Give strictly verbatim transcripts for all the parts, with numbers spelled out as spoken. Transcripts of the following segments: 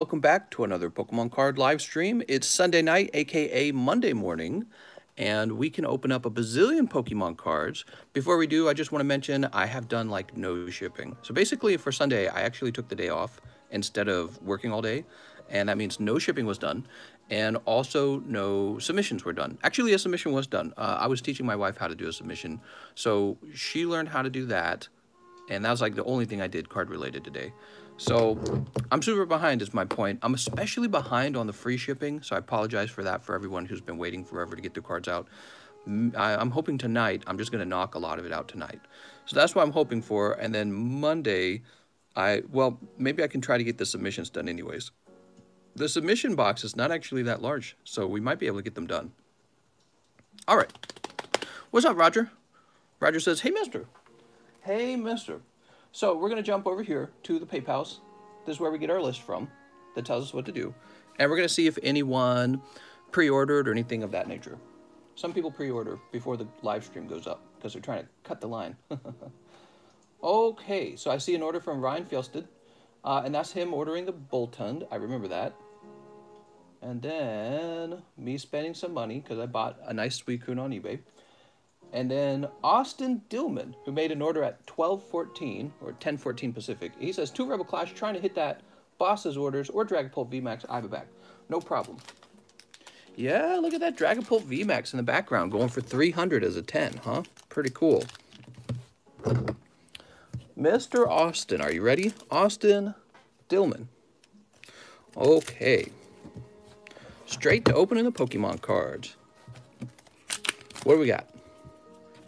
Welcome back to another Pokemon card live stream. It's Sunday night, aka Monday morning, and we can open up a bazillion Pokemon cards. Before we do, I just want to mention I have done like no shipping. So basically for Sunday, I actually took the day off instead of working all day, and that means no shipping was done, and also no submissions were done. Actually, a submission was done. Uh, I was teaching my wife how to do a submission, so she learned how to do that, and that was like the only thing I did card related today. So I'm super behind is my point. I'm especially behind on the free shipping, so I apologize for that for everyone who's been waiting forever to get their cards out. I'm hoping tonight, I'm just going to knock a lot of it out tonight. So that's what I'm hoping for. And then Monday, I well, maybe I can try to get the submissions done anyways. The submission box is not actually that large, so we might be able to get them done. All right. What's up, Roger? Roger says, hey, mister. Hey, mister. So we're going to jump over here to the Pape House. This is where we get our list from that tells us what to do. And we're going to see if anyone pre-ordered or anything of that nature. Some people pre-order before the live stream goes up because they're trying to cut the line. Okay, so I see an order from Ryan Fjellsted, uh, and that's him ordering the Boltund. I remember that. And then me spending some money because I bought a nice Suicune on eBay. And then Austin Dillman, who made an order at twelve fourteen, or ten fourteen Pacific. He says, two Rebel Clash trying to hit that boss's orders or Dragapult V max Ivyback. No problem. Yeah, look at that Dragapult V max in the background going for three hundred as a ten, huh? Pretty cool. Mister Austin, are you ready? Austin Dillman. Okay. Straight to opening the Pokemon cards. What do we got?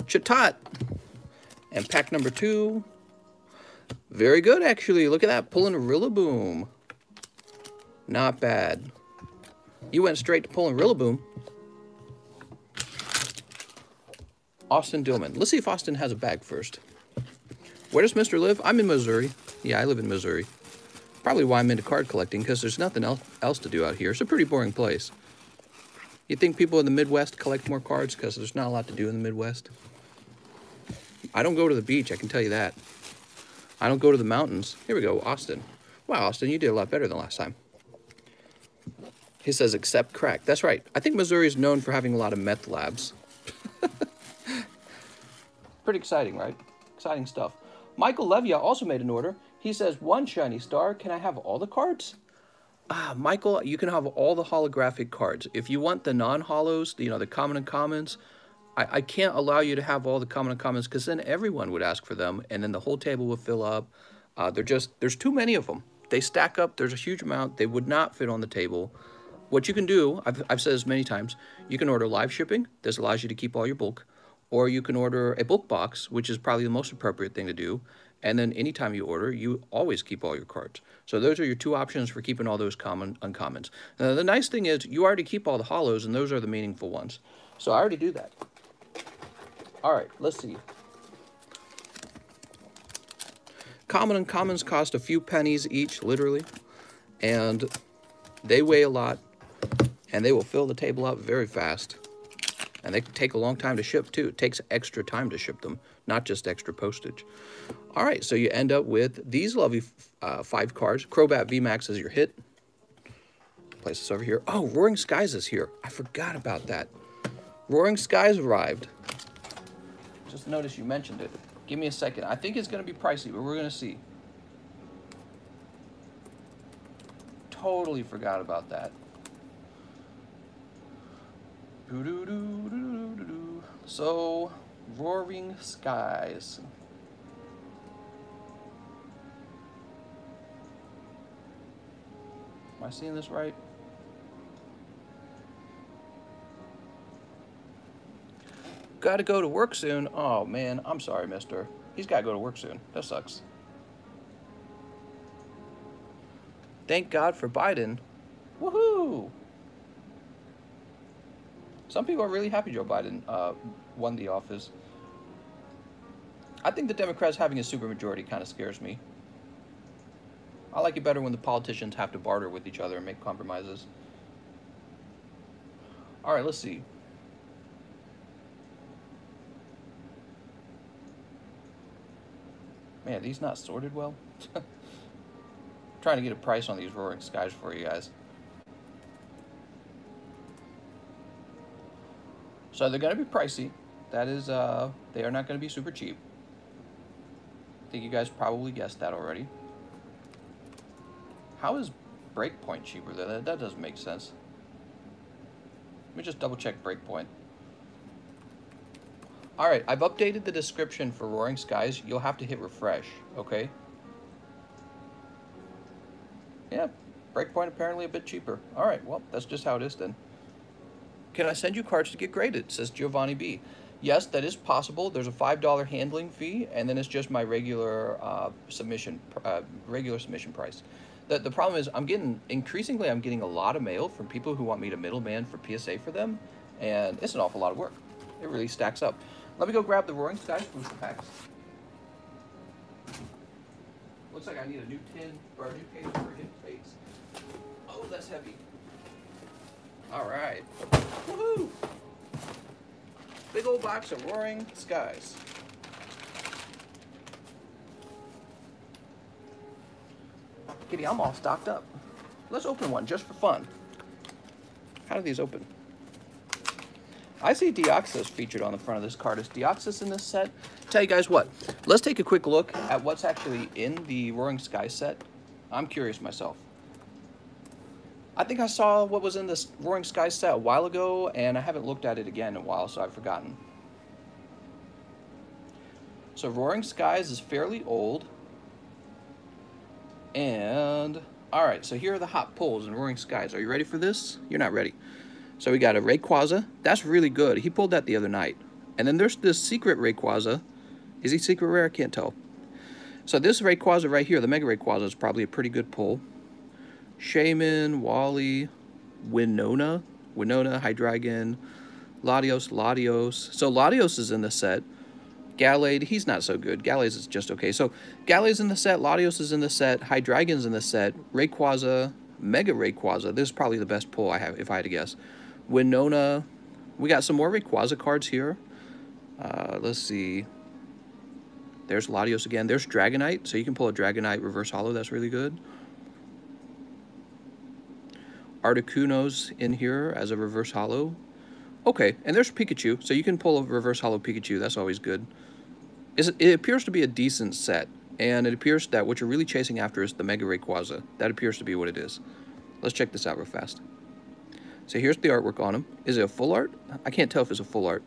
Chatot and pack number two. Very good, actually. Look at that, pulling a Rillaboom. Not bad. You went straight to pulling Rillaboom. Austin Dillman. Let's see if Austin has a bag first. Where does Mister live? I'm in Missouri. Yeah, I live in Missouri. Probably why I'm into card collecting, because there's nothing else to do out here. It's a pretty boring place. You think people in the Midwest collect more cards because there's not a lot to do in the Midwest? I don't go to the beach, I can tell you that. I don't go to the mountains. Here we go, Austin. Wow, Austin, you did a lot better than last time. He says, except crack. That's right. I think Missouri is known for having a lot of meth labs. Pretty exciting, right? Exciting stuff. Michael Levia also made an order. He says, one shiny star. Can I have all the cards? Ah, Michael, you can have all the holographic cards. If you want the non-holos, you know, the common and commons, I, I can't allow you to have all the common and commons because then everyone would ask for them, and then the whole table will fill up. Uh, they're just, there's too many of them. They stack up. There's a huge amount. They would not fit on the table. What you can do, I've, I've said this many times, you can order live shipping. This allows you to keep all your bulk. Or you can order a bulk box, which is probably the most appropriate thing to do. And then anytime you order, you always keep all your cards. So those are your two options for keeping all those common uncommons. Now, the nice thing is you already keep all the holos, and those are the meaningful ones. So I already do that. All right, let's see. Common uncommons cost a few pennies each, literally. And they weigh a lot, and they will fill the table up very fast. And they take a long time to ship, too. It takes extra time to ship them, not just extra postage. All right, so you end up with these lovely uh, five cards. Crobat V max is your hit. Place this over here. Oh, Roaring Skies is here. I forgot about that. Roaring Skies arrived. Just notice you mentioned it. Give me a second. I think it's going to be pricey, but we're going to see. Totally forgot about that. So, Roaring Skies. Am I seeing this right? Gotta go to work soon. Oh man, I'm sorry, mister. He's gotta go to work soon. That sucks. Thank God for Biden. Woohoo! Some people are really happy Joe Biden uh, won the office. I think the Democrats having a supermajority kind of scares me. I like it better when the politicians have to barter with each other and make compromises. All right, let's see. Man, are these not sorted well? trying to get a price on these Roaring Skies for you guys. So they're going to be pricey. That is, uh, they are not going to be super cheap. I think you guys probably guessed that already. How is Breakpoint cheaper? That, that doesn't make sense. Let me just double check Breakpoint. All right, I've updated the description for Roaring Skies. You'll have to hit refresh, okay? Yeah, Breakpoint apparently a bit cheaper. All right, well, that's just how it is then. Can I send you cards to get graded, says Giovanni B. Yes, that is possible. There's a five dollar handling fee, and then it's just my regular uh, submission uh, regular submission price. The, the problem is I'm getting, increasingly, I'm getting a lot of mail from people who want me to middleman for P S A for them, and it's an awful lot of work. It really stacks up. Let me go grab the Roaring Skies booster packs. Looks like I need a new tin, or a new case for hip plates. Oh, that's heavy. All right. Woohoo! Big old box of Roaring Skies. Kitty, I'm all stocked up. Let's open one just for fun. How do these open? I see Deoxys featured on the front of this card. Is Deoxys in this set? Tell you guys what. Let's take a quick look at what's actually in the Roaring Skies set. I'm curious myself. I think I saw what was in this Roaring Skies set a while ago, and I haven't looked at it again in a while, so I've forgotten. So Roaring Skies is fairly old. And, alright, so here are the hot pulls in Roaring Skies. Are you ready for this? You're not ready. So we got a Rayquaza. That's really good. He pulled that the other night. And then there's this secret Rayquaza. Is he secret rare? I can't tell. So this Rayquaza right here, the Mega Rayquaza, is probably a pretty good pull. Shaman, Wally, Winona, Winona, Hydreigon, Latios, Latios. So Latios is in the set. Gallade, he's not so good. Gallade's is just okay. So Gallade's in the set, Latios is in the set, Hydreigon's in the set, Rayquaza, Mega Rayquaza. This is probably the best pull I have, if I had to guess. Winona. We got some more Rayquaza cards here. Uh, let's see. There's Latios again. There's Dragonite. So you can pull a Dragonite Reverse Holo. That's really good. Articuno's in here as a reverse holo. Okay, and there's Pikachu, so you can pull a reverse holo Pikachu. That's always good. It's, it appears to be a decent set, and it appears that what you're really chasing after is the Mega Rayquaza. That appears to be what it is. Let's check this out real fast. So here's the artwork on him. Is it a full art? I can't tell if it's a full art.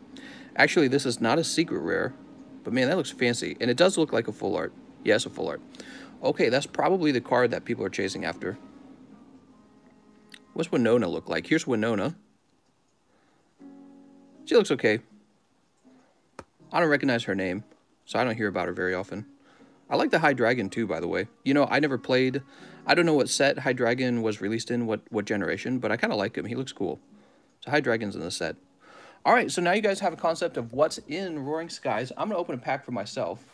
Actually, this is not a secret rare, but man, that looks fancy, and it does look like a full art. Yeah, it's a full art. Okay, that's probably the card that people are chasing after. What's Winona look like? Here's Winona. She looks okay. I don't recognize her name, so I don't hear about her very often. I like the Hydreigon too, by the way. You know, I never played... I don't know what set Hydreigon was released in, what, what generation, but I kind of like him. He looks cool. So Hydreigon's in the set. All right, so now you guys have a concept of what's in Roaring Skies. I'm going to open a pack for myself.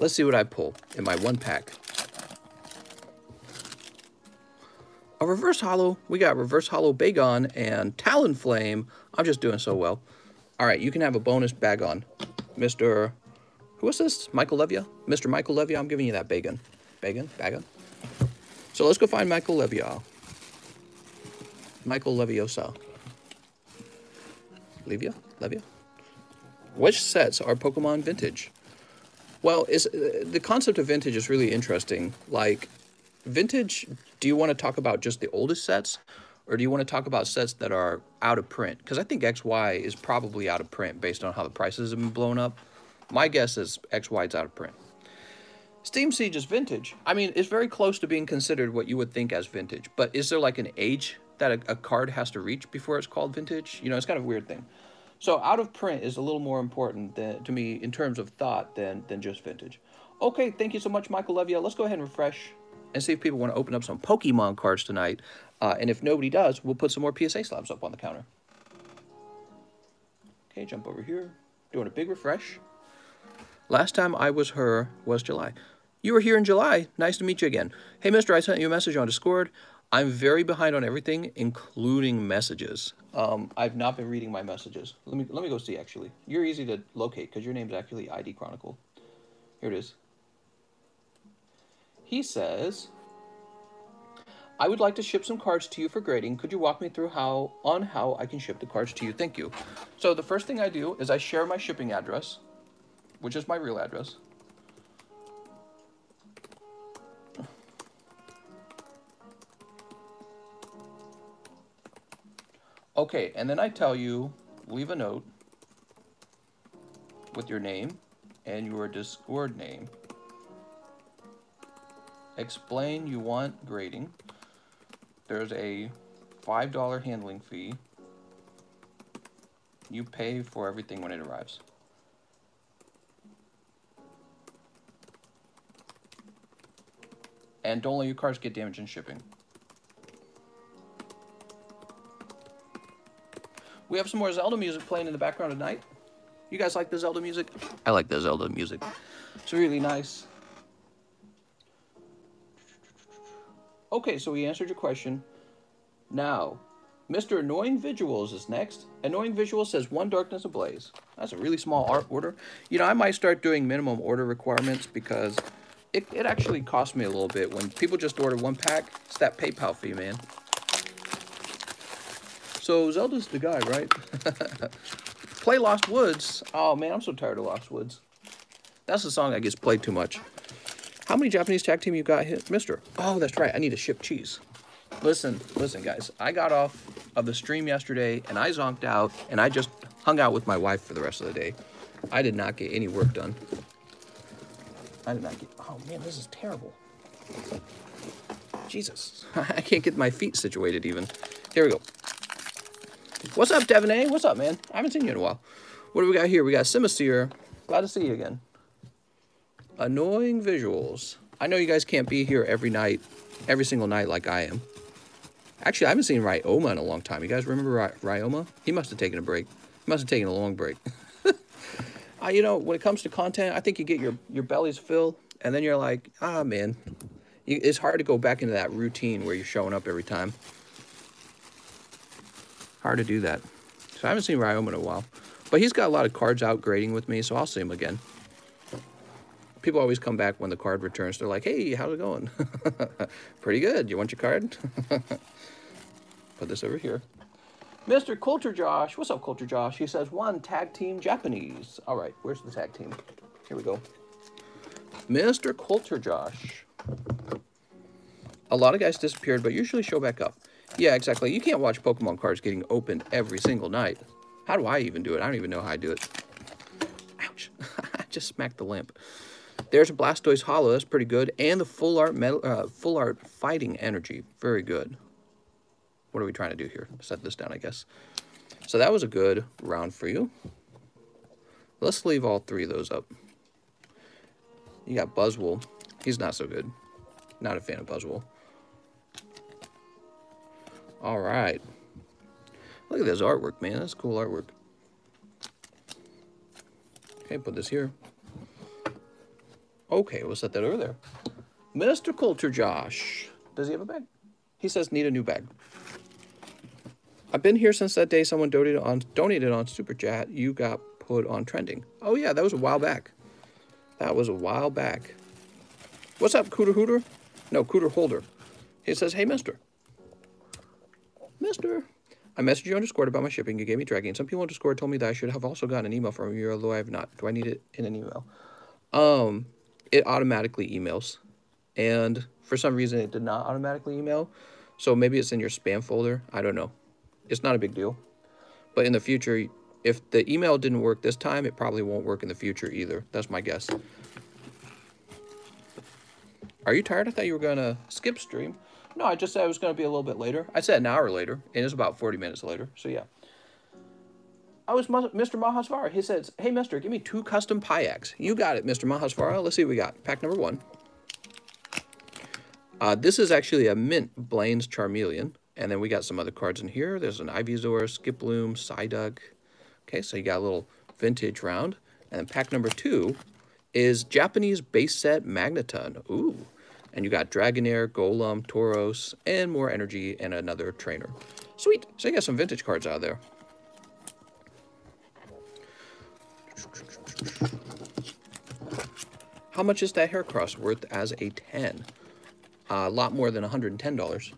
Let's see what I pull in my one pack. A reverse holo. We got reverse holo Bagon and Talonflame. I'm just doing so well. All right, you can have a bonus Bagon. Mister Who is this? Michael Levia? Mister Michael Levia, I'm giving you that Bagon. Bagon? Bagon? So let's go find Michael Levia. Michael Leviosa. Levia? Levia? Which sets are Pokemon vintage? Well, it's, uh, the concept of vintage is really interesting. Like, vintage, do you want to talk about just the oldest sets? Or do you want to talk about sets that are out of print? Because I think X Y is probably out of print based on how the prices have been blown up. My guess is X Y is out of print. Steam Siege is vintage. I mean, it's very close to being considered what you would think as vintage. But is there like an age that a, a card has to reach before it's called vintage? You know, it's kind of a weird thing. So out of print is a little more important than, to me in terms of thought than, than just vintage. Okay, thank you so much, Michael Levia. Let's go ahead and refresh and see if people want to open up some Pokemon cards tonight. Uh, and if nobody does, we'll put some more P S A slabs up on the counter. Okay, jump over here. Doing a big refresh. Last time I was her was July. You were here in July. Nice to meet you again. Hey, mister, I sent you a message on Discord. I'm very behind on everything, including messages. Um, I've not been reading my messages. Let me let me go see, actually. You're easy to locate, because your name's actually I D Chronicle. Here it is. He says, I would like to ship some cards to you for grading. Could you walk me through how on how I can ship the cards to you? Thank you. So the first thing I do is I share my shipping address, which is my real address. Okay, and then I tell you, leave a note with your name and your Discord name. Explain you want grading. There's a five dollar handling fee. You pay for everything when it arrives. And don't let your cards get damaged in shipping. We have some more Zelda music playing in the background tonight. You guys like the Zelda music? I like the Zelda music. It's really nice. Okay, so we answered your question. Now, Mister Annoying Visuals is next. Annoying Visuals says one darkness ablaze. That's a really small art order. You know, I might start doing minimum order requirements because it, it actually costs me a little bit. When people just order one pack, it's that PayPal fee, man. So Zelda's the guy, right? Play Lost Woods. Oh, man, I'm so tired of Lost Woods. That's the song that gets played too much. How many Japanese tag team you got hit, mister? Oh, that's right. I need to ship cheese. Listen, listen, guys. I got off of the stream yesterday, and I zonked out, and I just hung out with my wife for the rest of the day. I did not get any work done. I did not get... Oh, man, this is terrible. Jesus. I can't get my feet situated even. Here we go. What's up, Devin A? What's up, man? I haven't seen you in a while. What do we got here? We got Simisear. Glad to see you again. Annoying Visuals. I know you guys can't be here every night, every single night like I am. Actually, I haven't seen Ryoma in a long time. You guys remember Ry Ryoma? He must have taken a break. He must have taken a long break. I, you know, when it comes to content, I think you get your, your bellies filled, and then you're like, ah, man. It's hard to go back into that routine where you're showing up every time. Hard to do that. So I haven't seen Ryoma in a while. But he's got a lot of cards out grading with me, so I'll see him again. People always come back when the card returns. They're like, hey, how's it going? Pretty good. You want your card? Put this over here. Mister Coulter Josh. What's up, Coulter Josh? He says, one, tag team Japanese. All right, where's the tag team? Here we go. Mister Coulter Josh. A lot of guys disappeared, but usually show back up. Yeah, exactly. You can't watch Pokemon cards getting opened every single night. How do I even do it? I don't even know how I do it. Ouch. I just smacked the lamp. There's a Blastoise Hollow. That's pretty good. And the full art metal, uh, full art fighting energy. Very good. What are we trying to do here? Set this down, I guess. So that was a good round for you. Let's leave all three of those up. You got Buzzwole. He's not so good. Not a fan of Buzzwole. All right. Look at this artwork, man. That's cool artwork. Okay, put this here. Okay, we'll set that over there. Mister Coulter Josh. Does he have a bag? He says, need a new bag. I've been here since that day someone donated on, donated on Super Chat. You got put on trending. Oh, yeah, that was a while back. That was a while back. What's up, Cooter Hooter? No, Cooter Holder. He says, hey, mister. Mister, I messaged you on Discord about my shipping. You gave me tracking. Some people on Discord told me that I should have also gotten an email from you, although I have not. Do I need it in an email? Um, it automatically emails. And for some reason, it did not automatically email. So maybe it's in your spam folder. I don't know. It's not a big deal. But in the future, if the email didn't work this time, it probably won't work in the future either. That's my guess. Are you tired? I thought you were going to skip stream. No, I just said it was going to be a little bit later. I said an hour later, and it's about forty minutes later, so yeah. I was Mister Mahasvara. He says, hey, mister, give me two custom Pyaks. You got it, Mister Mahasvara. Let's see what we got. Pack number one. Uh, this is actually a Mint Blaine's Charmeleon, and then we got some other cards in here. There's an Ivysaur, Skiploom, Psyduck. Okay, so you got a little vintage round. And then pack number two is Japanese base set Magneton. Ooh. And you got Dragonair, Golem, Tauros, and more energy, and another trainer. Sweet. So you got some vintage cards out of there. How much is that Heracross worth as a ten? Uh, a lot more than one hundred ten dollars.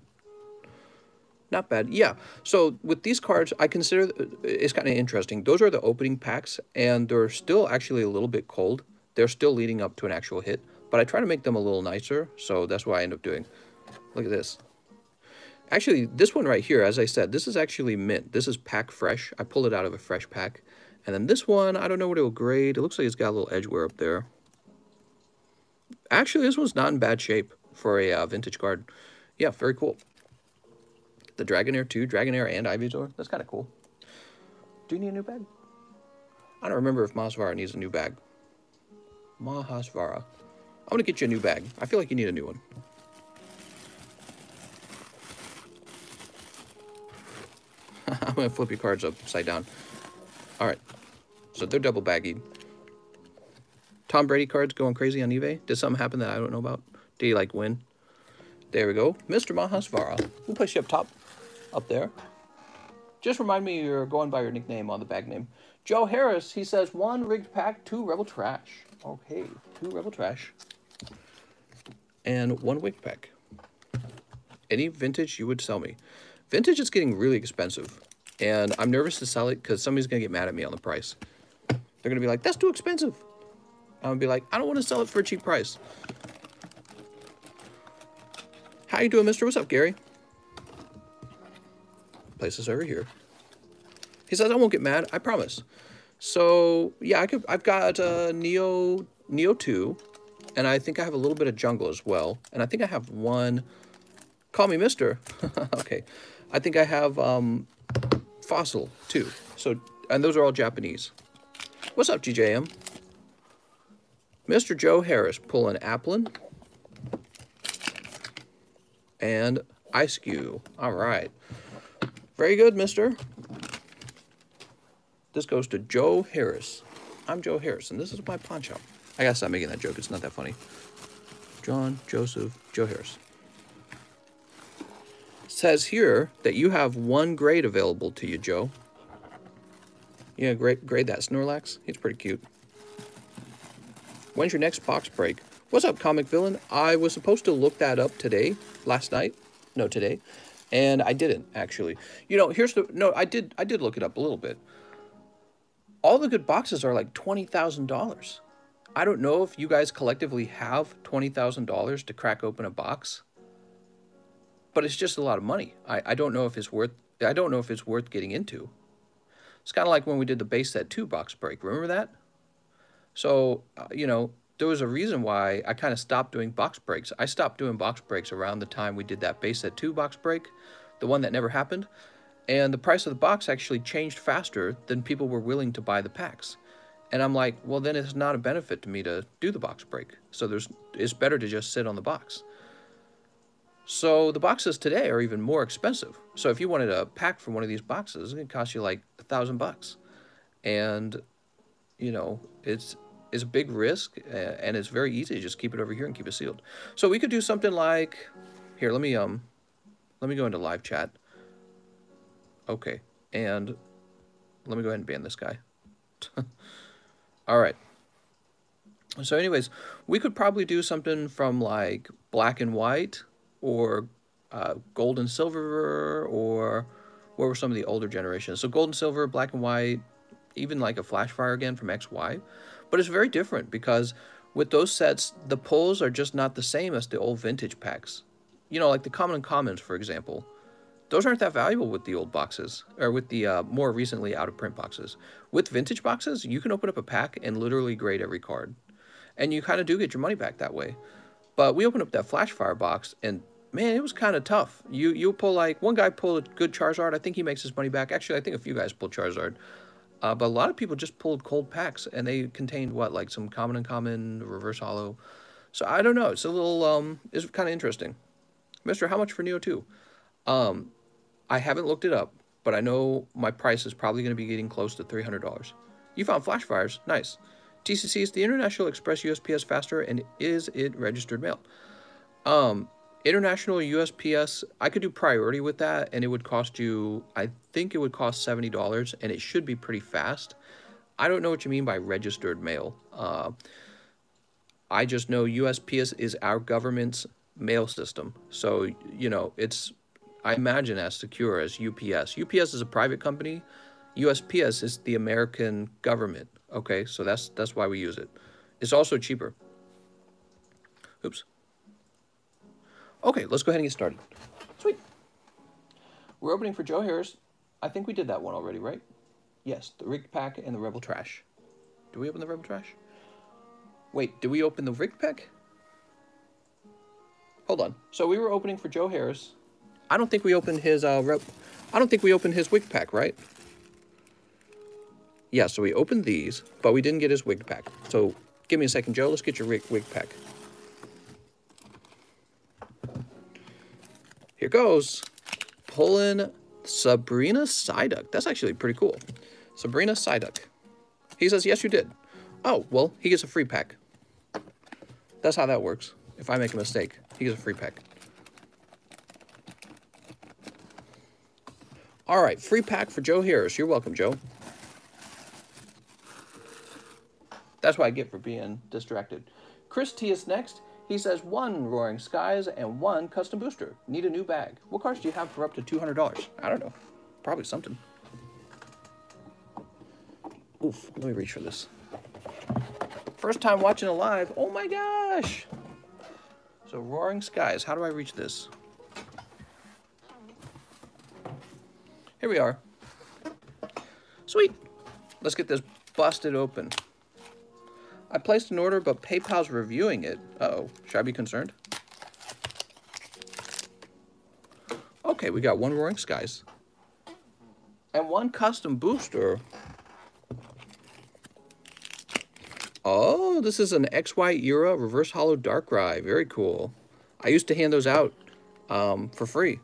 Not bad. Yeah. So with these cards, I consider it's kind of interesting. Those are the opening packs, and they're still actually a little bit cold. They're still leading up to an actual hit, but I try to make them a little nicer, so that's what I end up doing. Look at this. Actually, this one right here, as I said, this is actually mint. This is pack fresh. I pulled it out of a fresh pack. And then this one, I don't know what it will grade. It looks like it's got a little edge wear up there. Actually, this one's not in bad shape for a uh, vintage card. Yeah, very cool. The Dragonair two, Dragonair and Ivysaur. That's kind of cool. Do you need a new bag? I don't remember if Mahasvara needs a new bag. Mahasvara. I'm going to get you a new bag. I feel like you need a new one. I'm going to flip your cards upside down. All right. So they're double baggied. Tom Brady cards going crazy on eBay. Did something happen that I don't know about? Did he, like, win? There we go. Mister Mahasvara. We'll place you up top. Up there. Just remind me you're going by your nickname on the bag name. Joe Harris, he says, one rigged pack, two rebel trash. Okay. Two rebel trash. And one wig pack. Any vintage you would sell me. Vintage is getting really expensive. And I'm nervous to sell it because somebody's going to get mad at me on the price. They're going to be like, that's too expensive. I'm gonna be like, I don't want to sell it for a cheap price. How you doing, mister? What's up, Gary? Place this over here. He says, I won't get mad. I promise. So, yeah, I could, I've got uh, Neo, Neo two. And I think I have a little bit of Jungle as well. And I think I have one... Call me mister. Okay. I think I have um, Fossil too. So, and those are all Japanese. What's up, G J M? Mister Joe Harris pulling Applin and Ice Cube. All right. Very good, mister. This goes to Joe Harris. I'm Joe Harris, and this is my pawn shop. I gotta stop making that joke. It's not that funny. John, Joseph, Joe Harris. Says here that you have one grade available to you, Joe. Yeah, grade, grade that Snorlax. He's pretty cute. When's your next box break? What's up, comic villain? I was supposed to look that up today, last night. No, today. And I didn't, actually. You know, here's the... No, I did I did look it up a little bit. All the good boxes are like twenty thousand dollars. I don't know if you guys collectively have twenty thousand dollars to crack open a box. But it's just a lot of money. I, I don't know if it's worth I don't know if it's worth getting into. It's kind of like when we did the base set two box break. Remember that? So, uh, you know, there was a reason why I kind of stopped doing box breaks. I stopped doing box breaks around the time we did that base set two box break, the one that never happened. And the price of the box actually changed faster than people were willing to buy the packs. And I'm like, well, then it's not a benefit to me to do the box break. So there's it's better to just sit on the box. So the boxes today are even more expensive. So if you wanted a pack from one of these boxes, it's gonna cost you like a thousand bucks, and you know it's it's a big risk, and it's very easy to just keep it over here and keep it sealed. So we could do something like here. Let me um, let me go into live chat. Okay, and let me go ahead and ban this guy. All right. So anyways, we could probably do something from like black and white. Or uh, gold and silver, or what were some of the older generations? So gold and silver, black and white, even like a Flashfire again from X Y. But it's very different because with those sets, the pulls are just not the same as the old vintage packs. You know, like the Common and Commons, for example. Those aren't that valuable with the old boxes, or with the uh, more recently out-of-print boxes. With vintage boxes, you can open up a pack and literally grade every card. And you kind of do get your money back that way. But we opened up that Flashfire box, and man, it was kind of tough. You you pull like, one guy pulled a good Charizard. I think he makes his money back. Actually, I think a few guys pulled Charizard. Uh, but a lot of people just pulled cold packs, and they contained, what, like some Common and Common, Reverse Holo. So I don't know. It's a little, um, it's kind of interesting. Mister, how much for Neo two? Um, I haven't looked it up, but I know my price is probably going to be getting close to three hundred dollars. You found Flashfires. Nice. T C C is the International Express U S P S Faster, and is it registered mail? Um... International U S P S, I could do priority with that, and it would cost you, I think it would cost seventy dollars, and it should be pretty fast. I don't know what you mean by registered mail. Uh, I just know U S P S is our government's mail system. So, you know, it's, I imagine, as secure as U P S. U P S is a private company. U S P S is the American government. Okay, so that's, that's why we use it. It's also cheaper. Oops. Okay, let's go ahead and get started. Sweet. We're opening for Joe Harris. I think we did that one already, right? Yes, the Rig Pack and the Rebel Trash. Do we open the Rebel Trash? Wait, did we open the Rig Pack? Hold on. So we were opening for Joe Harris. I don't think we opened his uh rep I don't think we opened his wig pack, right? Yeah, so we opened these, but we didn't get his wig pack. So give me a second, Joe, let's get your rig wig pack. Here goes. Pulling Sabrina Psyduck. That's actually pretty cool. Sabrina Psyduck. He says, yes, you did. Oh, well, he gets a free pack. That's how that works. If I make a mistake, he gets a free pack. All right, free pack for Joe Harris. You're welcome, Joe. That's what I get for being distracted. Chris T is next. He says, one Roaring Skies and one Custom Booster. Need a new bag. What cards do you have for up to two hundred dollars? I don't know. Probably something. Oof, let me reach for this. First time watching it live. Oh my gosh! So Roaring Skies, how do I reach this? Here we are. Sweet. Let's get this busted open. I placed an order, but PayPal's reviewing it. Uh-oh. Should I be concerned? Okay, we got one Roaring Skies. And one Custom Booster. Oh, this is an X Y Era Reverse Hollow Darkrai. Very cool. I used to hand those out um, for free.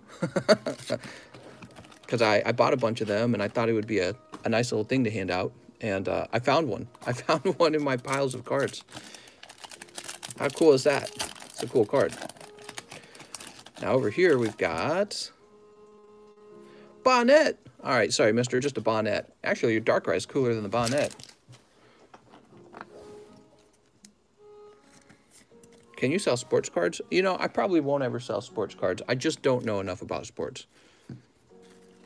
Because I, I bought a bunch of them, and I thought it would be a, a nice little thing to hand out. And uh, I found one. I found one in my piles of cards. How cool is that? It's a cool card. Now over here we've got Bonnet. All right, sorry, mister, just a Bonnet. Actually, your Darkrai is cooler than the Bonnet. Can you sell sports cards? You know, I probably won't ever sell sports cards. I just don't know enough about sports.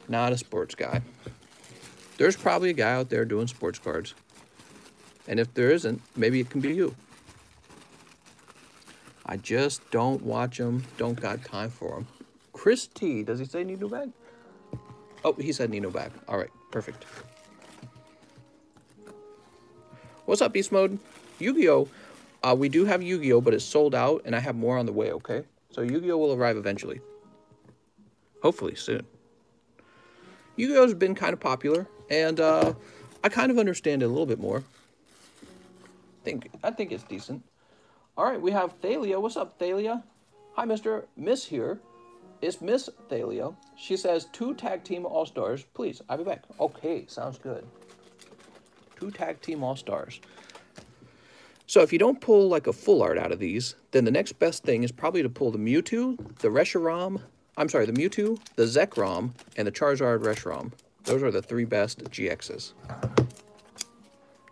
Not a sports guy. There's probably a guy out there doing sports cards. And if there isn't, maybe it can be you. I just don't watch them. Don't got time for them. Chris T, does he say need no bag? Oh, he said need no bag. All right, perfect. What's up, Beast Mode? Yu-Gi-Oh! Uh, we do have Yu-Gi-Oh! But it's sold out, and I have more on the way, okay? So Yu-Gi-Oh! Will arrive eventually. Hopefully soon. Yu-Gi-Oh's been kind of popular, and uh, I kind of understand it a little bit more. I think, I think it's decent. All right, we have Thalia. What's up, Thalia? Hi, mister. Miss here. It's Miss Thalia. She says, two tag team all-stars. Please, I'll be back. Okay, sounds good. Two tag team all-stars. So if you don't pull like a full art out of these, then the next best thing is probably to pull the Mewtwo, the Reshiram, I'm sorry, the Mewtwo, the Zekrom, and the Charizard Reshiram. Those are the three best G Xs.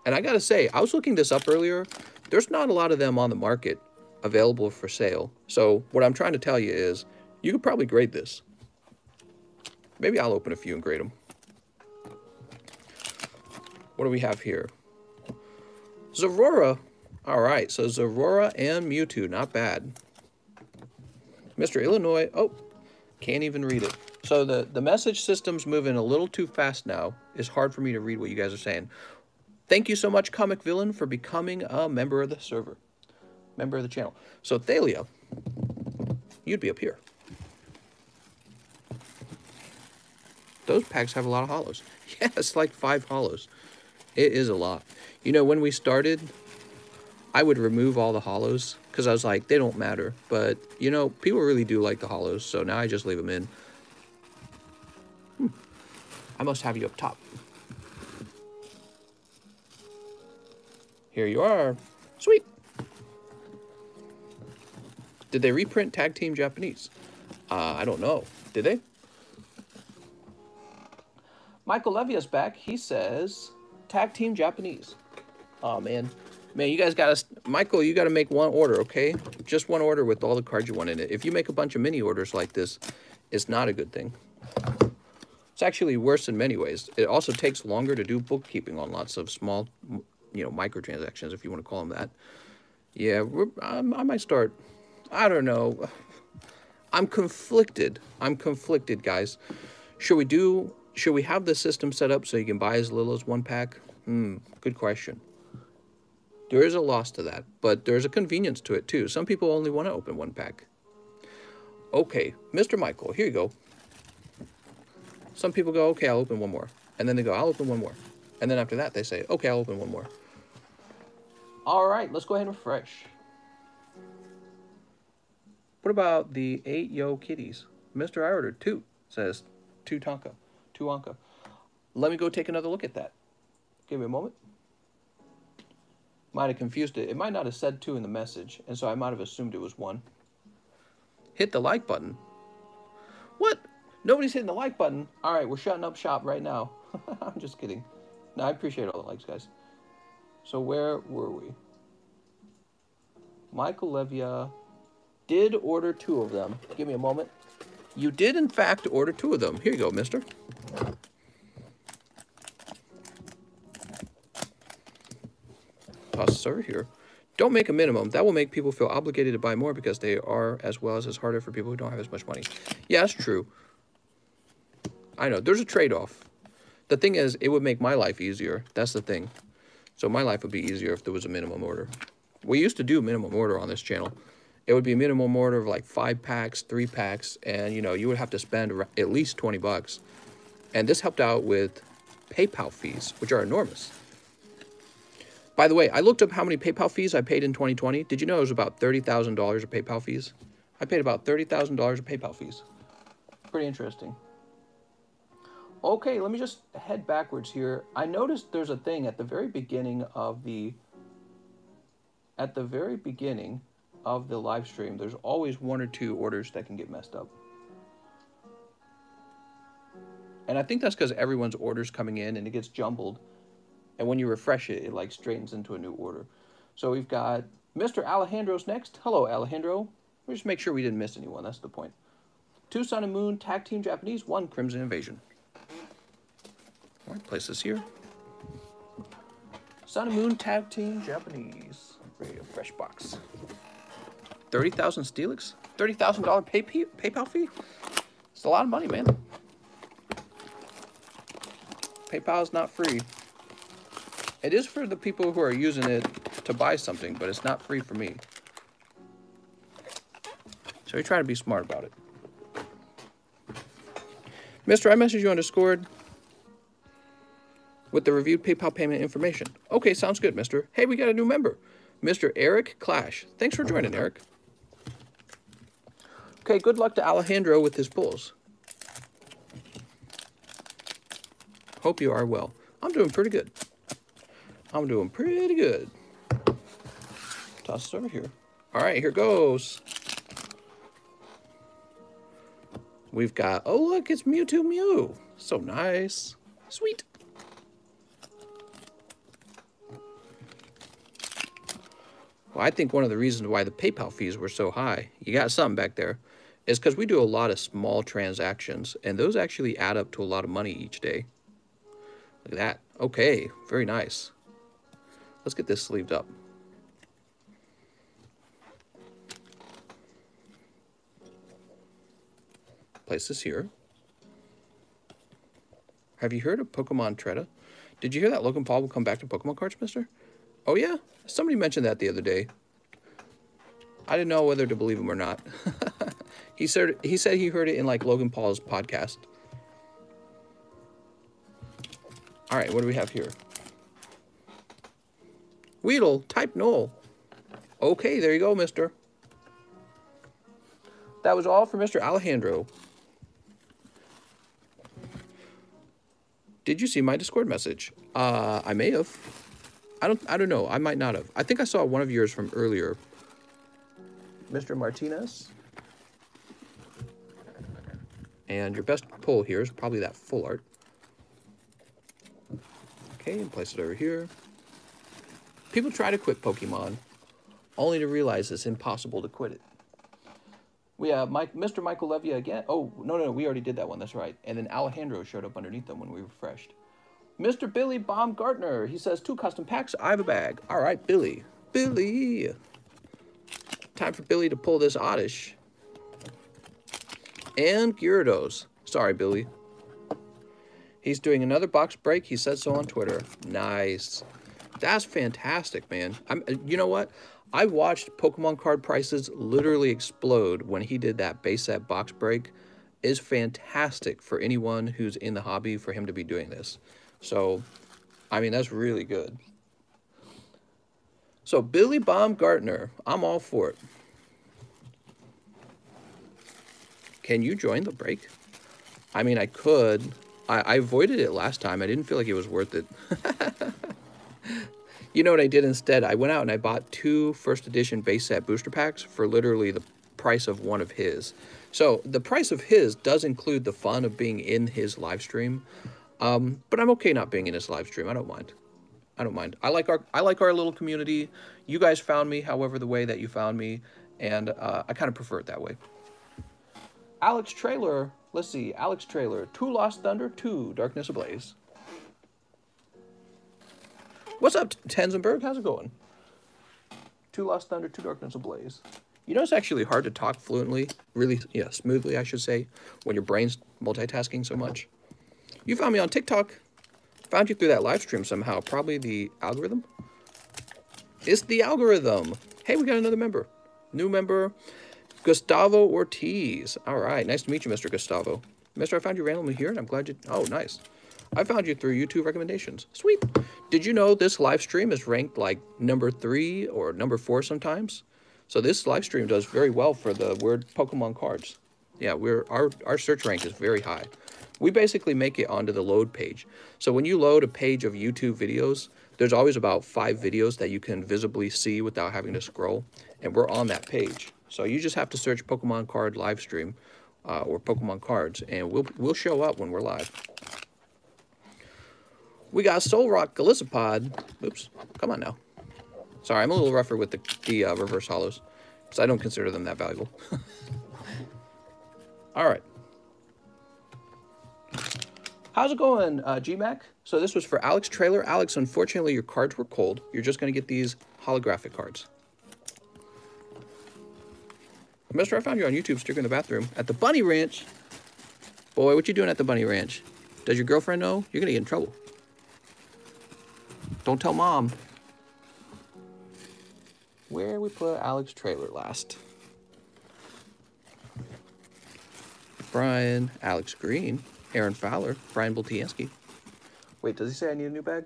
And I gotta say, I was looking this up earlier. There's not a lot of them on the market available for sale. So what I'm trying to tell you is, you could probably grade this. Maybe I'll open a few and grade them. What do we have here? Zorora. All right, so Zorora and Mewtwo, not bad. Mister Illinois, oh, can't even read it. So the, the message system's moving a little too fast now. It's hard for me to read what you guys are saying. Thank you so much, Comic Villain, for becoming a member of the server, member of the channel. So Thalia, you'd be up here. Those packs have a lot of hollows. Yeah, it's like five hollows. It is a lot. You know, when we started, I would remove all the hollows because I was like, they don't matter. But, you know, people really do like the hollows, so now I just leave them in. Hmm. I must have you up top. Here you are. Sweet. Did they reprint Tag Team Japanese? Uh, I don't know. Did they? Michael Levia's back. He says Tag Team Japanese. Oh, man. Man, you guys got to... Michael, you got to make one order, okay? Just one order with all the cards you want in it. If you make a bunch of mini orders like this, it's not a good thing. It's actually worse in many ways. It also takes longer to do bookkeeping on lots of small, you know, microtransactions, if you want to call them that. Yeah, we're, I, I might start... I don't know. I'm conflicted. I'm conflicted, guys. Should we do... Should we have the system set up so you can buy as little as one pack? Hmm, good question. There is a loss to that, but there's a convenience to it, too. Some people only want to open one pack. Okay, Mister Michael, here you go. Some people go, okay, I'll open one more. And then they go, I'll open one more. And then after that, they say, okay, I'll open one more. All right, let's go ahead and refresh. What about the eight yo kitties? Mister I ordered two, says two Tonka, two Wonka. Let me go take another look at that. Give me a moment. Might have confused it. It might not have said two in the message, and so I might have assumed it was one. Hit the like button. What? Nobody's hitting the like button. All right, we're shutting up shop right now. I'm just kidding. No, I appreciate all the likes, guys. So where were we? Michael Levia did order two of them. Give me a moment. You did, in fact, order two of them. Here you go, mister. Sir, here. Don't make a minimum. That will make people feel obligated to buy more because they are, as well as it's harder for people who don't have as much money. Yeah, that's true. I know. There's a trade-off. The thing is, it would make my life easier. That's the thing. So my life would be easier if there was a minimum order. We used to do minimum order on this channel. It would be a minimum order of like five packs, three packs, and, you know, you would have to spend at least twenty bucks. And this helped out with PayPal fees, which are enormous. By the way, I looked up how many PayPal fees I paid in twenty twenty. Did you know it was about thirty thousand dollars of PayPal fees? I paid about thirty thousand dollars of PayPal fees. Pretty interesting. Okay, let me just head backwards here. I noticed there's a thing at the very beginning of the... At the very beginning of the live stream, there's always one or two orders that can get messed up. And I think that's because everyone's orders coming in and it gets jumbled. And when you refresh it, it like straightens into a new order. So we've got Mister Alejandro's next. Hello, Alejandro. We just make sure we didn't miss anyone. That's the point. Two Sun and Moon, Tag Team Japanese, one Crimson Invasion. All right, place this here. Sun and Moon, Tag Team Japanese. Radio Fresh Box. thirty thousand Steelix? thirty thousand dollar pay PayPal fee? It's a lot of money, man. PayPal is not free. It is for the people who are using it to buy something, but it's not free for me. So you try to be smart about it. Mister, I messaged you on Discord with the reviewed PayPal payment information. Okay, sounds good, mister. Hey, we got a new member. Mister Eric Clash. Thanks for joining, Eric. Okay, good luck to Alejandro with his pulls. Hope you are well. I'm doing pretty good. I'm doing pretty good. Toss this over here. All right, here goes. We've got, oh, look, it's Mewtwo Mew. So nice. Sweet. Well, I think one of the reasons why the PayPal fees were so high, you got something back there, is because we do a lot of small transactions, and those actually add up to a lot of money each day. Look at that. Okay, very nice. Let's get this sleeved up. Place this here. Have you heard of Pokemon Treta? Did you hear that Logan Paul will come back to Pokemon cards, mister? Oh, yeah? Somebody mentioned that the other day. I didn't know whether to believe him or not. He said, he said he heard it in, like, Logan Paul's podcast. All right, what do we have here? Weedle, type null. Okay, there you go, mister. That was all for Mister Alejandro. Did you see my Discord message? Uh, I may have. I don't I don't know. I might not have. I think I saw one of yours from earlier. Mister Martinez. And your best pull here is probably that full art. Okay, and place it over here. People try to quit Pokemon, only to realize it's impossible to quit it. We have Mike, Mister Michael Levia again. Oh, no, no, no, we already did that one, that's right. And then Alejandro showed up underneath them when we refreshed. Mister Billy Baumgartner, he says, two custom packs, I have a bag. All right, Billy. Billy! Time for Billy to pull this Oddish. And Gyarados. Sorry, Billy. He's doing another box break. He said so on Twitter. Nice. That's fantastic, man. I'm, you know what? I watched Pokemon card prices literally explode when he did that base set box break. It's fantastic for anyone who's in the hobby for him to be doing this. So, I mean, that's really good. So, Billy Baumgartner, I'm all for it. Can you join the break? I mean, I could. I, I avoided it last time. I didn't feel like it was worth it. You know what I did instead? I went out and I bought two first edition base set booster packs for literally the price of one of his. So the price of his does include the fun of being in his live stream. Um, but I'm okay not being in his live stream. I don't mind. I don't mind. I like our I like our little community. You guys found me however the way that you found me. And uh, I kind of prefer it that way. Alex Traylor. Let's see. Alex Traylor. Two Lost Thunder, two Darkness Ablaze. What's up, Tenzenberg? How's it going? Two Lost Thunder, two Darkness Ablaze. You know, it's actually hard to talk fluently, really, yeah, smoothly, I should say, when your brain's multitasking so much. You found me on TikTok. Found you through that live stream somehow. Probably the algorithm. It's the algorithm. Hey, we got another member. New member, Gustavo Ortiz. All right, nice to meet you, Mister Gustavo. Mister, I found you randomly here, and I'm glad you... Oh, nice. I found you through YouTube recommendations. Sweet. Did you know this live stream is ranked like number three or number four sometimes? So this live stream does very well for the word Pokemon cards. Yeah, we're our, our search rank is very high. We basically make it onto the load page. So when you load a page of YouTube videos, there's always about five videos that you can visibly see without having to scroll. And we're on that page. So you just have to search Pokemon card live stream uh, or Pokemon cards, and we'll, we'll show up when we're live. We got Solrock Gallicipod. Oops, come on now. Sorry, I'm a little rougher with the, the uh, reverse hollows, because I don't consider them that valuable. All right. How's it going, uh, G Mac? So this was for Alex Traylor. Alex, unfortunately, your cards were cold. You're just going to get these holographic cards. Mister, I found you on YouTube, stuck in the bathroom at the Bunny Ranch. Boy, what you doing at the Bunny Ranch? Does your girlfriend know? You're going to get in trouble. Don't tell Mom. Where we put Alex Traylor last. Brian, Alex Green, Aaron Fowler, Brian Boltiansky. Wait, does he say I need a new bag?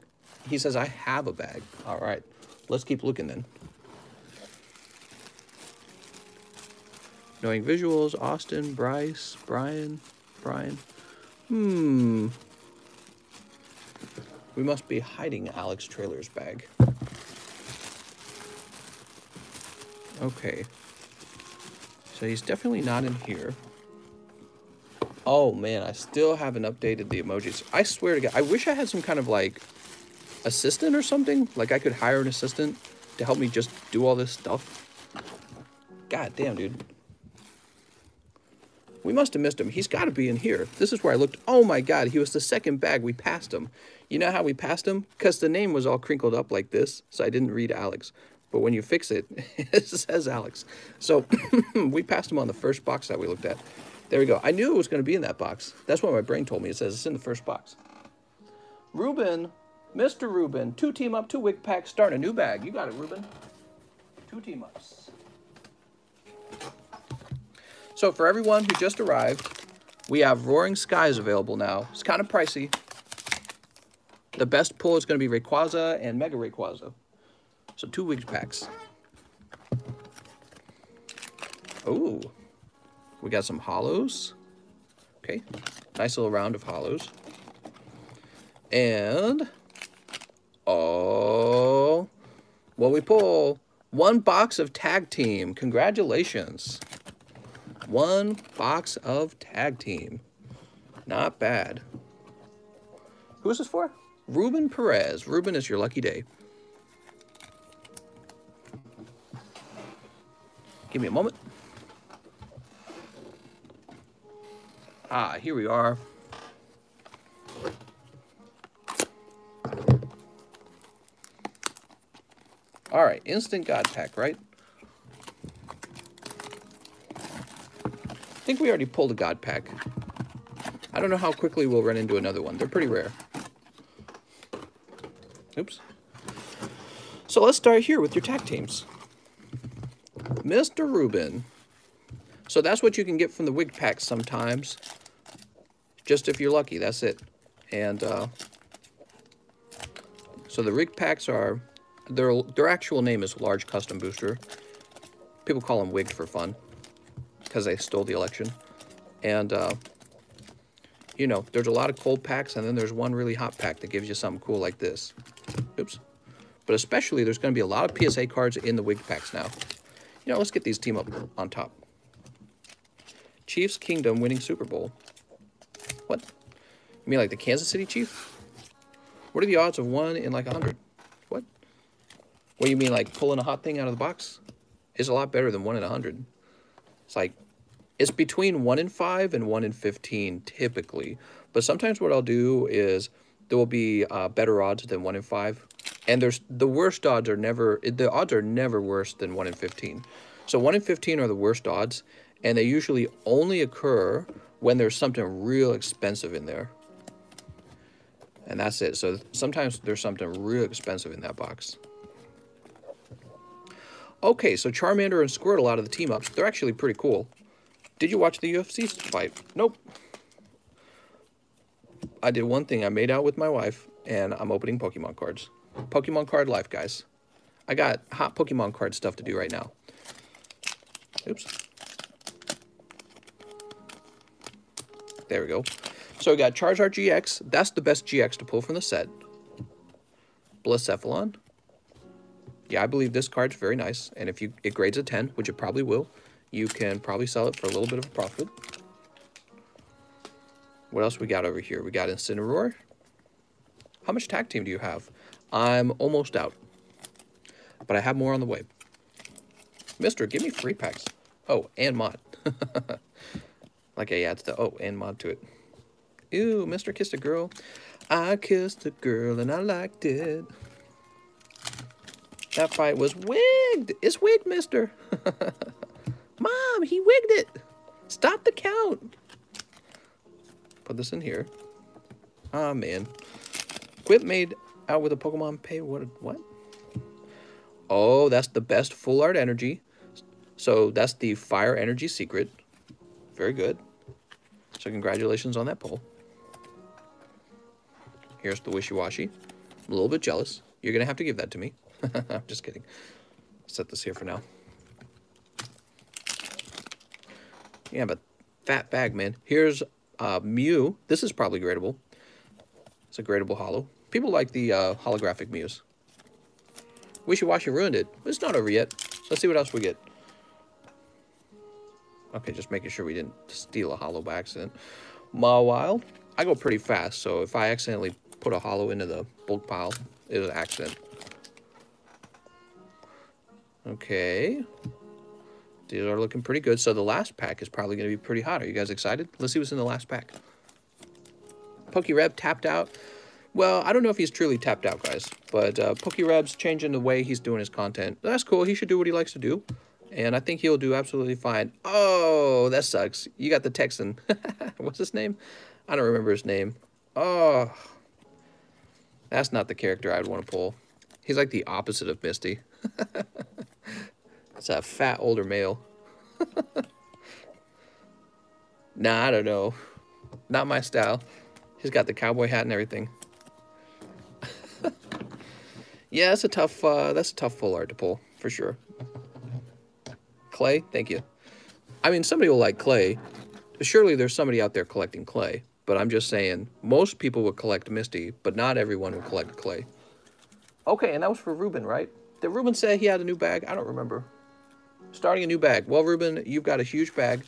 He says I have a bag. All right, let's keep looking then. Annoying Visuals, Austin, Bryce, Brian, Brian. Hmm. We must be hiding Alex Traylor's bag. Okay, so he's definitely not in here. Oh man, I still haven't updated the emojis. I swear to God, I wish I had some kind of like assistant or something. Like I could hire an assistant to help me just do all this stuff. God damn, dude. We must have missed him. He's got to be in here. This is where I looked. Oh my God, he was the second bag. We passed him. You know how we passed him? Because the name was all crinkled up like this, so I didn't read Alex. But when you fix it, it says Alex. So we passed him on the first box that we looked at. There we go. I knew it was going to be in that box. That's what my brain told me. It says it's in the first box. Ruben, Mister Ruben, two team up, two wick packs, start a new bag. You got it, Ruben. Two team ups. So for everyone who just arrived, we have Roaring Skies available now. It's kind of pricey. The best pull is going to be Rayquaza and Mega Rayquaza. So two wigs packs. Oh, we got some hollows. Okay, nice little round of hollows. And, oh, what we pull? One box of Tag Team. Congratulations. One box of Tag Team. Not bad. Who is this for? Ruben Perez. Ruben, is your lucky day. Give me a moment. Ah, here we are. All right, instant God pack, right? I think we already pulled a God pack. I don't know how quickly we'll run into another one. They're pretty rare. Oops. So let's start here with your tag teams. Mister Ruben. So that's what you can get from the wig packs sometimes. Just if you're lucky, that's it. And uh, so the wig packs are... Their, their actual name is Large Custom Booster. People call them wigged for fun because they stole the election. And, uh, you know, there's a lot of cold packs, and then there's one really hot pack that gives you something cool like this. Oops. But especially, there's going to be a lot of P S A cards in the wigged packs now. You know, let's get these team up on top. Chiefs Kingdom winning Super Bowl. What? You mean like the Kansas City Chief? What are the odds of one in like a hundred? What? What do you mean, like pulling a hot thing out of the box? It's a lot better than one in a hundred. It's like, it's between one in five and one in fifteen typically. But sometimes what I'll do is there will be uh, better odds than one in five. And there's the worst odds are never, the odds are never worse than one in fifteen. So one in fifteen are the worst odds. And they usually only occur when there's something real expensive in there. And that's it. So sometimes there's something real expensive in that box. Okay, so Charmander and Squirtle out of the team-ups. They're actually pretty cool. Did you watch the U F C fight? Nope. I did one thing. I made out with my wife, and I'm opening Pokemon cards. Pokemon card life, guys. I got hot Pokemon card stuff to do right now. Oops. There we go. So we got Charizard G X. That's the best G X to pull from the set. Blacephalon. Yeah, I believe this card's very nice, and if you it grades a ten, which it probably will, you can probably sell it for a little bit of a profit. What else we got over here? We got Incineroar. How much tag team do you have? I'm almost out, but I have more on the way. Mister, give me free packs. Oh, and mod. Like I adds the oh and mod to it. Ew, Mister kissed a girl. I kissed a girl and I liked it. That fight was wigged. It's wigged, mister. Mom, he wigged it. Stop the count. Put this in here. Ah, oh, man. Quip made out with a Pokemon Pay. What? What? Oh, that's the best full art energy. So that's the fire energy secret. Very good. So congratulations on that poll. Here's the wishy-washy. I'm a little bit jealous. You're going to have to give that to me. I'm just kidding. Set this here for now. Yeah, but fat bag, man. Here's uh, Mew. This is probably gradable. It's a gradable holo. People like the uh, holographic Mews. Wishy-washy ruined it. But it's not over yet. Let's see what else we get. Okay, just making sure we didn't steal a holo by accident. Mawile. I go pretty fast, so if I accidentally put a holo into the bulk pile, it was an accident. Okay, these are looking pretty good. So the last pack is probably going to be pretty hot. Are you guys excited? Let's see what's in the last pack. PokéReb tapped out. Well, I don't know if he's truly tapped out, guys, but uh, PokéReb's changing the way he's doing his content. That's cool. He should do what he likes to do, and I think he'll do absolutely fine. Oh, that sucks. You got the Texan. What's his name? I don't remember his name. Oh, that's not the character I'd want to pull. He's like the opposite of Misty. It's a fat older male. Nah, I don't know. Not my style. He's got the cowboy hat and everything. Yeah, that's a tough uh, that's a tough full art to pull, for sure. Clay, thank you. I mean, somebody will like Clay. Surely there's somebody out there collecting Clay. But I'm just saying, most people would collect Misty, but not everyone would collect Clay. Okay, and that was for Ruben, right? Did Ruben say he had a new bag? I don't remember. Starting a new bag. Well, Ruben, you've got a huge bag.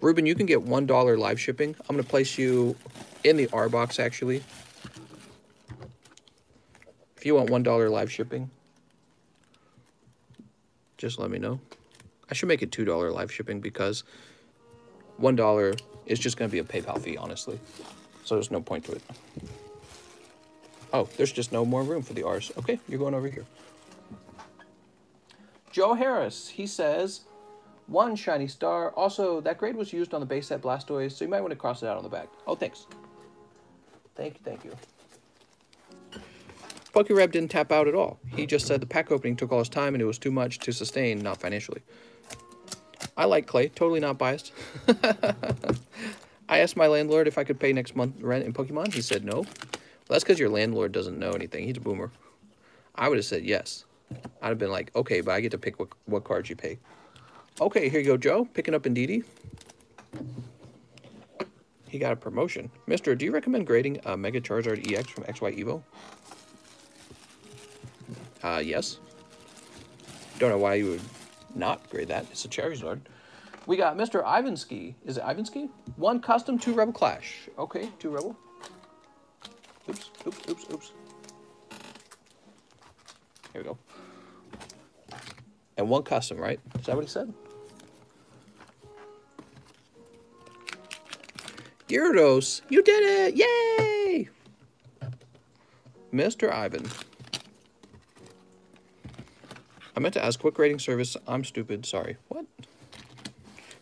Ruben, you can get one dollar live shipping. I'm going to place you in the R box, actually. If you want one dollar live shipping, just let me know. I should make it two dollar live shipping because one dollar is just going to be a PayPal fee, honestly. So there's no point to it. Oh, there's just no more room for the R's. Okay, you're going over here. Joe Harris, he says, one shiny star. Also, that grade was used on the base set Blastoise, so you might want to cross it out on the back. Oh, thanks. Thank you, thank you. PokéRev didn't tap out at all. He just said the pack opening took all his time and it was too much to sustain, not financially. I like Clay, totally not biased. I asked my landlord if I could pay next month rent in Pokemon. He said no. Well, that's because your landlord doesn't know anything. He's a boomer. I would have said yes. I'd have been like, okay, but I get to pick what, what cards you pay. Okay, here you go, Joe. Picking up Indeedee. He got a promotion. Mister, do you recommend grading a Mega Charizard E X from X Y Evo? Uh, yes. Don't know why you would not grade that. It's a Charizard. We got Mister Ivinsky. Is it Ivinsky? One custom, two rebel clash. Okay, two rebel. Oops, oops, oops, oops. Here we go. And one custom, right? Is that what he said? Gyarados, you did it! Yay! Mister Ivan. I meant to ask quick rating service. I'm stupid. Sorry. What?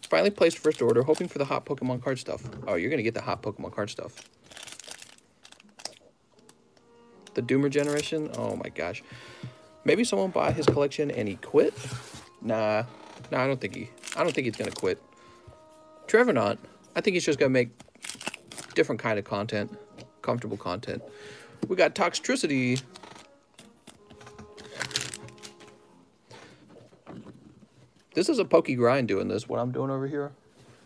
Finally placed first order, hoping for the hot Pokemon card stuff. Oh, you're going to get the hot Pokemon card stuff. The Doomer generation? Oh my gosh. Maybe someone bought his collection and he quit? Nah. Nah, I don't think he... I don't think he's going to quit. Trevor not. I think he's just going to make different kind of content. Comfortable content. We got Toxtricity. This is a pokey grind doing this, what I'm doing over here.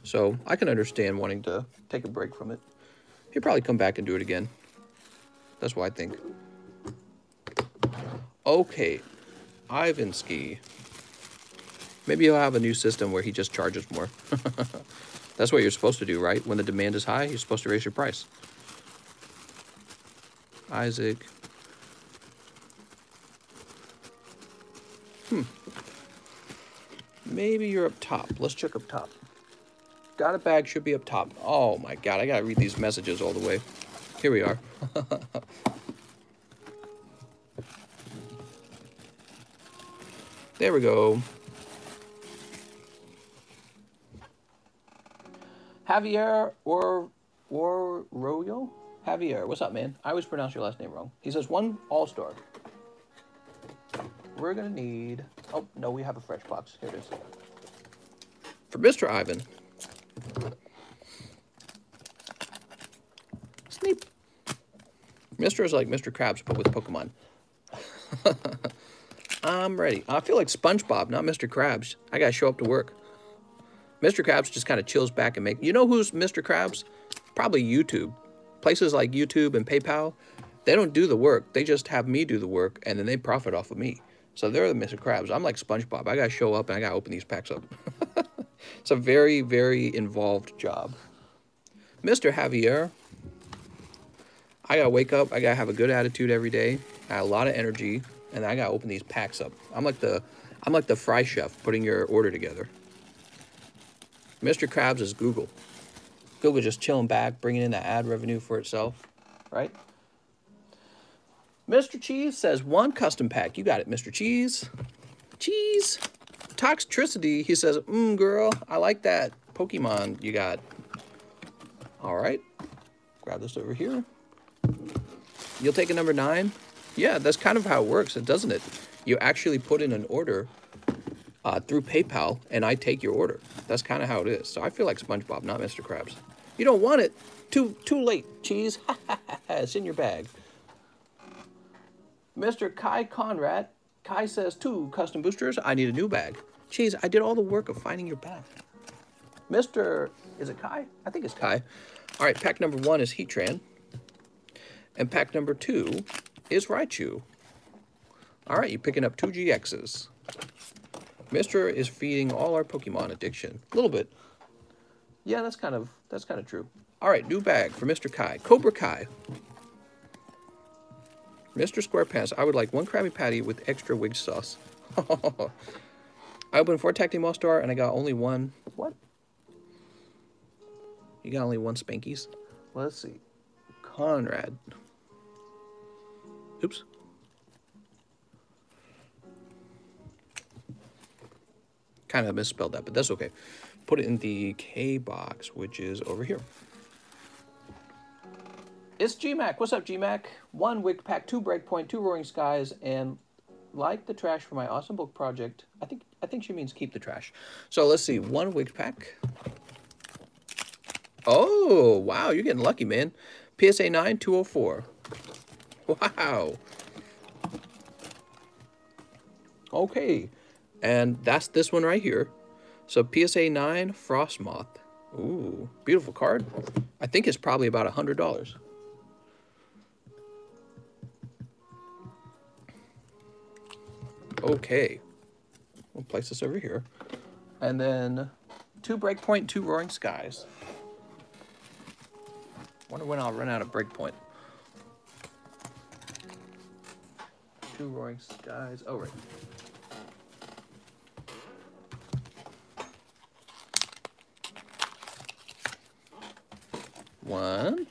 So, I can understand wanting to take a break from it. He'll probably come back and do it again. That's what I think. Okay, Ivinsky. Maybe he'll have a new system where he just charges more. That's what you're supposed to do, right? When the demand is high, you're supposed to raise your price. Isaac. Hmm. Maybe you're up top. Let's check up top. Got a bag, should be up top. Oh my god, I gotta read these messages all the way. Here we are. There we go. Javier or or Royo? Javier, what's up, man? I always pronounce your last name wrong. He says one all-star. We're gonna need... Oh, no, we have a fresh box. Here it is. For Mister Ivan. Sneep. Mister is like Mister Krabs, but with Pokemon. I'm ready. I feel like SpongeBob, not Mister Krabs. I gotta show up to work. Mister Krabs just kind of chills back and make... You know who's Mister Krabs? Probably YouTube. Places like YouTube and PayPal, they don't do the work. They just have me do the work, and then they profit off of me. So they're the Mister Krabs. I'm like SpongeBob. I gotta show up, and I gotta open these packs up. It's a very, very involved job. Mister Javier. I gotta wake up. I gotta have a good attitude every day. I got a lot of energy, and I gotta open these packs up. I'm like the, I'm like the fry chef putting your order together. Mister Krabs is Google. Google just chilling back, bringing in the ad revenue for itself, right? Mister Cheese says one custom pack. You got it, Mister Cheese. Cheese. Toxtricity. He says, mmm, girl, I like that Pokemon you got. All right. Grab this over here. You'll take a number nine. Yeah, that's kind of how it works, doesn't it? You actually put in an order uh, through PayPal, and I take your order. That's kind of how it is. So I feel like SpongeBob, not Mister Krabs. You don't want it. Too, too late, Cheese. It's in your bag. Mister Kai Conrad. Kai says, two custom boosters. I need a new bag. Jeez, I did all the work of finding your bag. Mister Is it Kai? I think it's Kai. All right, pack number one is Heatran. And pack number two is Raichu. All right, you're picking up two G Xs. Mister is feeding all our Pokemon addiction. A little bit. Yeah, that's kind of that's kind of true. All right, new bag for Mister Kai. Cobra Kai. Mister Squarepants, I would like one Krabby Patty with extra wig sauce. I opened four Tactic Mostar and I got only one. What? You got only one Spankies? Let's see. Conrad. Oops. Kind of misspelled that, but that's okay. Put it in the K box, which is over here. It's G Mac. What's up, G Mac? One Wick Pack, two Breakpoint, two Roaring Skies, and like the trash for my awesome book project. I think I think she means keep the trash. So let's see. One Wick Pack. Oh, wow. You're getting lucky, man. P S A nine, two oh four. Wow. Okay. And that's this one right here. So P S A nine, Frostmoth. Ooh, beautiful card. I think it's probably about one hundred dollars. Okay. We'll place this over here. And then two Breakpoint, two Roaring Skies. Wonder when I'll run out of Breakpoint. Two Roaring Skies. Oh, right. One.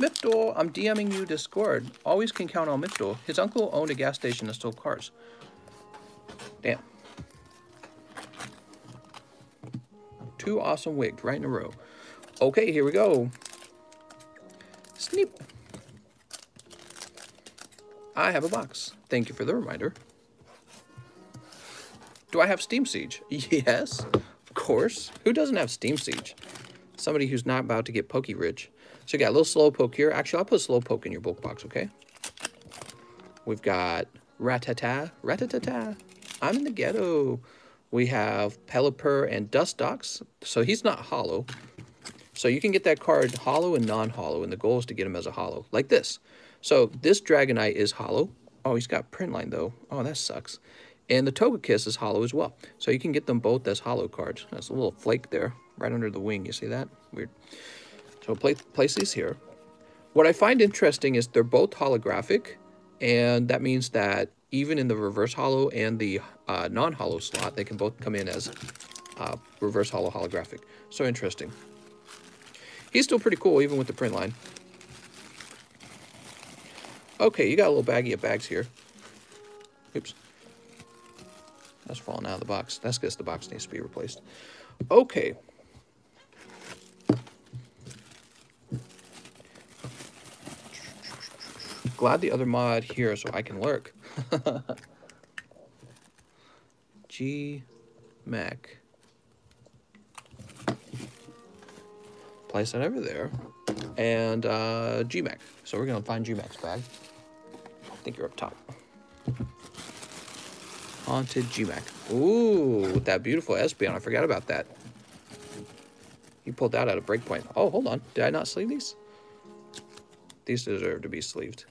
Mipdol, I'm DMing you Discord. Always can count on Mipdol. His uncle owned a gas station and stole cars. Damn. Two awesome wigs right in a row. Okay, here we go. Sneep. I have a box. Thank you for the reminder. Do I have Steam Siege? Yes, of course. Who doesn't have Steam Siege? Somebody who's not about to get pokey rich. So you got a little Slowpoke here. Actually, I'll put Slowpoke in your bulk box, okay? We've got Rattata, Rattata. I'm in the ghetto. We have Pelipper and Dustox. So he's not hollow. So you can get that card hollow and non-hollow, and the goal is to get him as a hollow, like this. So this Dragonite is hollow. Oh, he's got print line though. Oh, that sucks. And the Togekiss is hollow as well. So you can get them both as hollow cards. That's a little flake there, right under the wing. You see that? Weird. So place, place these here. What I find interesting is they're both holographic, and that means that even in the reverse hollow and the uh, non-hollow slot, they can both come in as uh, reverse hollow holographic. So interesting. He's still pretty cool, even with the print line. Okay, you got a little baggie of bags here. Oops. That's falling out of the box. That's because the box needs to be replaced. Okay. Glad the other mod here so I can lurk. G Mac. Place that over there. And uh, G Mac. So we're going to find G Mac's bag. I think you're up top. Haunted G Mac. Ooh, with that beautiful Espeon. I forgot about that. You pulled that out of Breakpoint. Oh, hold on. Did I not sleeve these? These deserve to be sleeved.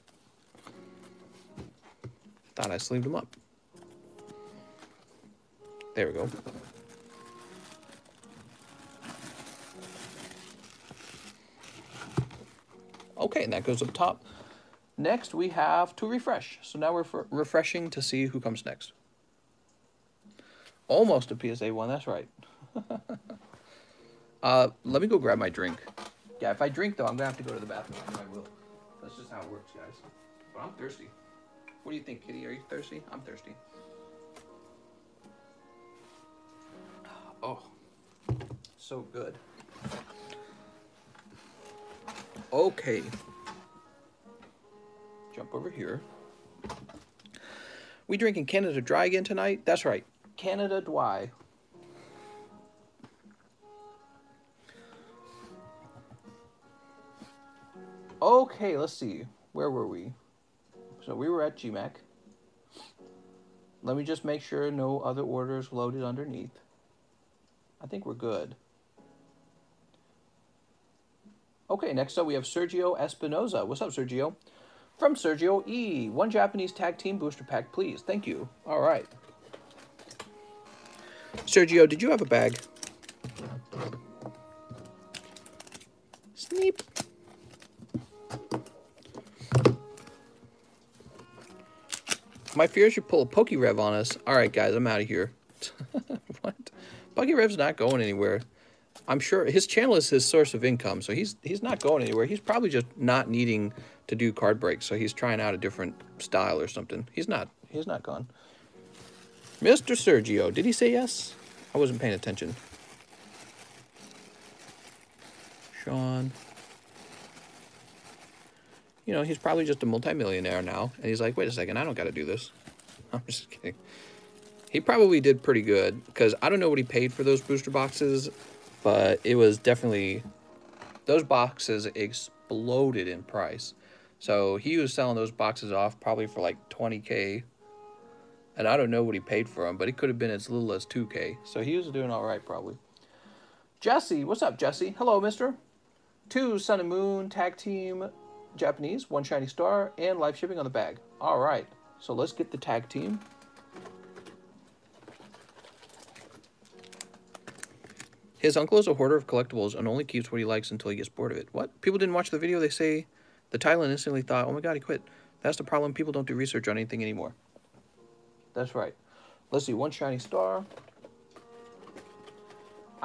Thought I sleeved them up. There we go. Okay, and that goes up top. Next, we have to refresh. So now we're refreshing to see who comes next. Almost a P S A one, that's right. uh, let me go grab my drink. Yeah, if I drink, though, I'm going to have to go to the bathroom. I will. That's just how it works, guys. But I'm thirsty. What do you think, Kitty? Are you thirsty? I'm thirsty. Oh, so good. Okay. Jump over here. We drinking Canada Dry again tonight? That's right. Canada Dry. Okay, let's see. Where were we? So we were at G Mac. Let me just make sure no other orders loaded underneath. I think we're good. Okay, next up we have Sergio Espinoza. What's up, Sergio? From Sergio E. One Japanese tag team booster pack, please. Thank you. All right. Sergio, did you have a bag? Sneep. My fears you pull a Pokérev on us. All right, guys, I'm out of here. What? Pokérev's not going anywhere. I'm sure his channel is his source of income, so he's he's not going anywhere. He's probably just not needing to do card breaks, so he's trying out a different style or something. He's not he's not gone. Mister Sergio, did he say yes? I wasn't paying attention. Sean. You know, he's probably just a multimillionaire now. And he's like, wait a second, I don't got to do this. I'm just kidding. He probably did pretty good, because I don't know what he paid for those booster boxes, but it was definitely... Those boxes exploded in price. So he was selling those boxes off probably for like twenty K. And I don't know what he paid for them, but it could have been as little as two K. So he was doing all right, probably. Jesse, what's up, Jesse? Hello, mister. Two Sun and Moon tag team... Japanese, one shiny star, and live shipping on the bag. All right, so let's get the tag team. His uncle is a hoarder of collectibles and only keeps what he likes until he gets bored of it. What? People didn't watch the video. They say the title and instantly thought, oh my god, he quit. That's the problem. People don't do research on anything anymore. That's right. Let's see, one shiny star.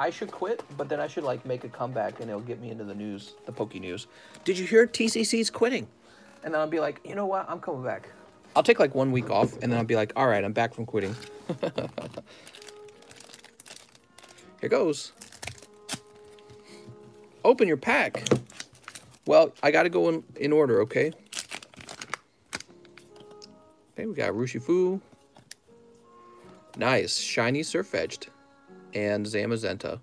I should quit, but then I should, like, make a comeback, and it'll get me into the news, the Poké News. Did you hear T C C's quitting? And then I'll be like, you know what? I'm coming back. I'll take, like, one week off, and then I'll be like, all right, I'm back from quitting. Here goes. Open your pack. Well, I got to go in, in order, okay? Okay, we got Rushifu. Nice. Shiny Surfetch'd. And Zamazenta.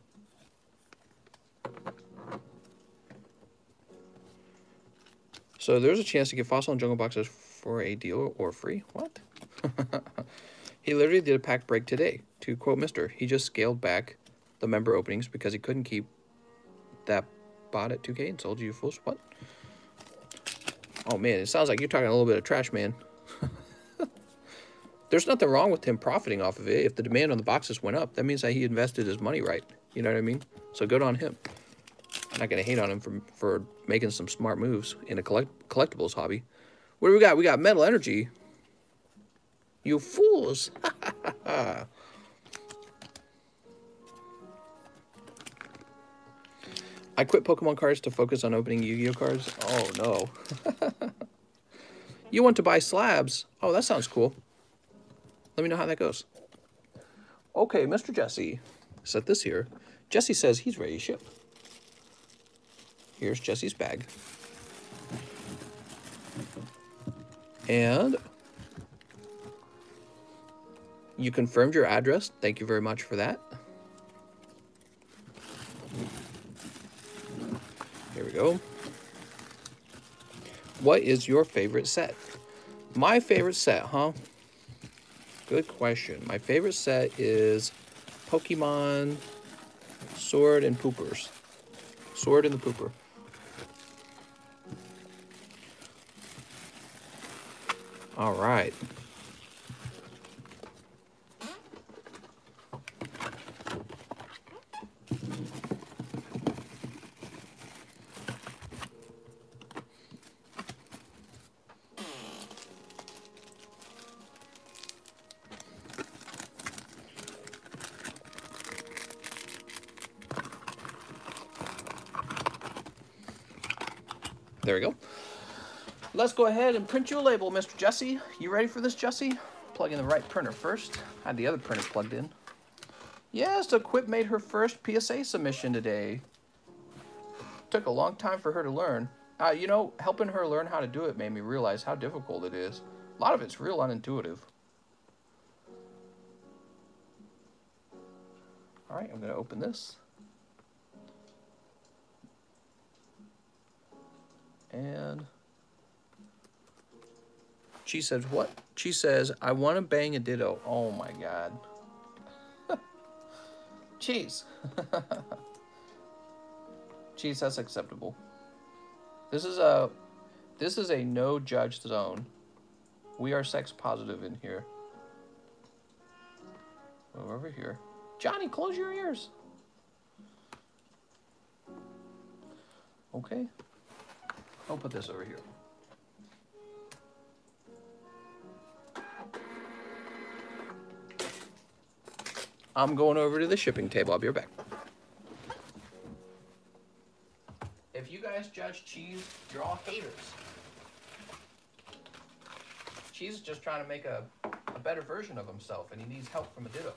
So there's a chance to get Fossil and Jungle Boxes for a deal or free. What? He literally did a pack break today. To quote Mister, he just scaled back the member openings because he couldn't keep that bot at two K and sold you fools. What? Oh, man, it sounds like you're talking a little bit of trash, man. There's nothing wrong with him profiting off of it. If the demand on the boxes went up, that means that he invested his money right. You know what I mean? So good on him. I'm not going to hate on him for, for making some smart moves in a collect collectibles hobby. What do we got? We got Metal Energy. You fools. I quit Pokemon cards to focus on opening Yu-Gi-Oh cards. Oh, no. You want to buy slabs? Oh, that sounds cool. Let me know how that goes. Okay, Mister Jesse set this here. Jesse says he's ready to ship. Here's Jesse's bag. And you confirmed your address. Thank you very much for that. Here we go. What is your favorite set? My favorite set, huh? Good question. My favorite set is Pokemon Sword and Poopers. Sword and the Pooper. All right. There we go. Let's go ahead and print you a label, Mister Jesse. You ready for this, Jesse? Plug in the right printer first. I had the other printer plugged in. Yes, the Quip made her first P S A submission today. Took a long time for her to learn. Uh, you know, helping her learn how to do it made me realize how difficult it is. A lot of it's real unintuitive. All right, I'm going to open this. And she says, what? She says, I want to bang a ditto. Oh, my God. Cheese. Cheese, that's acceptable. This is a This is a no-judge zone. We are sex positive in here. Move over here. Johnny, close your ears. Okay. I'll put this over here. I'm going over to the shipping table. I'll be right back. If you guys judge cheese, you're all haters. Cheese is just trying to make a, a better version of himself, and he needs help from a ditto.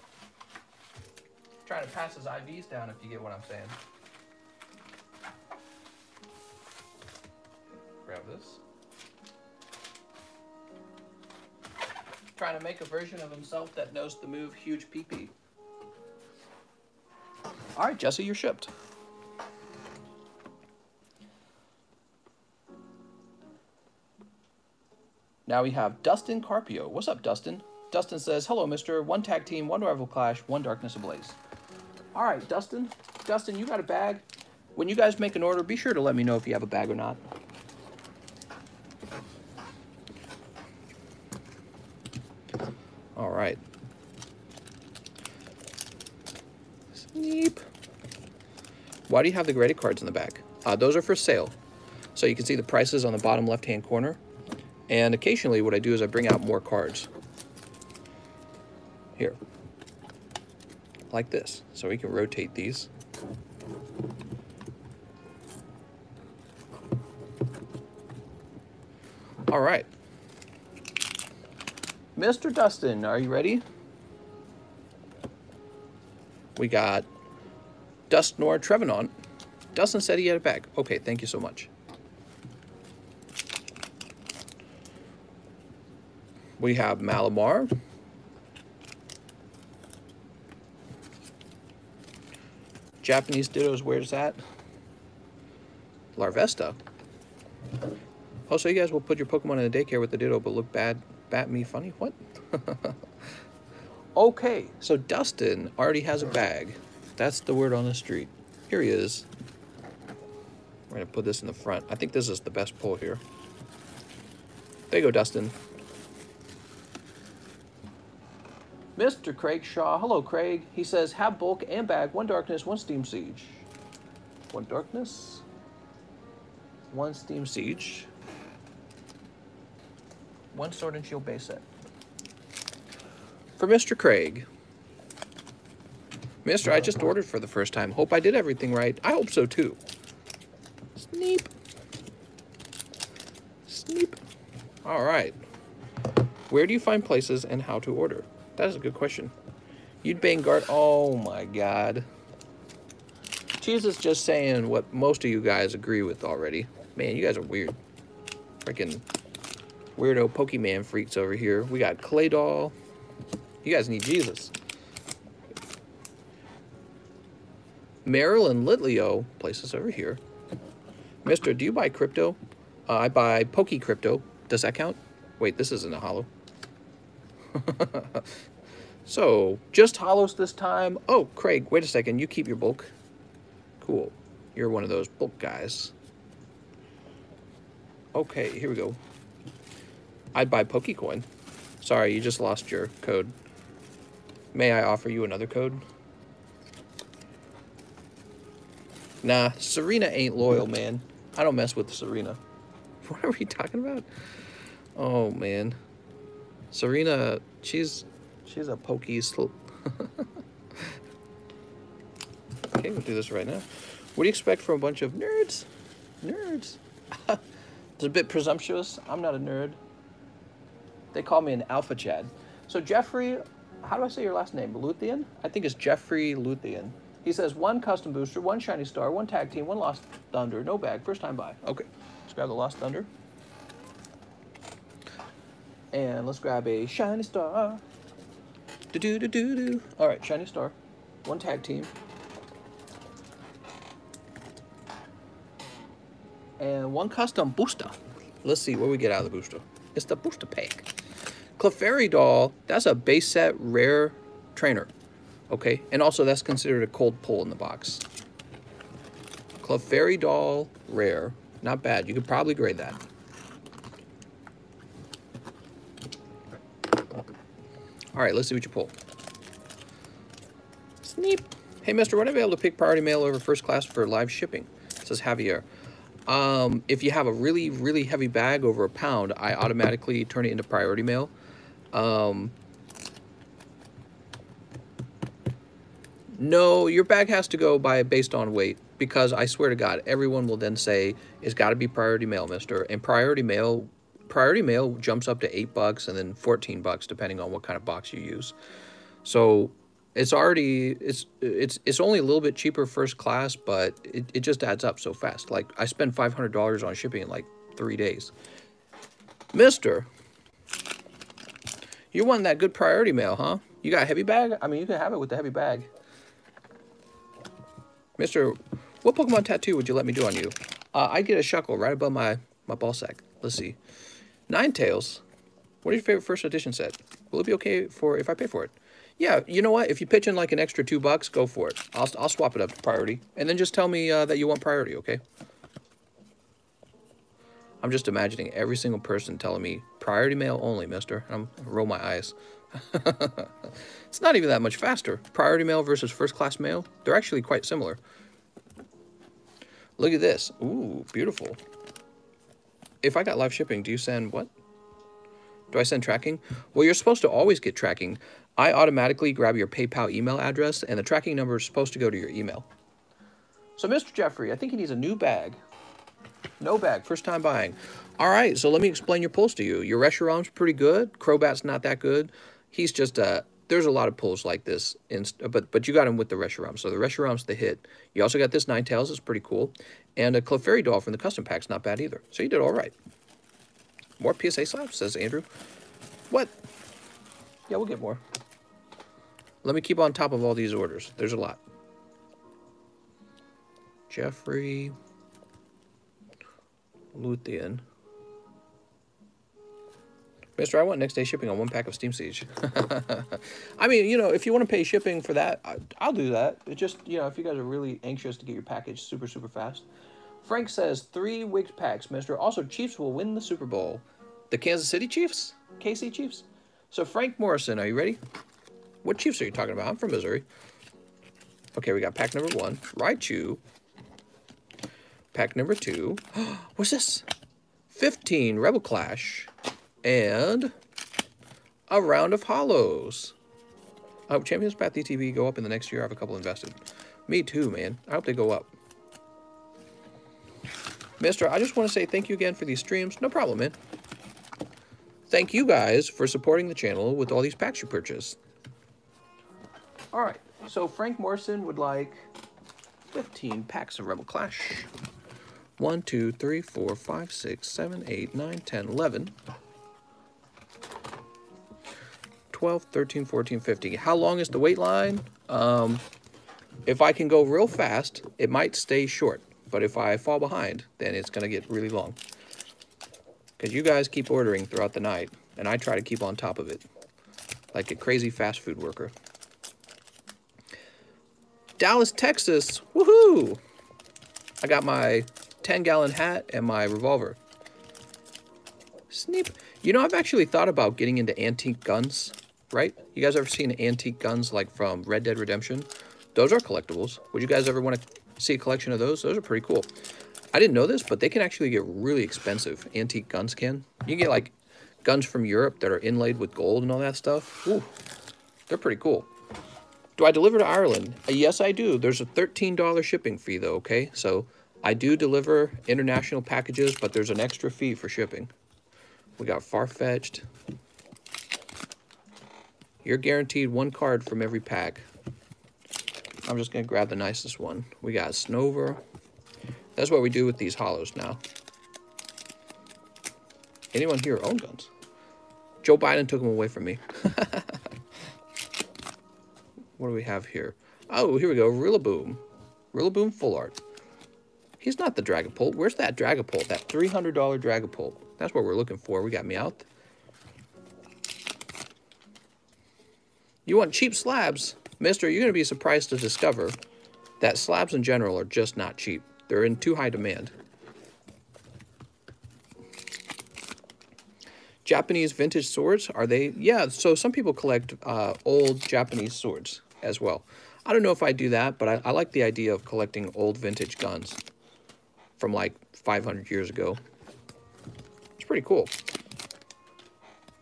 Trying to pass his I Vs down, if you get what I'm saying. Grab this. Trying to make a version of himself that knows the move huge pee-pee. All right, Jesse, you're shipped. Now we have Dustin Carpio. What's up, Dustin? Dustin says, hello, mister. One tag team, one rival clash, one darkness ablaze. All right, Dustin. Dustin, you got a bag. When you guys make an order, be sure to let me know if you have a bag or not. All right. Sneep. Why do you have the graded cards in the bag? Uh, those are for sale. So you can see the prices on the bottom left-hand corner. And occasionally what I do is I bring out more cards. Here. Like this. So we can rotate these. All right. Mister Dustin, are you ready? We got Dustnor Trevenant. Dustin said he had it back. Okay, thank you so much. We have Malamar. Japanese Dittos, where's that? Larvesta. Also, you guys will put your Pokemon in a daycare with the Ditto, but look bad. Bat me funny? What? Okay, so Dustin already has a bag. That's the word on the street. Here he is. We're going to put this in the front. I think this is the best pull here. There you go, Dustin. Mister Craig Shaw. Hello, Craig. He says, have bulk and bag, one darkness, one steam siege. One darkness, one steam siege. One sword and shield base set. For Mister Craig. Mister, I just ordered for the first time. Hope I did everything right. I hope so, too. Sneep. Sneep. All right. Where do you find places and how to order? That is a good question. You'd Vanguard. Oh, my God. Cheese is just saying what most of you guys agree with already. Man, you guys are weird. Freaking... weirdo Pokemon freaks over here. We got Claydol. You guys need Jesus. Marilyn Litleo. Places over here. Mister, do you buy crypto? Uh, I buy Poke Crypto. Does that count? Wait, this isn't a holo. So, just holos this time. Oh, Craig, wait a second. You keep your bulk. Cool. You're one of those bulk guys. Okay, here we go. I'd buy Pokecoin. Sorry, you just lost your code. May I offer you another code? Nah, Serena ain't loyal, man. I don't mess with Serena. What are we talking about? Oh, man. Serena, she's she's a pokey slope. Okay, we'll do this right now. What do you expect from a bunch of nerds? Nerds. It's a bit presumptuous. I'm not a nerd. They call me an alpha Chad. So Jeffrey, how do I say your last name? Luthien? I think it's Jeffrey Luthien. He says one custom booster, one shiny star, one tag team, one Lost Thunder, no bag, first time buy. Okay, let's grab the Lost Thunder. And let's grab a shiny star. Do do do do do. All right, shiny star, one tag team. And one custom booster. Let's see what we get out of the booster. It's the booster pack. Clefairy doll, that's a base set rare trainer. Okay, and also that's considered a cold pull in the box. Clefairy doll rare, not bad. You could probably grade that. All right, let's see what you pull. Sneep. Hey, mister, would I be able to pick priority mail over first class for live shipping? It says Javier. Um, if you have a really, really heavy bag over a pound, I automatically turn it into priority mail. Um, no, your bag has to go by based on weight, because I swear to God, everyone will then say, it's got to be priority mail, mister. And priority mail, priority mail jumps up to eight bucks and then fourteen bucks, depending on what kind of box you use. So it's already, it's it's it's only a little bit cheaper first class, but it, it just adds up so fast. Like, I spend five hundred dollars on shipping in like three days. Mister, you won that good priority mail, huh? You got a heavy bag? I mean, you can have it with the heavy bag. Mister, what Pokemon tattoo would you let me do on you? Uh, I'd get a Shuckle right above my, my ball sack. Let's see. Ninetales, what is your favorite first edition set? Will it be okay for if I pay for it? Yeah, you know what? If you pitch in like an extra two bucks, go for it. I'll, I'll swap it up to priority. And then just tell me uh, that you want priority, okay? I'm just imagining every single person telling me, priority mail only, mister. And I'm roll my eyes. It's not even that much faster. Priority mail versus first class mail, they're actually quite similar. Look at this. Ooh, beautiful. If I got live shipping, do you send what? Do I send tracking? Well, you're supposed to always get tracking. I automatically grab your PayPal email address, and the tracking number is supposed to go to your email. So, Mister Jeffrey, I think he needs a new bag. No bag, first time buying. All right, so let me explain your pulls to you. Your Reshiram's pretty good. Crobat's not that good. He's just, uh, there's a lot of pulls like this, in, but but you got him with the Reshiram, so the Reshiram's the hit. You also got this Ninetales, it's pretty cool. And a Clefairy doll from the custom pack's not bad either. So you did all right. More P S A slaps, says Andrew. What? Yeah, we'll get more. Let me keep on top of all these orders. There's a lot. Jeffrey. Luthien. Mister, I want next day shipping on one pack of Steam Siege. I mean, you know, if you want to pay shipping for that, I, I'll do that. It just, you know, if you guys are really anxious to get your package super, super fast. Frank says, three Wigs packs, mister. Also, Chiefs will win the Super Bowl. The Kansas City Chiefs? K C Chiefs? So, Frank Morrison, are you ready? What Chiefs are you talking about? I'm from Missouri. Okay, we got pack number one. Raichu. Pack number two. What's this? fifteen Rebel Clash. And a round of hollows. I hope Champions Path E T B go up in the next year. I have a couple invested. Me too, man. I hope they go up. Mister, I just want to say thank you again for these streams. No problem, man. Thank you guys for supporting the channel with all these packs you purchased. All right. So Frank Morrison would like fifteen packs of Rebel Clash. one, two, three, four, five, six, seven, eight, nine, ten, eleven. twelve, thirteen, fourteen, fifteen. How long is the wait line? Um, if I can go real fast, it might stay short. But if I fall behind, then it's going to get really long. Because you guys keep ordering throughout the night, and I try to keep on top of it. Like a crazy fast food worker. Dallas, Texas. Woohoo! I got my ten gallon hat and my revolver. Sneep. You know, I've actually thought about getting into antique guns. Right? You guys ever seen antique guns like from Red Dead Redemption? Those are collectibles. Would you guys ever want to see a collection of those? Those are pretty cool. I didn't know this, but they can actually get really expensive. Antique guns can. You can get like guns from Europe that are inlaid with gold and all that stuff. Ooh, they're pretty cool. Do I deliver to Ireland? Uh, yes, I do. There's a thirteen dollar shipping fee though, okay? So I do deliver international packages, but there's an extra fee for shipping. We got Farfetch'd. You're guaranteed one card from every pack. I'm just going to grab the nicest one. We got Snover. That's what we do with these hollows now. Anyone here own guns? Joe Biden took them away from me. What do we have here? Oh, here we go. Rillaboom. Rillaboom full art. He's not the Dragapult. Where's that Dragapult? That three hundred dollar Dragapult. That's what we're looking for. We got Meowth. You want cheap slabs? Mister, you're going to be surprised to discover that slabs in general are just not cheap. They're in too high demand. Japanese vintage swords, are they? Yeah, so some people collect uh, old Japanese swords as well. I don't know if I do that, but I, I like the idea of collecting old vintage guns from like five hundred years ago. It's pretty cool.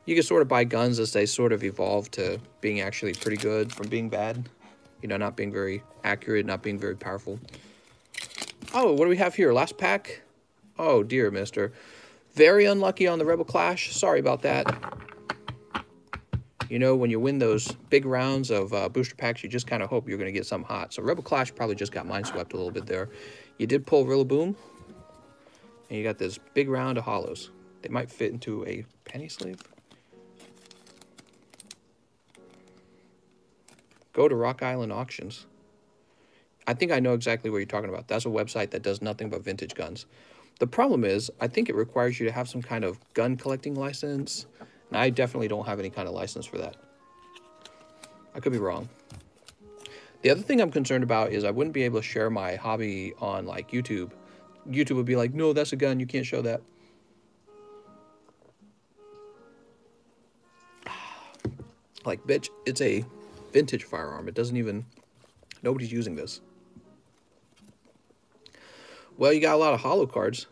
You can sort of buy guns as they sort of evolve to being actually pretty good from being bad. You know, not being very accurate, not being very powerful. Oh, what do we have here? Last pack? Oh, dear, mister. Very unlucky on the Rebel Clash. Sorry about that. You know, when you win those big rounds of uh, booster packs, you just kind of hope you're going to get something hot. So Rebel Clash probably just got mineswept a little bit there. You did pull Rillaboom, and you got this big round of hollows. They might fit into a penny sleeve. Go to Rock Island Auctions. I think I know exactly what you're talking about. That's a website that does nothing but vintage guns. The problem is, I think it requires you to have some kind of gun collecting license. And I definitely don't have any kind of license for that. I could be wrong. The other thing I'm concerned about is I wouldn't be able to share my hobby on like YouTube. YouTube would be like, no, that's a gun. You can't show that. Like, bitch, it's a vintage firearm. It doesn't even... Nobody's using this. Well, you got a lot of holo cards.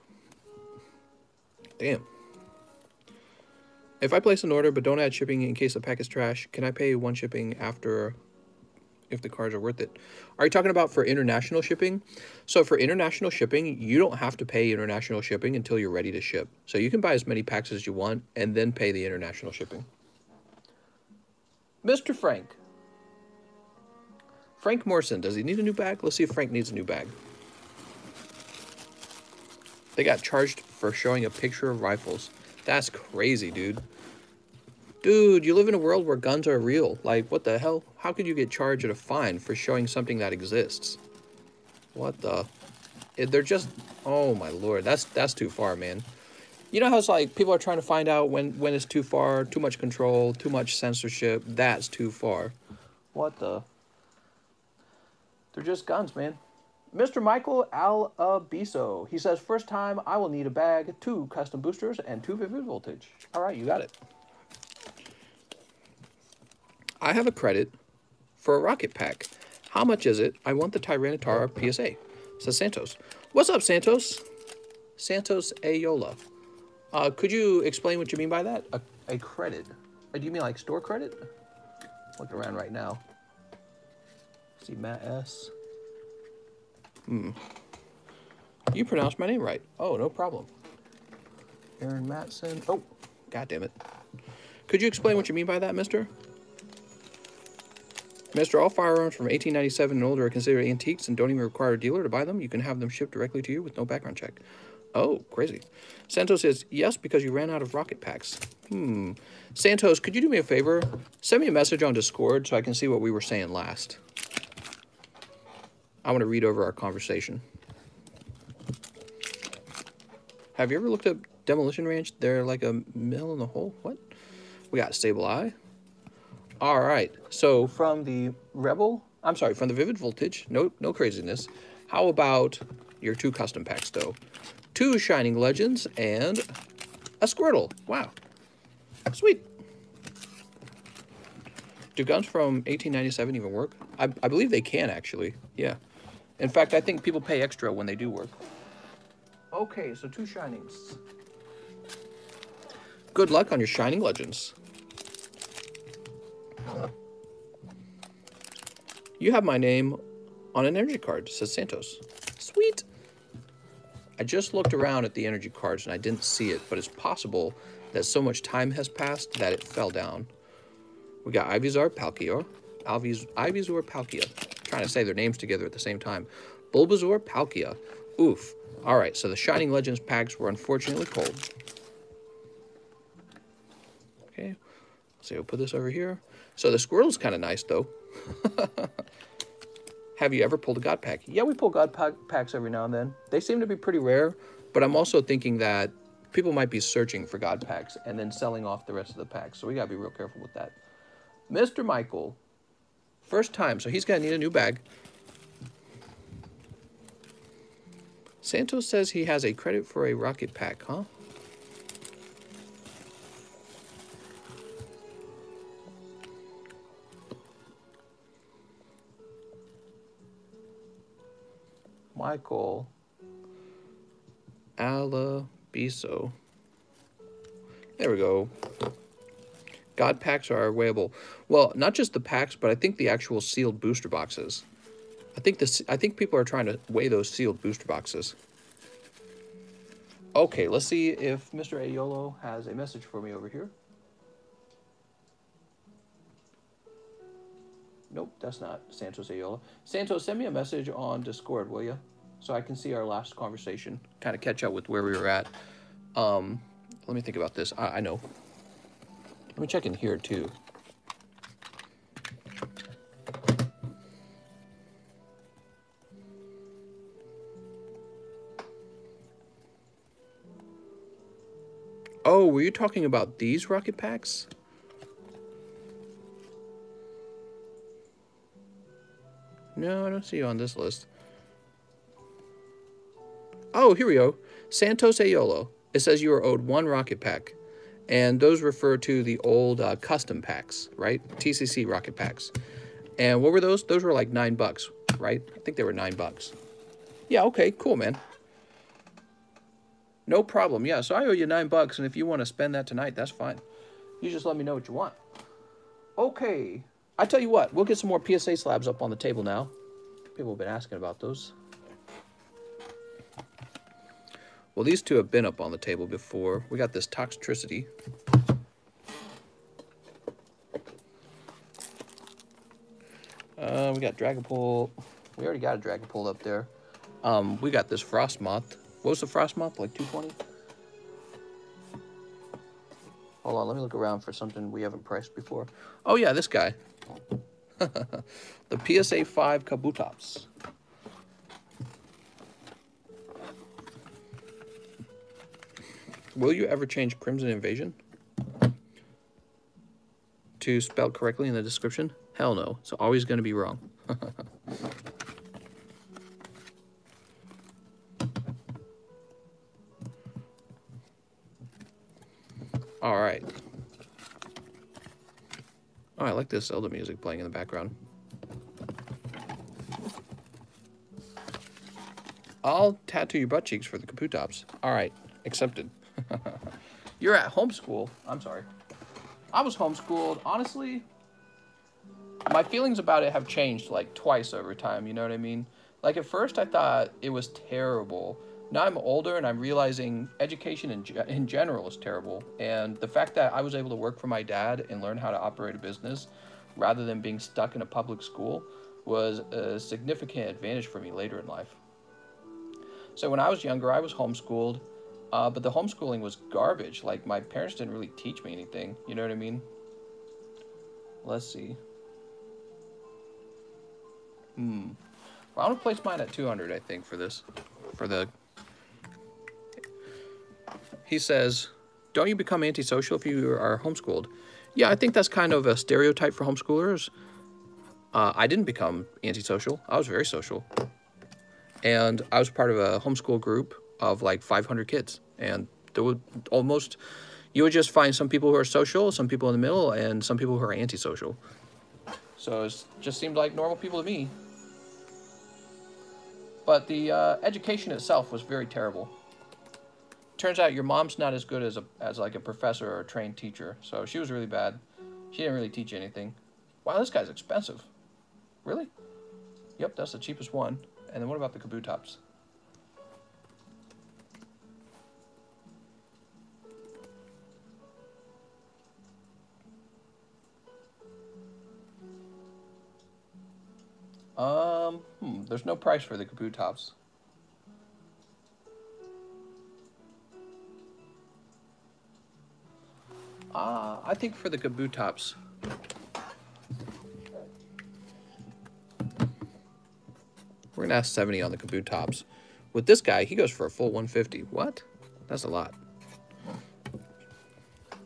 Damn. If I place an order but don't add shipping in case the pack is trash, can I pay one shipping after if the cards are worth it? Are you talking about for international shipping? So for international shipping, you don't have to pay international shipping until you're ready to ship. So you can buy as many packs as you want and then pay the international shipping. Mister Frank. Frank Morrison, does he need a new bag? Let's see if Frank needs a new bag. They got charged for showing a picture of rifles. That's crazy, dude. Dude, you live in a world where guns are real. Like, what the hell? How could you get charged at a fine for showing something that exists? What the? They're just... Oh, my Lord. That's that's too far, man. You know how it's like people are trying to find out when, when it's too far, too much control, too much censorship. That's too far. What the? They're just guns, man. Mister Michael Alabiso, he says, first time I will need a bag, two custom boosters, and two vivid voltage. All right, you got it. I have a credit for a rocket pack. How much is it? I want the Tyranitar P S A, says Santos. What's up, Santos? Santos Ayola. Uh, could you explain what you mean by that? A, a credit. Do you mean like store credit? Look around right now. See, Matt S. Hmm. You pronounced my name right. Oh, no problem. Aaron Matson. Oh, God damn it. Could you explain what you mean by that, mister? Mister, all firearms from eighteen ninety-seven and older are considered antiques and don't even require a dealer to buy them. You can have them shipped directly to you with no background check. Oh, crazy. Santos says, yes, because you ran out of rocket packs. Hmm. Santos, could you do me a favor? Send me a message on Discord so I can see what we were saying last. I want to read over our conversation. Have you ever looked up Demolition Ranch? They're like a mill in the hole. What? We got Stable Eye. All right. So from the Rebel, I'm sorry, from the Vivid Voltage, no, no craziness. How about your two custom packs, though? Two Shining Legends and a Squirtle. Wow. Sweet. Do guns from eighteen ninety-seven even work? I, I believe they can, actually. Yeah. In fact, I think people pay extra when they do work. Okay, so two Shinings. Good luck on your Shining Legends. You have my name on an energy card, says Santos. Sweet. I just looked around at the energy cards and I didn't see it, but it's possible that so much time has passed that it fell down. We got Ivysaur, Palkia. Alvis, Ivysaur, Palkia. I'm trying to say their names together at the same time. Bulbasaur, Palkia. Oof. All right, so the Shining Legends packs were unfortunately cold. Okay. So we'll put this over here. So the Squirtle's kind of nice, though. Have you ever pulled a God Pack? Yeah, we pull God pack packs every now and then. They seem to be pretty rare, but I'm also thinking that people might be searching for God Packs and then selling off the rest of the packs, so we got to be real careful with that. Mister Michael... First time, so he's going to need a new bag. Santos says he has a credit for a rocket pack, huh? Michael Alabiso. There we go. God packs are available. Well, not just the packs, but I think the actual sealed booster boxes. I think this. I think people are trying to weigh those sealed booster boxes. Okay, let's see if Mister Ayolo has a message for me over here. Nope, that's not Santos Ayolo. Santos, send me a message on Discord, will you? So I can see our last conversation, kind of catch up with where we were at. Um, let me think about this. I, I know. Let me check in here, too. Oh, were you talking about these rocket packs? No, I don't see you on this list. Oh, here we go. Santos Ayolo. It says you are owed one rocket pack. And those refer to the old uh, custom packs, right? T C C rocket packs. And what were those? Those were like nine bucks, right? I think they were nine bucks. Yeah, okay, cool, man. No problem. Yeah, so I owe you nine bucks, and if you want to spend that tonight, that's fine. You just let me know what you want. Okay. I tell you what, we'll get some more P S A slabs up on the table now. People have been asking about those. Well, these two have been up on the table before. We got this toxicity. Uh, we got Dragapult. We already got a Dragapult up there. Um, we got this Frostmoth. What was the Frostmoth? Like two twenty? Hold on, let me look around for something we haven't priced before. Oh yeah, this guy. The P S A five Kabutops. Will you ever change Crimson Invasion to spell correctly in the description? Hell no. It's always going to be wrong. All right. Oh, I like this Zelda music playing in the background. I'll tattoo your butt cheeks for the Kabutops. All right. Accepted. You're at homeschool. I'm sorry. I was homeschooled. Honestly, my feelings about it have changed like twice over time. You know what I mean? Like at first I thought it was terrible. Now I'm older and I'm realizing education in, ge in general is terrible. And the fact that I was able to work for my dad and learn how to operate a business rather than being stuck in a public school was a significant advantage for me later in life. So when I was younger, I was homeschooled. Uh, but the homeschooling was garbage. Like, my parents didn't really teach me anything. You know what I mean? Let's see. Hmm. Well, I'm going to place mine at two hundred, I think, for this. For the... He says, don't you become antisocial if you are homeschooled? Yeah, I think that's kind of a stereotype for homeschoolers. Uh, I didn't become antisocial. I was very social. And I was part of a homeschool group of like five hundred kids, and there would almost, you would just find some people who are social, some people in the middle, and some people who are antisocial. So it just seemed like normal people to me. But the uh, education itself was very terrible. Turns out your mom's not as good as a as like a professor or a trained teacher, so she was really bad. She didn't really teach anything. Wow, this guy's expensive. Really? Yep, that's the cheapest one. And then what about the Kabutops? Um, hmm, there's no price for the Kabutops. Ah, I think for the Kabutops. We're gonna ask seventy on the Kabutops. With this guy, he goes for a full one fifty. What? That's a lot.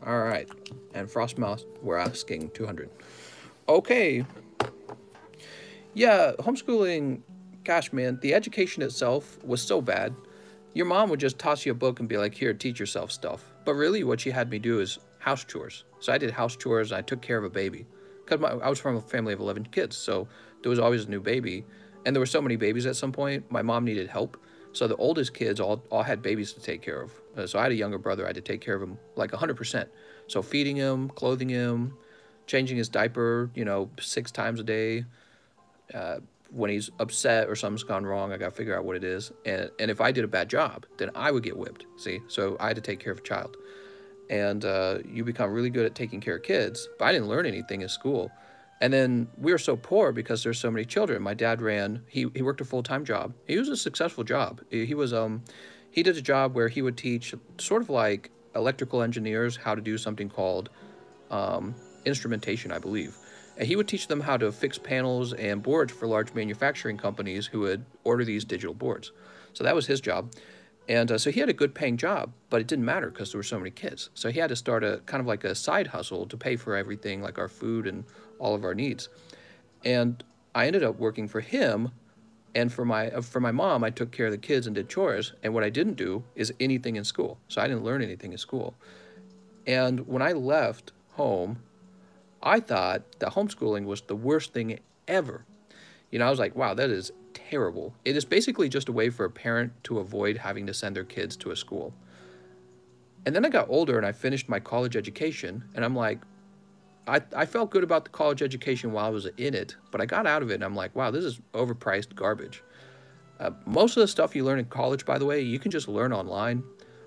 All right, and Frostmoth, we're asking two hundred. Okay. Yeah, homeschooling, gosh, man, the education itself was so bad. Your mom would just toss you a book and be like, here, teach yourself stuff. But really what she had me do is house chores. So I did house chores, and I took care of a baby. Because I was from a family of eleven kids, so there was always a new baby. And there were so many babies at some point, my mom needed help. So the oldest kids all, all had babies to take care of. Uh, so I had a younger brother. I had to take care of him like one hundred percent. So feeding him, clothing him, changing his diaper, you know, six times a day. Uh, when he's upset or something's gone wrong, I got to figure out what it is. And, and if I did a bad job, then I would get whipped, see? So I had to take care of a child. And uh, you become really good at taking care of kids. But I didn't learn anything in school. And then we were so poor because there's so many children. My dad ran, he, he worked a full-time job. He was a successful job. He, he was, um, he did a job where he would teach sort of like electrical engineers how to do something called um, instrumentation, I believe. And he would teach them how to fix panels and boards for large manufacturing companies who would order these digital boards. So that was his job. And uh, so he had a good paying job, but it didn't matter because there were so many kids. So he had to start a kind of like a side hustle to pay for everything, like our food and all of our needs. And I ended up working for him, and for my uh, for my mom, I took care of the kids and did chores. And what I didn't do is anything in school. So I didn't learn anything in school. And when I left home, I thought that homeschooling was the worst thing ever. You know, I was like, wow, that is terrible. It is basically just a way for a parent to avoid having to send their kids to a school. And then I got older and I finished my college education, and I'm like, I, I felt good about the college education while I was in it, but I got out of it and I'm like, wow, this is overpriced garbage. Uh, most of the stuff you learn in college, by the way, you can just learn online,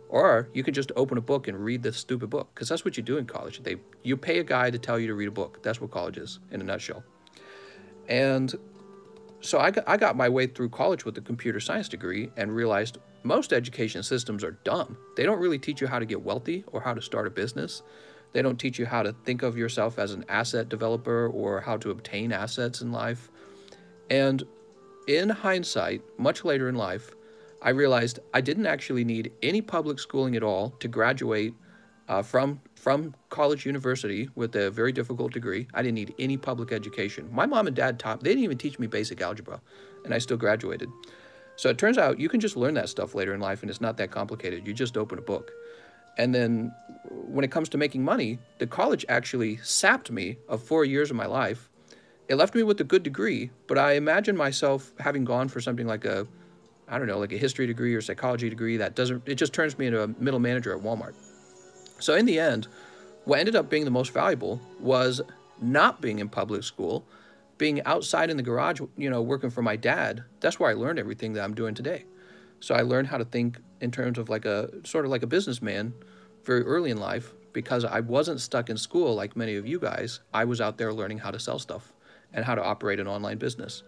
or you can just open a book and read this stupid book, because that's what you do in college. They, you pay a guy to tell you to read a book. That's what college is in a nutshell. And so I got, I got my way through college with a computer science degree and realized most education systems are dumb. They don't really teach you how to get wealthy or how to start a business. They don't teach you how to think of yourself as an asset developer or how to obtain assets in life. And in hindsight, much later in life, I realized I didn't actually need any public schooling at all to graduate uh, from, from college university with a very difficult degree. I didn't need any public education. My mom and dad taught, they didn't even teach me basic algebra, and I still graduated. So it turns out you can just learn that stuff later in life, and it's not that complicated. You just open a book. And then when it comes to making money, the college actually sapped me of four years of my life. It left me with a good degree, but I imagine myself having gone for something like a, I don't know, like a history degree or psychology degree that doesn't, it just turns me into a middle manager at Walmart. So in the end, what ended up being the most valuable was not being in public school, being outside in the garage, you know, working for my dad. That's where I learned everything that I'm doing today. So I learned how to think in terms of like a sort of like a businessman very early in life, because I wasn't stuck in school like many of you guys. I was out there learning how to sell stuff and how to operate an online business.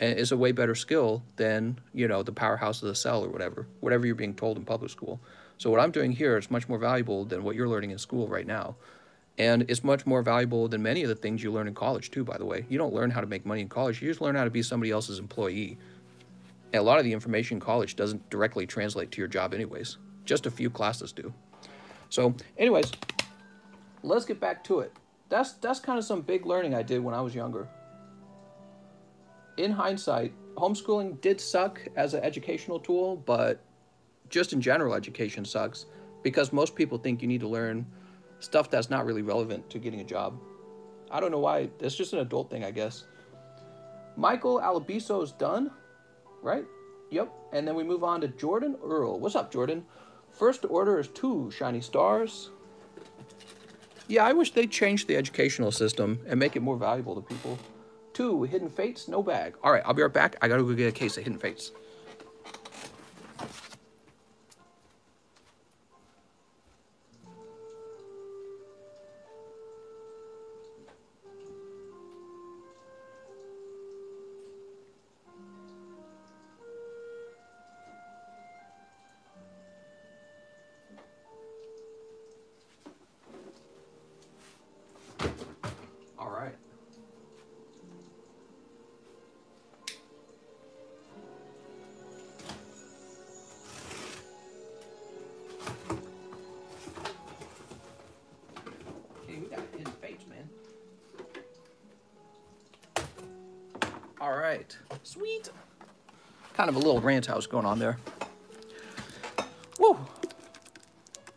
And it's a way better skill than, you know, the powerhouse of the cell or whatever, whatever you're being told in public school. So what I'm doing here is much more valuable than what you're learning in school right now. And it's much more valuable than many of the things you learn in college too, by the way. You don't learn how to make money in college. You just learn how to be somebody else's employee. And a lot of the information in college doesn't directly translate to your job anyways. Just a few classes do. So anyways, let's get back to it. That's, that's kind of some big learning I did when I was younger. In hindsight, homeschooling did suck as an educational tool, but just in general, education sucks because most people think you need to learn stuff that's not really relevant to getting a job. I don't know why. It's just an adult thing, I guess. Michael Alabiso is done, right? Yep. And then we move on to Jordan Earl. What's up, Jordan? First order is two shiny stars. Yeah, I wish they'd change the educational system and make it more valuable to people. Two Hidden Fates, no bag. All right, I'll be right back. I gotta go get a case of Hidden Fates. Sweet. Kind of a little rant house going on there. Woo.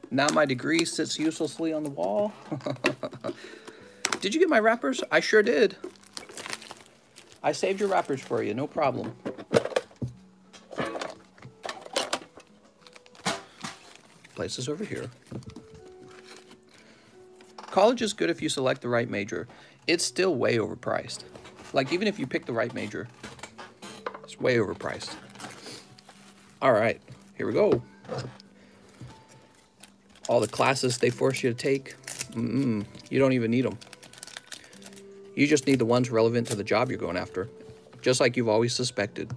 Now my degree sits uselessly on the wall. Did you get my wrappers? I sure did. I I saved your wrappers for you, no problem. Place this over here. College is good if you select the right major. It's still way overpriced. Like, even if you pick the right major, it's way overpriced. All right, here we go. All the classes they force you to take, mm-mm, you don't even need them. You just need the ones relevant to the job you're going after, just like you've always suspected.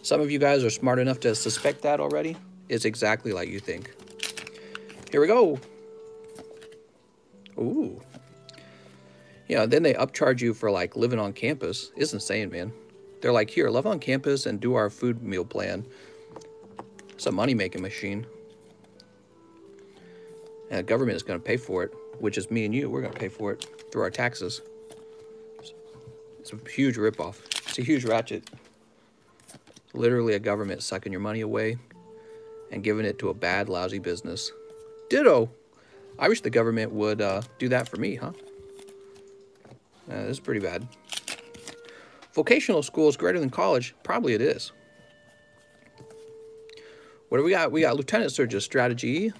Some of you guys are smart enough to suspect that already. It's exactly like you think. Here we go. Ooh. Yeah, then they upcharge you for, like, living on campus. It's insane, man. They're like, here, live on campus and do our food meal plan. It's a money-making machine. And the government is going to pay for it, which is me and you. We're going to pay for it through our taxes. It's a huge ripoff. It's a huge ratchet. It's literally a government sucking your money away and giving it to a bad, lousy business. Ditto. I wish the government would uh, do that for me, huh? Uh, this is pretty bad. Vocational school is greater than college. Probably it is. What do we got? We got Lieutenant Surge's strategy.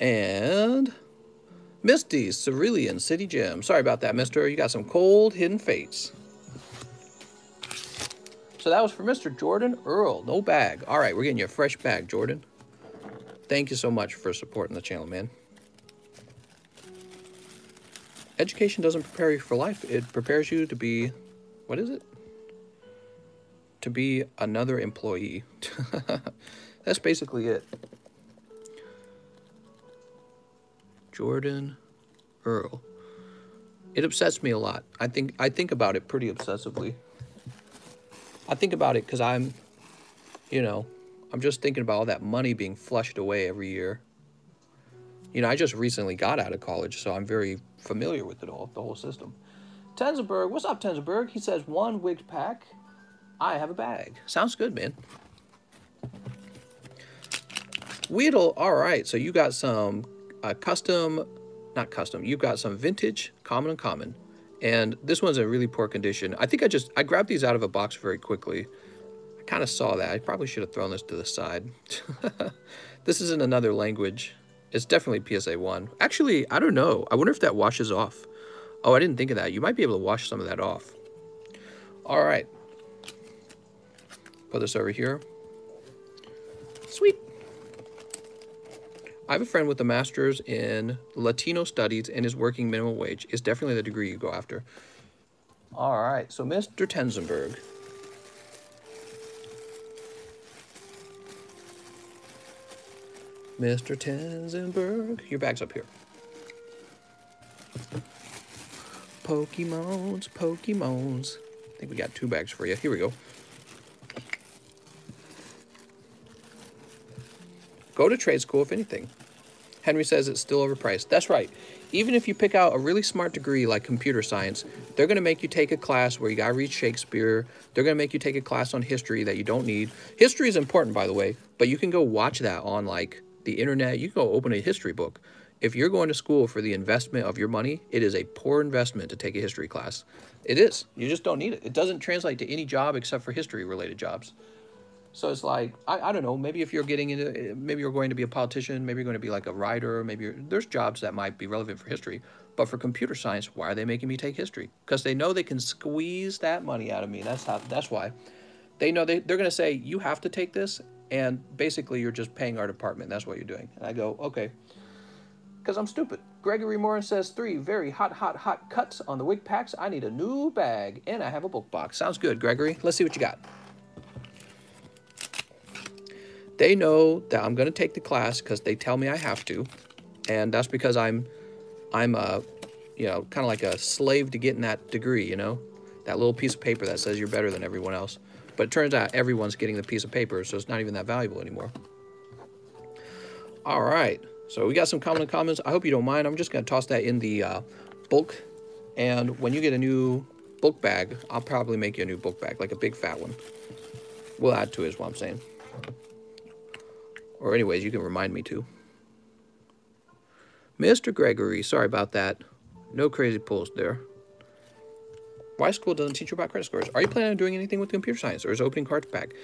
And Misty's Cerulean City Gym. Sorry about that, mister. You got some cold hidden fates. So that was for Mister Jordan Earl. No bag. All right, we're getting you a fresh bag, Jordan. Thank you so much for supporting the channel, man. Education doesn't prepare you for life. It prepares you to be, what is it? To be another employee. That's basically it. Jordan Earl. It upsets me a lot. I think I think about it pretty obsessively. I think about it because I'm, you know, I'm just thinking about all that money being flushed away every year. You know, I just recently got out of college, so I'm very familiar with it all, the whole system. Tenzenberg, what's up, Tenzenberg? He says, one wigged pack, I have a bag. Sounds good, man. Weedle, all right, so you got some uh, custom, not custom, you've got some vintage, common and common. And this one's in really poor condition. I think I just, I grabbed these out of a box very quickly. I kind of saw that. I probably should have thrown this to the side. This is in another language. It's definitely P S A one. Actually, I don't know. I wonder if that washes off. Oh, I didn't think of that. You might be able to wash some of that off. All right. Put this over here. Sweet. I have a friend with a master's in Latino studies and is working minimum wage. It's definitely the degree you go after. All right. So, Mister Tenzenberg. Mister Tenzenberg, your bag's up here. Pokemons, Pokemons. I think we got two bags for you. Here we go. Go to trade school, if anything. Henry says it's still overpriced. That's right. Even if you pick out a really smart degree like computer science, they're going to make you take a class where you got to read Shakespeare. They're going to make you take a class on history that you don't need. History is important, by the way, but you can go watch that on, like, the internet. You can go open a history book. If you're going to school for the investment of your money, it is a poor investment to take a history class. It is. You just don't need it. It doesn't translate to any job except for history-related jobs. So it's like, I, I don't know, maybe if you're getting into, maybe you're going to be a politician, maybe you're going to be like a writer, maybe you're, there's jobs that might be relevant for history. But for computer science, why are they making me take history? Because they know they can squeeze that money out of me. That's how. That's why. They know they, they're going to say, you have to take this. And basically, you're just paying our department. That's what you're doing. And I go, okay, because I'm stupid. Gregory Moore says, three very hot, hot, hot cuts on the wig packs. I need a new bag, and I have a book box. Sounds good, Gregory. Let's see what you got. They know that I'm going to take the class because they tell me I have to, and that's because I'm, I'm a, you know, kind of like a slave to getting that degree, you know, that little piece of paper that says you're better than everyone else. But it turns out everyone's getting the piece of paper, so it's not even that valuable anymore. All right, so we got some common and commons. I hope you don't mind. I'm just going to toss that in the uh, bulk. And when you get a new bulk bag, I'll probably make you a new bulk bag, like a big fat one. We'll add to it is what I'm saying. Or anyways, you can remind me to. Mister Gregory, sorry about that. No crazy pulls there. Why school doesn't teach you about credit scores? Are you planning on doing anything with computer science, or is opening cards back?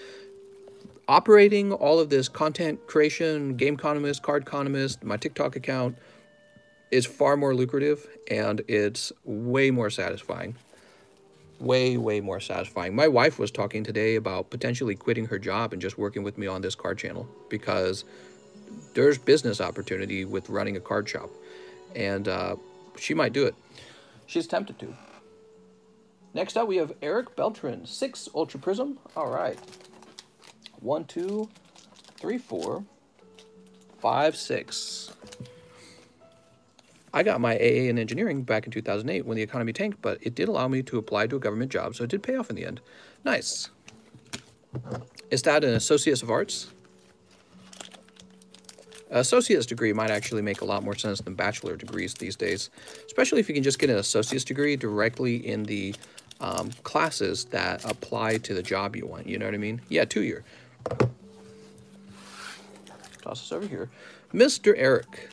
Operating all of this content creation, game economist, card economist, my TikTok account is far more lucrative, and it's way more satisfying. Way, way more satisfying. My wife was talking today about potentially quitting her job and just working with me on this card channel, because there's business opportunity with running a card shop, and uh, she might do it. She's tempted to. Next up, we have Eric Beltran, six Ultra Prism. All right. One, two, three, four, five, six. I got my A A in engineering back in two thousand eight when the economy tanked, but it did allow me to apply to a government job, so it did pay off in the end. Nice. Is that an Associates of Arts? An associate's degree might actually make a lot more sense than bachelor degrees these days, especially if you can just get an associate's degree directly in the um, classes that apply to the job you want. You know what I mean? Yeah, two-year. Toss this over here. Mister Eric.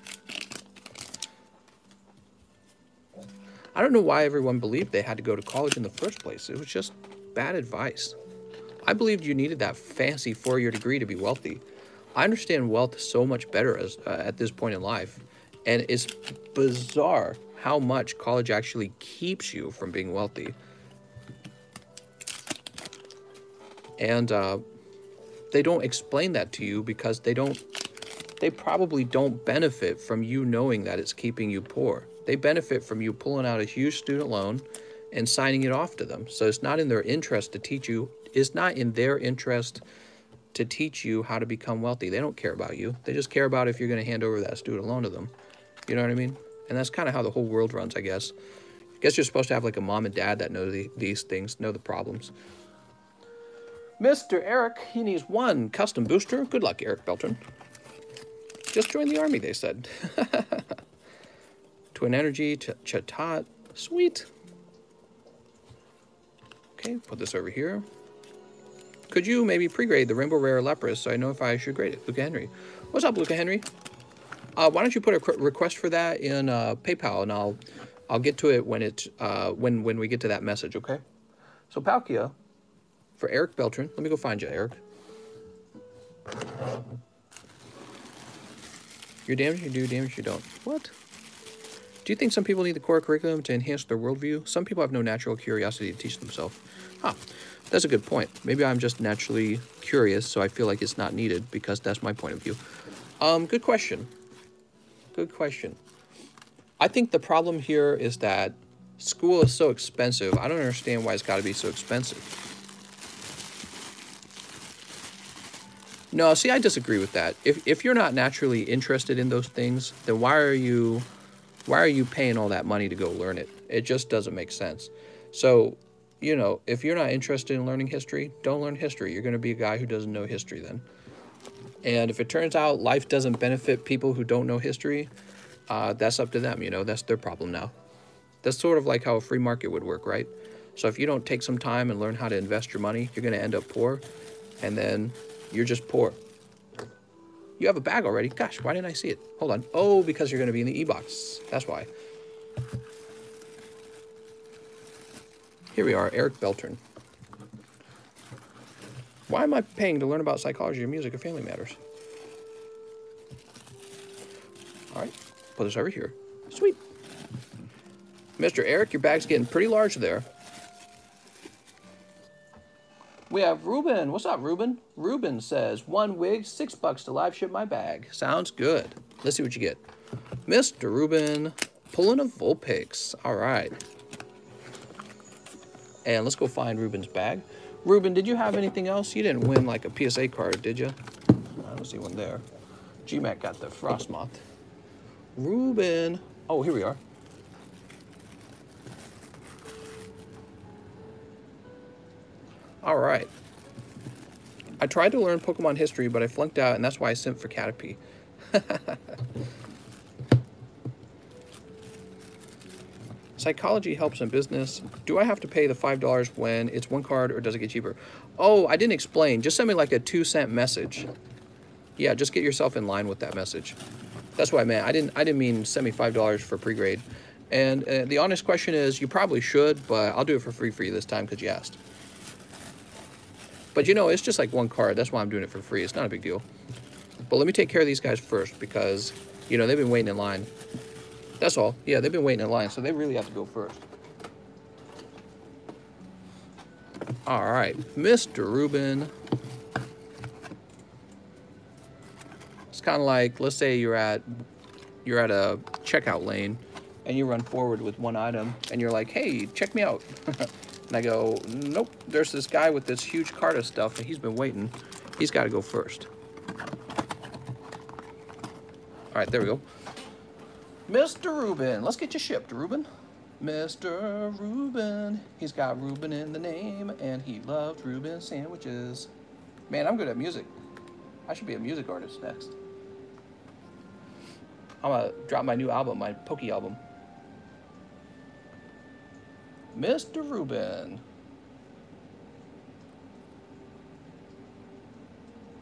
I don't know why everyone believed they had to go to college in the first place. It was just bad advice. I believed you needed that fancy four-year degree to be wealthy. I understand wealth so much better as, uh, at this point in life, and it's bizarre how much college actually keeps you from being wealthy. And uh, they don't explain that to you because they don't, they probably don't benefit from you knowing that it's keeping you poor. They benefit from you pulling out a huge student loan and signing it off to them. So it's not in their interest to teach you. It's not in their interest to teach you how to become wealthy. They don't care about you. They just care about if you're going to hand over that student loan to them. You know what I mean? And that's kind of how the whole world runs, I guess. I guess you're supposed to have like a mom and dad that know the, these things, know the problems. Mister Eric, he needs one custom booster. Good luck, Eric Beltran. Just join the army, they said. Twin Energy, ch Chatot, sweet. Okay, put this over here. Could you maybe pre-grade the Rainbow Rare Lapras so I know if I should grade it? Luca Henry. What's up, Luca Henry? Uh, why don't you put a request for that in uh, PayPal, and I'll I'll get to it when it uh, when when we get to that message, okay? So Palkia for Eric Beltran. Let me go find you, Eric. You're damaged. You do damage. You don't. What? Do you think some people need the core curriculum to enhance their worldview? Some people have no natural curiosity to teach themselves. Huh, that's a good point. Maybe I'm just naturally curious, so I feel like it's not needed, because that's my point of view. Um, good question. Good question. I think the problem here is that school is so expensive. I don't understand why it's got to be so expensive. No, see, I disagree with that. If, if you're not naturally interested in those things, then why are you... Why are you paying all that money to go learn it? It just doesn't make sense. So, you know, if you're not interested in learning history, don't learn history. You're going to be a guy who doesn't know history then. And if it turns out life doesn't benefit people who don't know history, uh, that's up to them, you know. That's their problem now. That's sort of like how a free market would work, right? So if you don't take some time and learn how to invest your money, you're going to end up poor, and then you're just poor. You have a bag already. Gosh, why didn't I see it? Hold on. Oh, because you're going to be in the e-box. That's why. Here we are, Eric Beltran. Why am I paying to learn about psychology, music, and family matters? All right, put this over here. Sweet. Mister Eric, your bag's getting pretty large there. We have Ruben. What's up, Ruben? Ruben says, one wig, six bucks to live ship my bag. Sounds good. Let's see what you get. Mister Ruben, pulling a Vulpix. All right. And let's go find Ruben's bag. Ruben, did you have anything else? You didn't win, like, a P S A card, did you? I don't see one there. G Mac got the Frostmoth. Ruben. Oh, here we are. All right. I tried to learn Pokemon history, but I flunked out, and that's why I sent for Caterpie. Psychology helps in business. Do I have to pay the five dollars when it's one card, or does it get cheaper? Oh, I didn't explain. Just send me like a two-cent message. Yeah, just get yourself in line with that message. That's what I meant. I didn't, I didn't mean send me five dollars for pre-grade. And uh, the honest question is, you probably should, but I'll do it for free for you this time because you asked. But, you know, it's just like one card. That's why I'm doing it for free. It's not a big deal. But let me take care of these guys first because, you know, they've been waiting in line. That's all. Yeah, they've been waiting in line, so they really have to go first. All right, Mister Rubin. It's kind of like, let's say you're at you're at a checkout lane, and you run forward with one item, and you're like, "Hey, check me out." And I go, "Nope, there's this guy with this huge cart of stuff, and he's been waiting. He's got to go first." All right, there we go. Mister Rubin, let's get you shipped, Rubin. Mister Reuben, he's got Reuben in the name, and he loved Reuben sandwiches. Man, I'm good at music. I should be a music artist next. I'm gonna drop my new album, my Pokey album. Mister Reuben.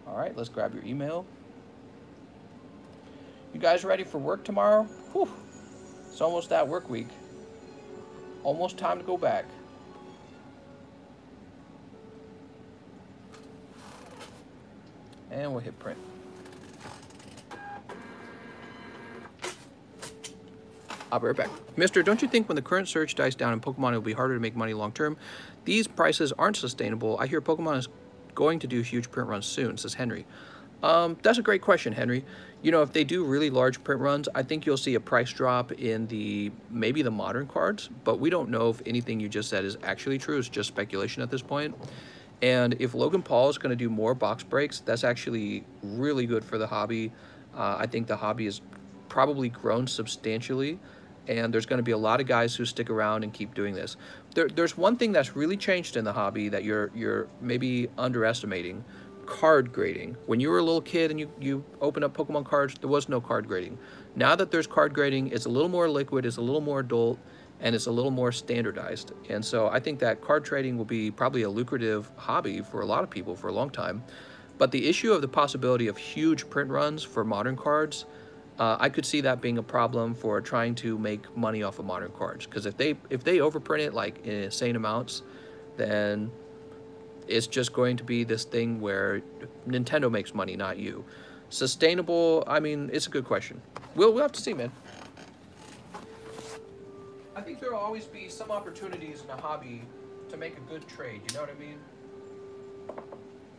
All right, let's grab your email. You guys ready for work tomorrow? Whew, it's almost that work week. Almost time to go back. And we'll hit print. I'll be right back. Mister, don't you think when the current surge dies down in Pokemon, it'll be harder to make money long term? These prices aren't sustainable. I hear Pokemon is going to do huge print runs soon, says Henry. Um, that's a great question, Henry. You know, if they do really large print runs, I think you'll see a price drop in the, maybe the modern cards, but we don't know if anything you just said is actually true. It's just speculation at this point. And if Logan Paul is going to do more box breaks, that's actually really good for the hobby. Uh, I think the hobby has probably grown substantially, and there's going to be a lot of guys who stick around and keep doing this. There, there's one thing that's really changed in the hobby that you're, you're maybe underestimating. Card grading. When you were a little kid and you, you opened up Pokemon cards, there was no card grading. Now that there's card grading, it's a little more liquid, it's a little more adult, and it's a little more standardized. And so I think that card trading will be probably a lucrative hobby for a lot of people for a long time. But the issue of the possibility of huge print runs for modern cards, uh, I could see that being a problem for trying to make money off of modern cards. Because if they, if they overprint it like in insane amounts, then it's just going to be this thing where Nintendo makes money, not you. Sustainable, I mean, it's a good question. We'll, we'll have to see, man. I think there will always be some opportunities in a hobby to make a good trade, you know what I mean?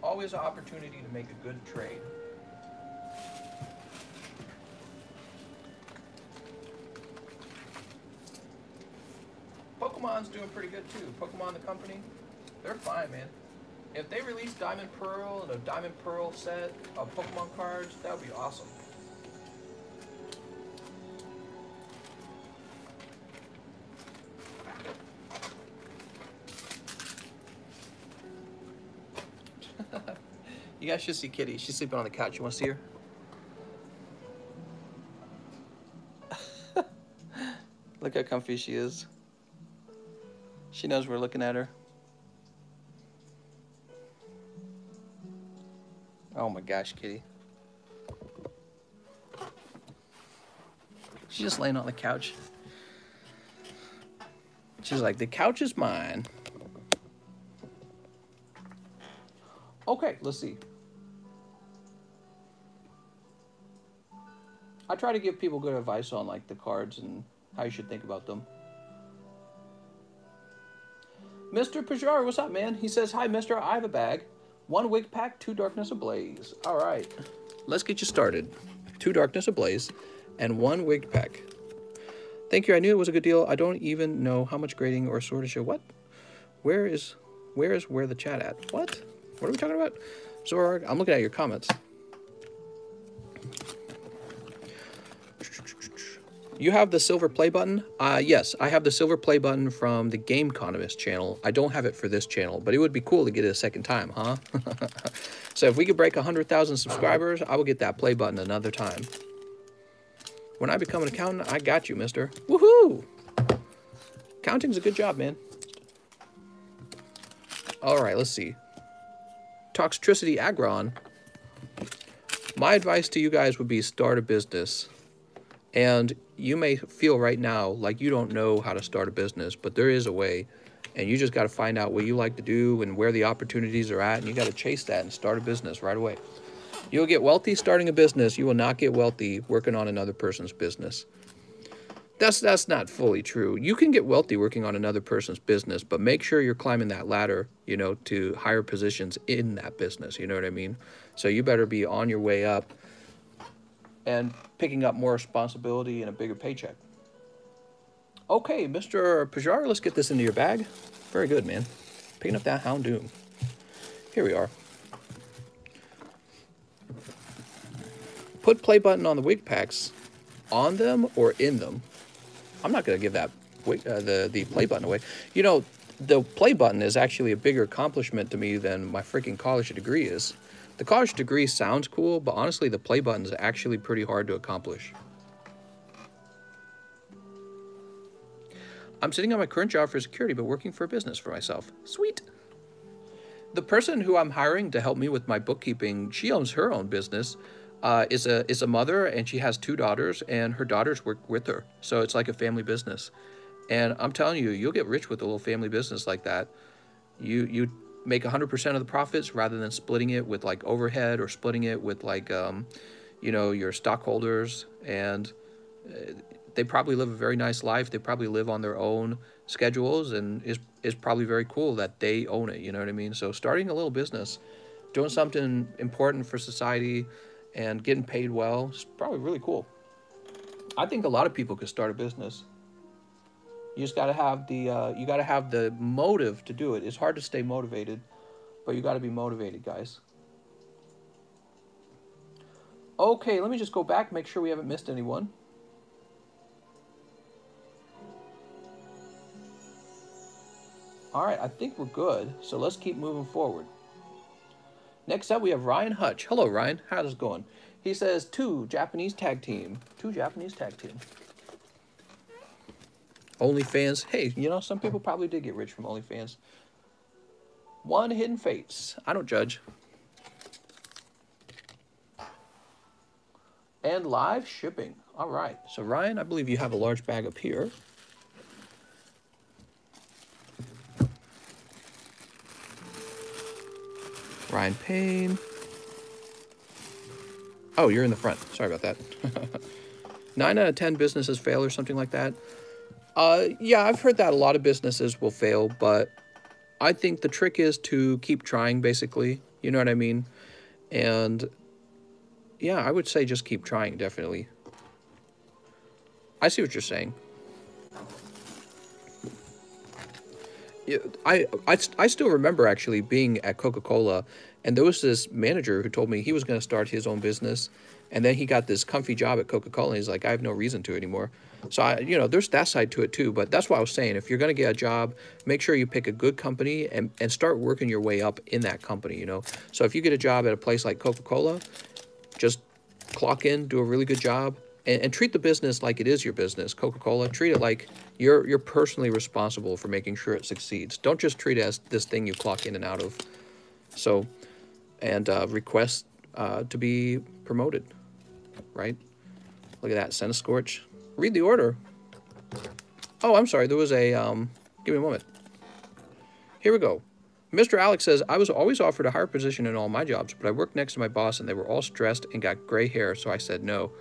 Always an opportunity to make a good trade. Pokemon's doing pretty good, too. Pokemon the company, they're fine, man. If they release Diamond Pearl and a Diamond Pearl set of Pokemon cards, that would be awesome. You guys should see Kitty. She's sleeping on the couch. You want to see her? Look how comfy she is. She knows we're looking at her. Oh my gosh, Kitty. She's just laying on the couch. She's like, the couch is mine. Okay, let's see. I try to give people good advice on like the cards and how you should think about them. Mister Pajar, what's up, man? He says, hi, mister, I have a bag. One Wig Pack, Two Darkness Ablaze. All right, let's get you started. Two Darkness Ablaze and one Wig Pack. Thank you, I knew it was a good deal. I don't even know how much grading or sort of shit. What? Where is, where is where the chat at? What? What are we talking about? Zorg, I'm looking at your comments. You have the silver play button? Uh, yes, I have the silver play button from the Game Economist channel. I don't have it for this channel, but it would be cool to get it a second time, huh? So if we could break one hundred thousand subscribers, I will get that play button another time. When I become an accountant, I got you, mister. Woohoo! Accounting's a good job, man. All right, let's see. Toxtricity Agron. My advice to you guys would be start a business. And you may feel right now like you don't know how to start a business, but there is a way. And you just got to find out what you like to do and where the opportunities are at. And you got to chase that and start a business right away. You'll get wealthy starting a business. You will not get wealthy working on another person's business. That's, that's not fully true. You can get wealthy working on another person's business, but make sure you're climbing that ladder, you know, to higher positions in that business. You know what I mean? So you better be on your way up and picking up more responsibility and a bigger paycheck. Okay, Mister Pajar, let's get this into your bag. Very good, man. Picking up that Houndoom. Here we are. Put play button on the wig packs. On them or in them? I'm not going to give that uh, the, the play button away. You know, the play button is actually a bigger accomplishment to me than my freaking college degree is. The college degree sounds cool, but honestly, the play button is actually pretty hard to accomplish. I'm sitting on my current job for security, but working for a business for myself. Sweet. The person who I'm hiring to help me with my bookkeeping, she owns her own business, uh, is a is a mother, and she has two daughters, and her daughters work with her. So it's like a family business. And I'm telling you, you'll get rich with a little family business like that. You you make one hundred percent of the profits rather than splitting it with like overhead or splitting it with like, um, you know, your stockholders and... Uh, They probably live a very nice life. They probably live on their own schedules, and it's, it's probably very cool that they own it. You know what I mean? So starting a little business, doing something important for society, and getting paid well is probably really cool. I think a lot of people could start a business. You just gotta have the uh, you gotta have the motive to do it. It's hard to stay motivated, but you gotta be motivated, guys. Okay, let me just go back, make sure we haven't missed anyone. All right, I think we're good, so let's keep moving forward. Next up, we have Ryan Hutch. Hello, Ryan. How's it going? He says, two Japanese tag team. Two Japanese tag team. OnlyFans. Hey, you know, some people probably did get rich from OnlyFans. One Hidden Fates. I don't judge. And live shipping. All right. So, Ryan, I believe you have a large bag up here. Ryan Payne. Oh, you're in the front. Sorry about that. nine out of ten businesses fail or something like that. Uh, yeah, I've heard that a lot of businesses will fail, but I think the trick is to keep trying, basically. You know what I mean? And yeah, I would say just keep trying, definitely. I see what you're saying. I, I, I still remember actually being at Coca-Cola, and there was this manager who told me he was going to start his own business, and then he got this comfy job at Coca-Cola, and he's like, I have no reason to anymore. So, I, you know, there's that side to it too, but that's why I was saying, if you're going to get a job, make sure you pick a good company and, and start working your way up in that company, you know. So if you get a job at a place like Coca-Cola, just clock in, do a really good job. And, and treat the business like it is your business, Coca-Cola. Treat it like you're you're personally responsible for making sure it succeeds. Don't just treat it as this thing you clock in and out of. So, and uh, request uh, to be promoted, right? Look at that, send a scorch. Read the order. Oh, I'm sorry, there was a, um, give me a moment. Here we go. Mister Alex says, I was always offered a higher position in all my jobs, but I worked next to my boss and they were all stressed and got gray hair, so I said no.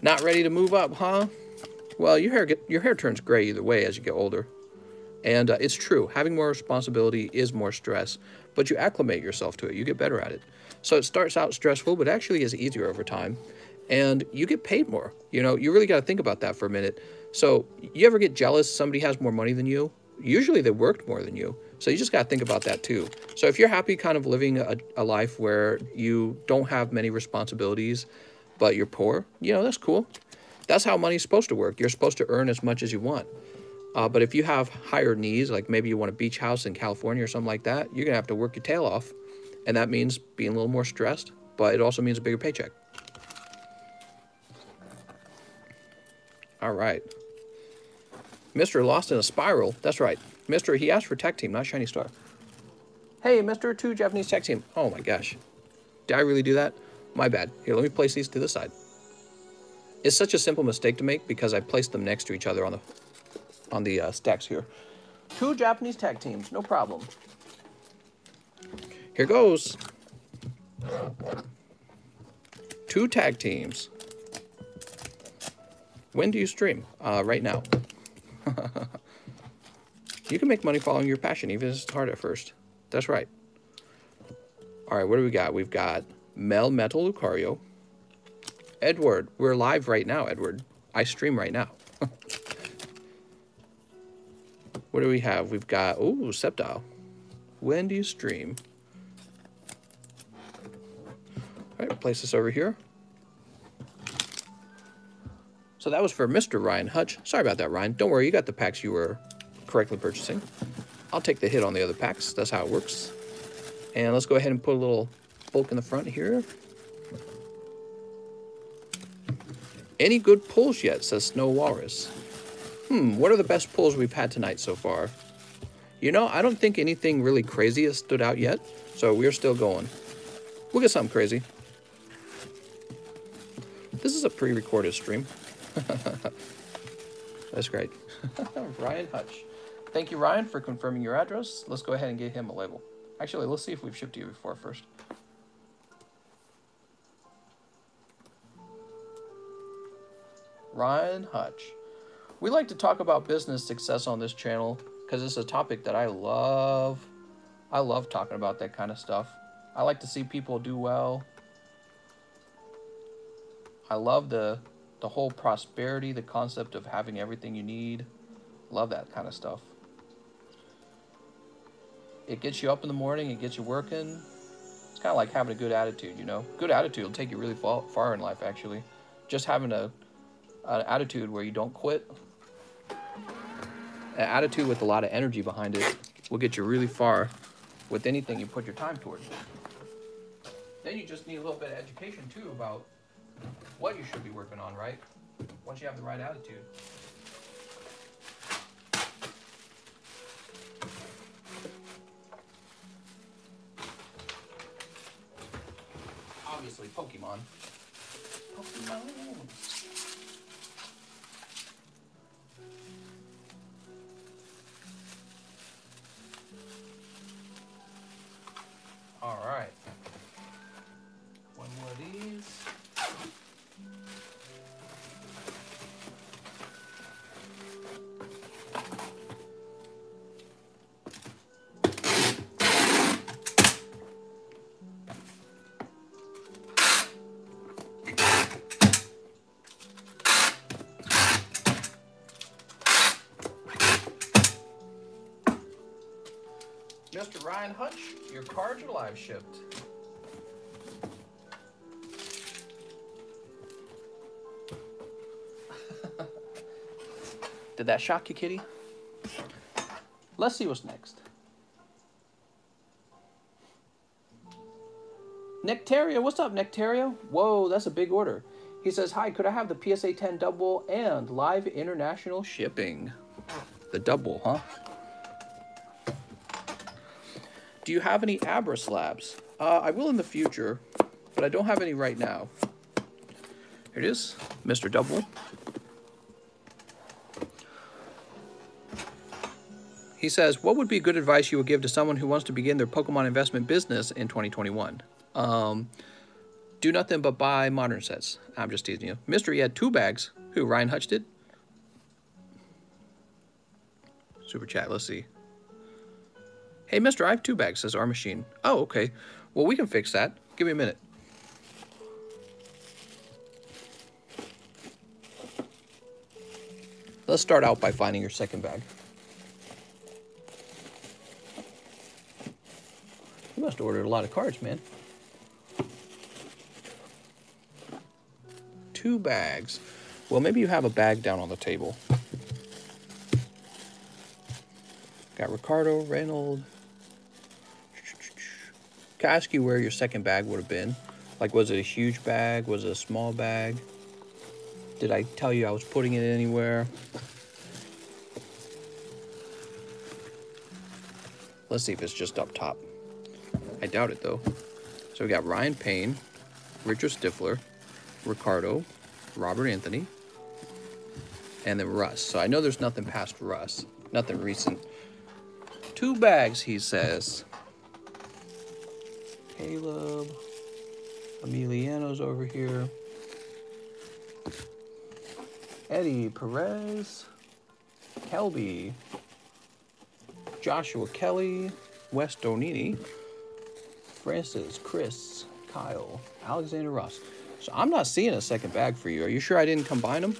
Not ready to move up, huh? Well, your hair get, your hair turns gray either way as you get older. And uh, it's true. Having more responsibility is more stress, but you acclimate yourself to it. You get better at it. So it starts out stressful, but actually is easier over time. And you get paid more. You know, you really got to think about that for a minute. So you ever get jealous somebody has more money than you? Usually they worked more than you. So you just got to think about that too. So if you're happy kind of living a, a life where you don't have many responsibilities, but you're poor, you know, that's cool. That's how money's supposed to work. You're supposed to earn as much as you want. Uh, but if you have higher needs, like maybe you want a beach house in California or something like that, you're going to have to work your tail off. And that means being a little more stressed, but it also means a bigger paycheck. All right. Mister Lost in a Spiral. That's right. Mister, he asked for Tech Team, not Shiny Star. Hey, Mister, two Japanese Tech Team. Oh my gosh. Did I really do that? My bad. Here, let me place these to the side. It's such a simple mistake to make because I placed them next to each other on the on the uh, stacks here. Two Japanese tag teams, no problem. Here goes. Two tag teams. When do you stream? Uh, right now. You can make money following your passion, even if it's hard at first. That's right. All right, what do we got? We've got Mel Metal Lucario. Edward, we're live right now, Edward. I stream right now. What do we have? We've got, ooh, Sceptile. When do you stream? All right, place this over here. So that was for Mister Ryan Hutch. Sorry about that, Ryan. Don't worry, you got the packs you were correctly purchasing. I'll take the hit on the other packs. That's how it works. And let's go ahead and put a little bulk in the front here. Any good pulls yet, says Snow Walrus. Hmm, what are the best pulls we've had tonight so far? You know, I don't think anything really crazy has stood out yet, so we're still going. We'll get something crazy. This is a pre-recorded stream. That's great. Ryan Hutch. Thank you, Ryan, for confirming your address. Let's go ahead and get him a label. Actually, let's see if we've shipped to you before first. Ryan Hutch. We like to talk about business success on this channel because it's a topic that I love. I love talking about that kind of stuff. I like to see people do well. I love the, the whole prosperity, the concept of having everything you need. Love that kind of stuff. It gets you up in the morning, it gets you working. It's kind of like having a good attitude, you know? Good attitude will take you really far in life, actually. Just having a an attitude where you don't quit. An attitude with a lot of energy behind it will get you really far with anything you put your time towards. Then you just need a little bit of education, too, about what you should be working on, right? Once you have the right attitude. Obviously, Pokemon. Pokemon. All right, one more of these. Mister Ryan Hutch, your cards are live shipped. Did that shock you, kitty? Let's see what's next. Nectario, what's up, Nectario? Whoa, that's a big order. He says, hi, could I have the P S A ten double and live international shipping? The double, huh? Do you have any Abra slabs? Uh, I will in the future, but I don't have any right now. Here it is, Mister Double. He says, what would be good advice you would give to someone who wants to begin their Pokemon investment business in twenty twenty-one? Um, do nothing but buy modern sets. I'm just teasing you. Mister, you had two bags. Who, Ryan Hutch did? Super chat, let's see. Hey, mister, I have two bags, says Our Machine. Oh, okay. Well, we can fix that. Give me a minute. Let's start out by finding your second bag. You must have ordered a lot of cards, man. Two bags. Well, maybe you have a bag down on the table. Got Ricardo, Reynold. Can I ask you where your second bag would have been? Like, was it a huge bag? Was it a small bag? Did I tell you I was putting it anywhere? Let's see if it's just up top. I doubt it, though. So we got Ryan Payne, Richard Stifler, Ricardo, Robert Anthony, and then Russ. So I know there's nothing past Russ, nothing recent. Two bags, he says. Caleb, Emiliano's over here. Eddie Perez, Kelby, Joshua Kelly, Wes Donini, Francis, Chris, Kyle, Alexander Ross. So I'm not seeing a second bag for you. Are you sure I didn't combine them?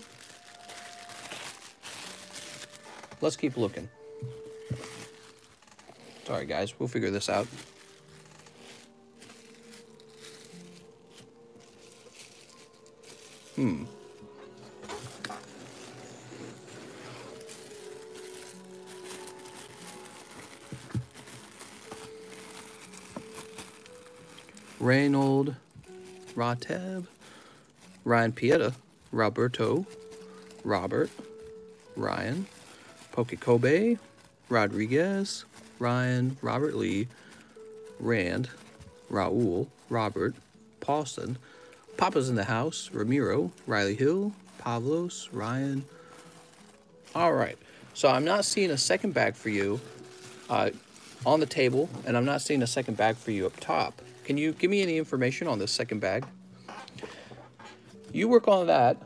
Let's keep looking. Sorry, guys. We'll figure this out. Hmm. Reynold, Rateb, Ryan Pieta, Roberto, Robert, Ryan, Poke Kobe, Rodriguez, Ryan, Robert Lee, Rand, Raul, Robert, Paulson, Papa's in the house, Ramiro, Riley Hill, Pavlos, Ryan. All right, so I'm not seeing a second bag for you uh, on the table, and I'm not seeing a second bag for you up top. Can you give me any information on this second bag? You work on that.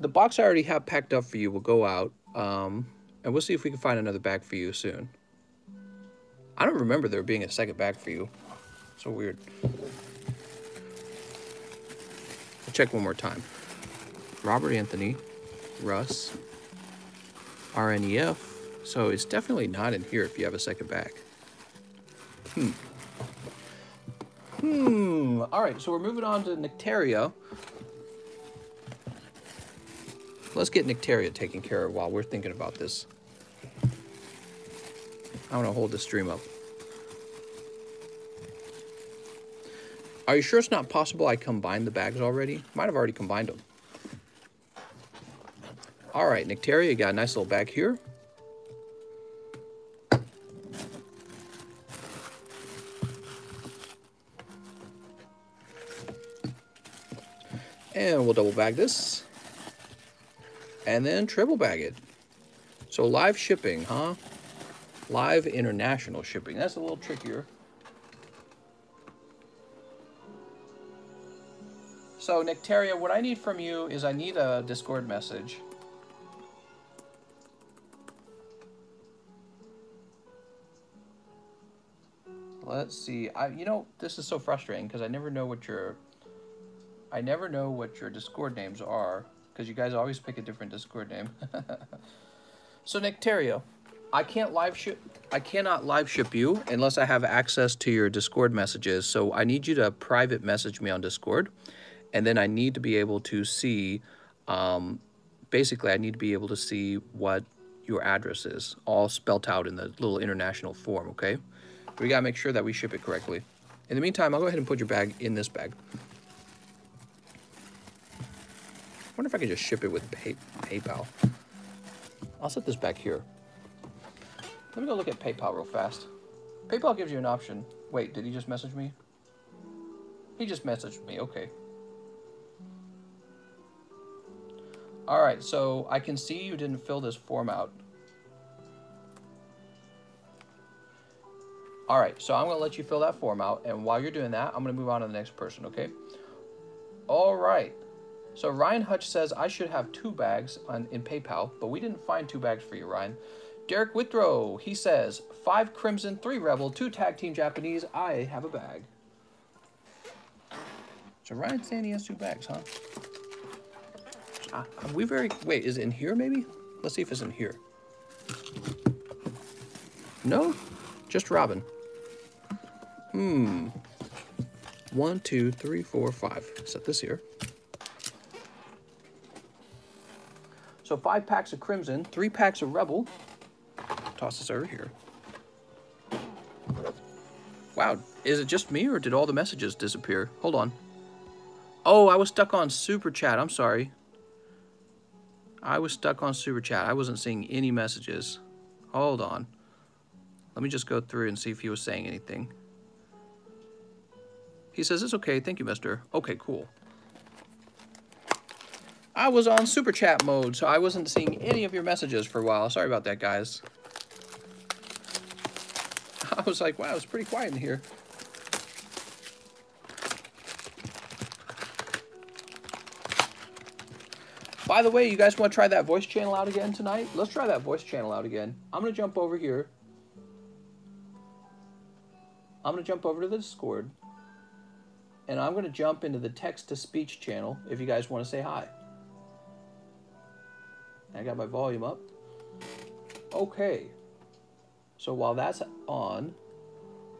The box I already have packed up for you will go out, um, and we'll see if we can find another bag for you soon. I don't remember there being a second bag for you. So weird. I'll check one more time. Robert Anthony, Russ, R N E F. So it's definitely not in here if you have a second bag. Hmm. Hmm. All right, so we're moving on to Nectaria. Let's get Nectaria taken care of while we're thinking about this. I want to hold this stream up. Are you sure it's not possible I combined the bags already? Might have already combined them. All right, Nectaria, got a nice little bag here. And we'll double bag this. And then triple bag it. So live shipping, huh? Live international shipping. That's a little trickier. So Nectaria, what I need from you is I need a Discord message. Let's see. I, you know, this is so frustrating because I never know what your... I never know what your Discord names are, because you guys always pick a different Discord name. So Nectaria, I can't live ship. I cannot live ship you unless I have access to your Discord messages. So I need you to private message me on Discord, and then I need to be able to see. Um, basically, I need to be able to see what your address is, all spelt out in the little international form. Okay, we gotta make sure that we ship it correctly. In the meantime, I'll go ahead and put your bag in this bag. I wonder if I could just ship it with pay PayPal. I'll set this back here. Let me go look at PayPal real fast. PayPal gives you an option. Wait, did he just message me? He just messaged me, okay. All right, so I can see you didn't fill this form out. All right, so I'm gonna let you fill that form out, and while you're doing that, I'm gonna move on to the next person, okay? All right. So Ryan Hutch says, I should have two bags on, in PayPal, but we didn't find two bags for you, Ryan. Derek Withrow, he says, five Crimson, three Rebel, two Tag Team Japanese, I have a bag. So Ryan's saying he has two bags, huh? Ah, are we very, wait, is it in here maybe? Let's see if it's in here. No, just Robin. Hmm. One, two, three, four, five. Set this here. So five packs of Crimson, three packs of Rebel. Toss this over here. Wow, is it just me or did all the messages disappear? Hold on. Oh, I was stuck on Super Chat, I'm sorry. I was stuck on Super Chat, I wasn't seeing any messages. Hold on. Let me just go through and see if he was saying anything. He says, it's okay, thank you, mister. Okay, cool. I was on super chat mode, so I wasn't seeing any of your messages for a while. Sorry about that, guys. I was like, wow, it's pretty quiet in here. By the way, you guys want to try that voice channel out again tonight? Let's try that voice channel out again. I'm going to jump over here. I'm going to jump over to the Discord. And I'm going to jump into the text-to-speech channel if you guys want to say hi. I got my volume up. Okay. So while that's on,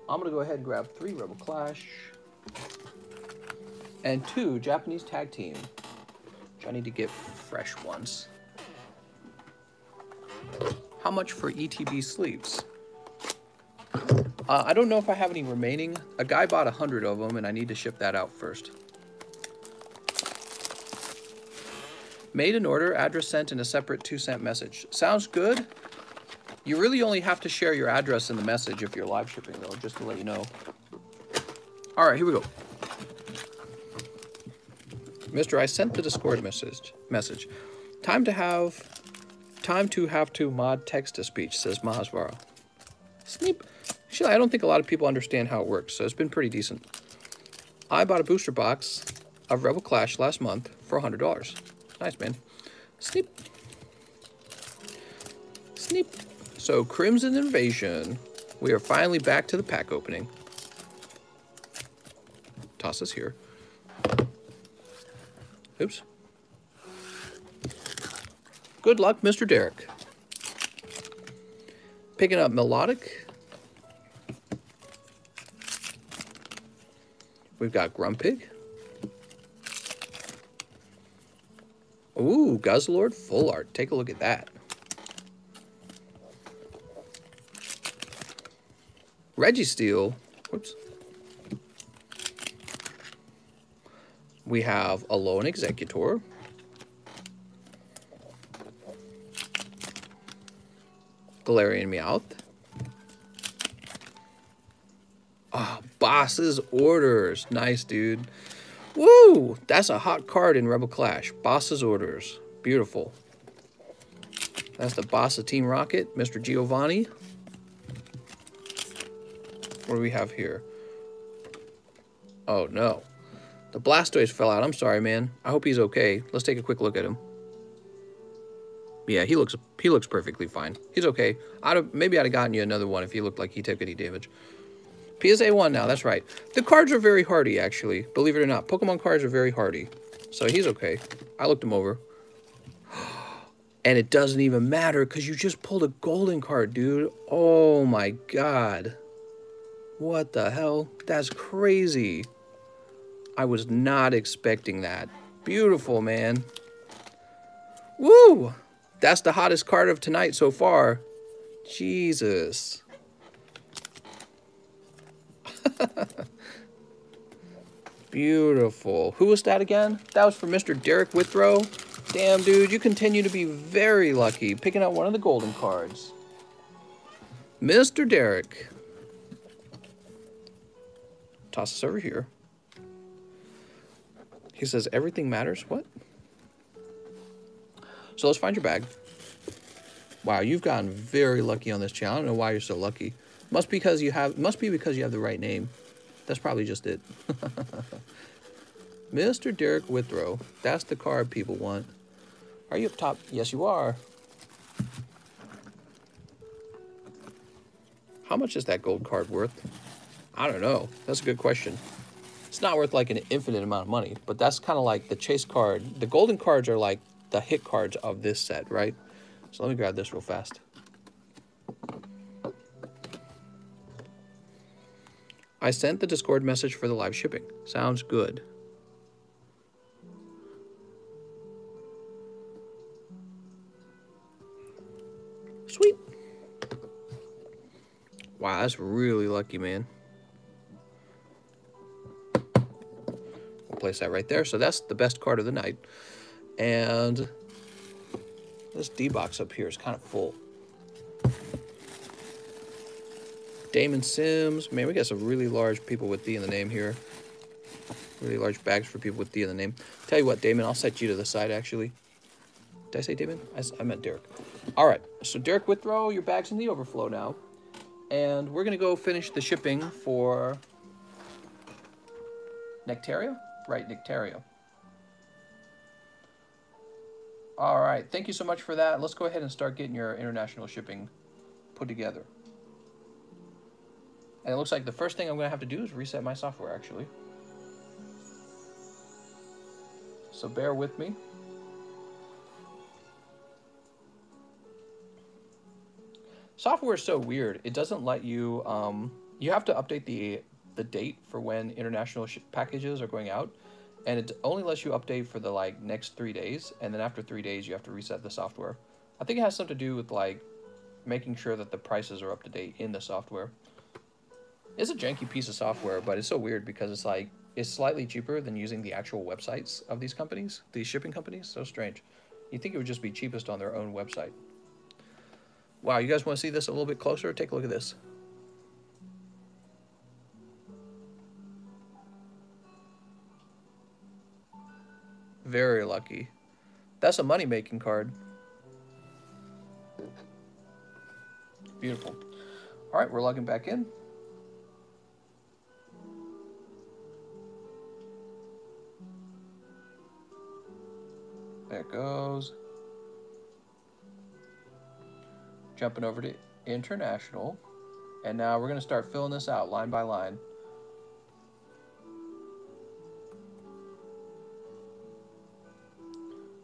I'm going to go ahead and grab three Rebel Clash. And two Japanese Tag Team. I need to get fresh ones. How much for E T B sleeves? Uh, I don't know if I have any remaining. A guy bought a hundred of them, and I need to ship that out first. Made an order, address sent in a separate two cent message. Sounds good. You really only have to share your address in the message if you're live shipping, though, just to let you know. All right, here we go. Mister, I sent the Discord message. Message. Time to have, time to have to mod text to speech, says Mahasvara. Sneep. Actually, I don't think a lot of people understand how it works, so it's been pretty decent. I bought a booster box of Rebel Clash last month for one hundred dollars. Nice, man. Sneep. Sneep. So, Crimson Invasion. We are finally back to the pack opening. Toss this here. Oops. Good luck, Mister Derek. Picking up Melodic. We've got Grumpig. Ooh, Guzzlord Full Art. Take a look at that. Registeel. Whoops. We have a Lone Executor. Galarian Meowth. Ah, oh, Boss's Orders. Nice, dude. Woo! That's a hot card in Rebel Clash. Boss's Orders. Beautiful. That's the boss of Team Rocket, Mister Giovanni. What do we have here? Oh, no. The Blastoise fell out. I'm sorry, man. I hope he's okay. Let's take a quick look at him. Yeah, he looks he looks perfectly fine. He's okay. I'd have, maybe I'd have gotten you another one if he looked like he took any damage. P S A one now. That's right. The cards are very hardy, actually. Believe it or not, Pokemon cards are very hardy. So he's okay. I looked him over. And it doesn't even matter because you just pulled a golden card, dude. Oh, my God. What the hell? That's crazy. I was not expecting that. Beautiful, man. Woo! That's the hottest card of tonight so far. Jesus. Beautiful. Who was that again? That was for Mister Derek Withrow. Damn, dude, you continue to be very lucky picking out one of the golden cards. Mister Derek. Toss this over here. He says, everything matters. What? So let's find your bag. Wow, you've gotten very lucky on this channel. I don't know why you're so lucky. Must because you have must be because you have the right name. That's probably just it. Mister Derek Withrow. That's the card people want. Are you up top? Yes, you are. How much is that gold card worth? I don't know. That's a good question. It's not worth like an infinite amount of money, but that's kind of like the chase card. The golden cards are like the hit cards of this set, right? So let me grab this real fast. I sent the Discord message for the live shipping. Sounds good. Sweet. Wow, that's really lucky, man. Place that right there. So that's the best card of the night. And this D box up here is kind of full. Damon Sims. Man, we got some really large people with D in the name here. Really large bags for people with D in the name. Tell you what, Damon, I'll set you to the side, actually. Did I say Damon? I, I meant Derek. All right, so Derek Withrow, your bag's in the overflow now. And we're going to go finish the shipping for Nectario? Right, Nectario. All right, thank you so much for that. Let's go ahead and start getting your international shipping put together. And it looks like the first thing I'm going to have to do is reset my software, actually. So bear with me. Software is so weird. It doesn't let you, um, you have to update the, the date for when international sh packages are going out. And it only lets you update for the like next three days. And then after three days, you have to reset the software. I think it has something to do with like making sure that the prices are up to date in the software. It's a janky piece of software, but it's so weird because it's like, it's slightly cheaper than using the actual websites of these companies, these shipping companies. So strange. You'd think it would just be cheapest on their own website. Wow, you guys want to see this a little bit closer? Take a look at this. Very lucky. That's a money-making card. Beautiful. All right, we're logging back in. There it goes. Jumping over to international, and now we're going to start filling this out line by line.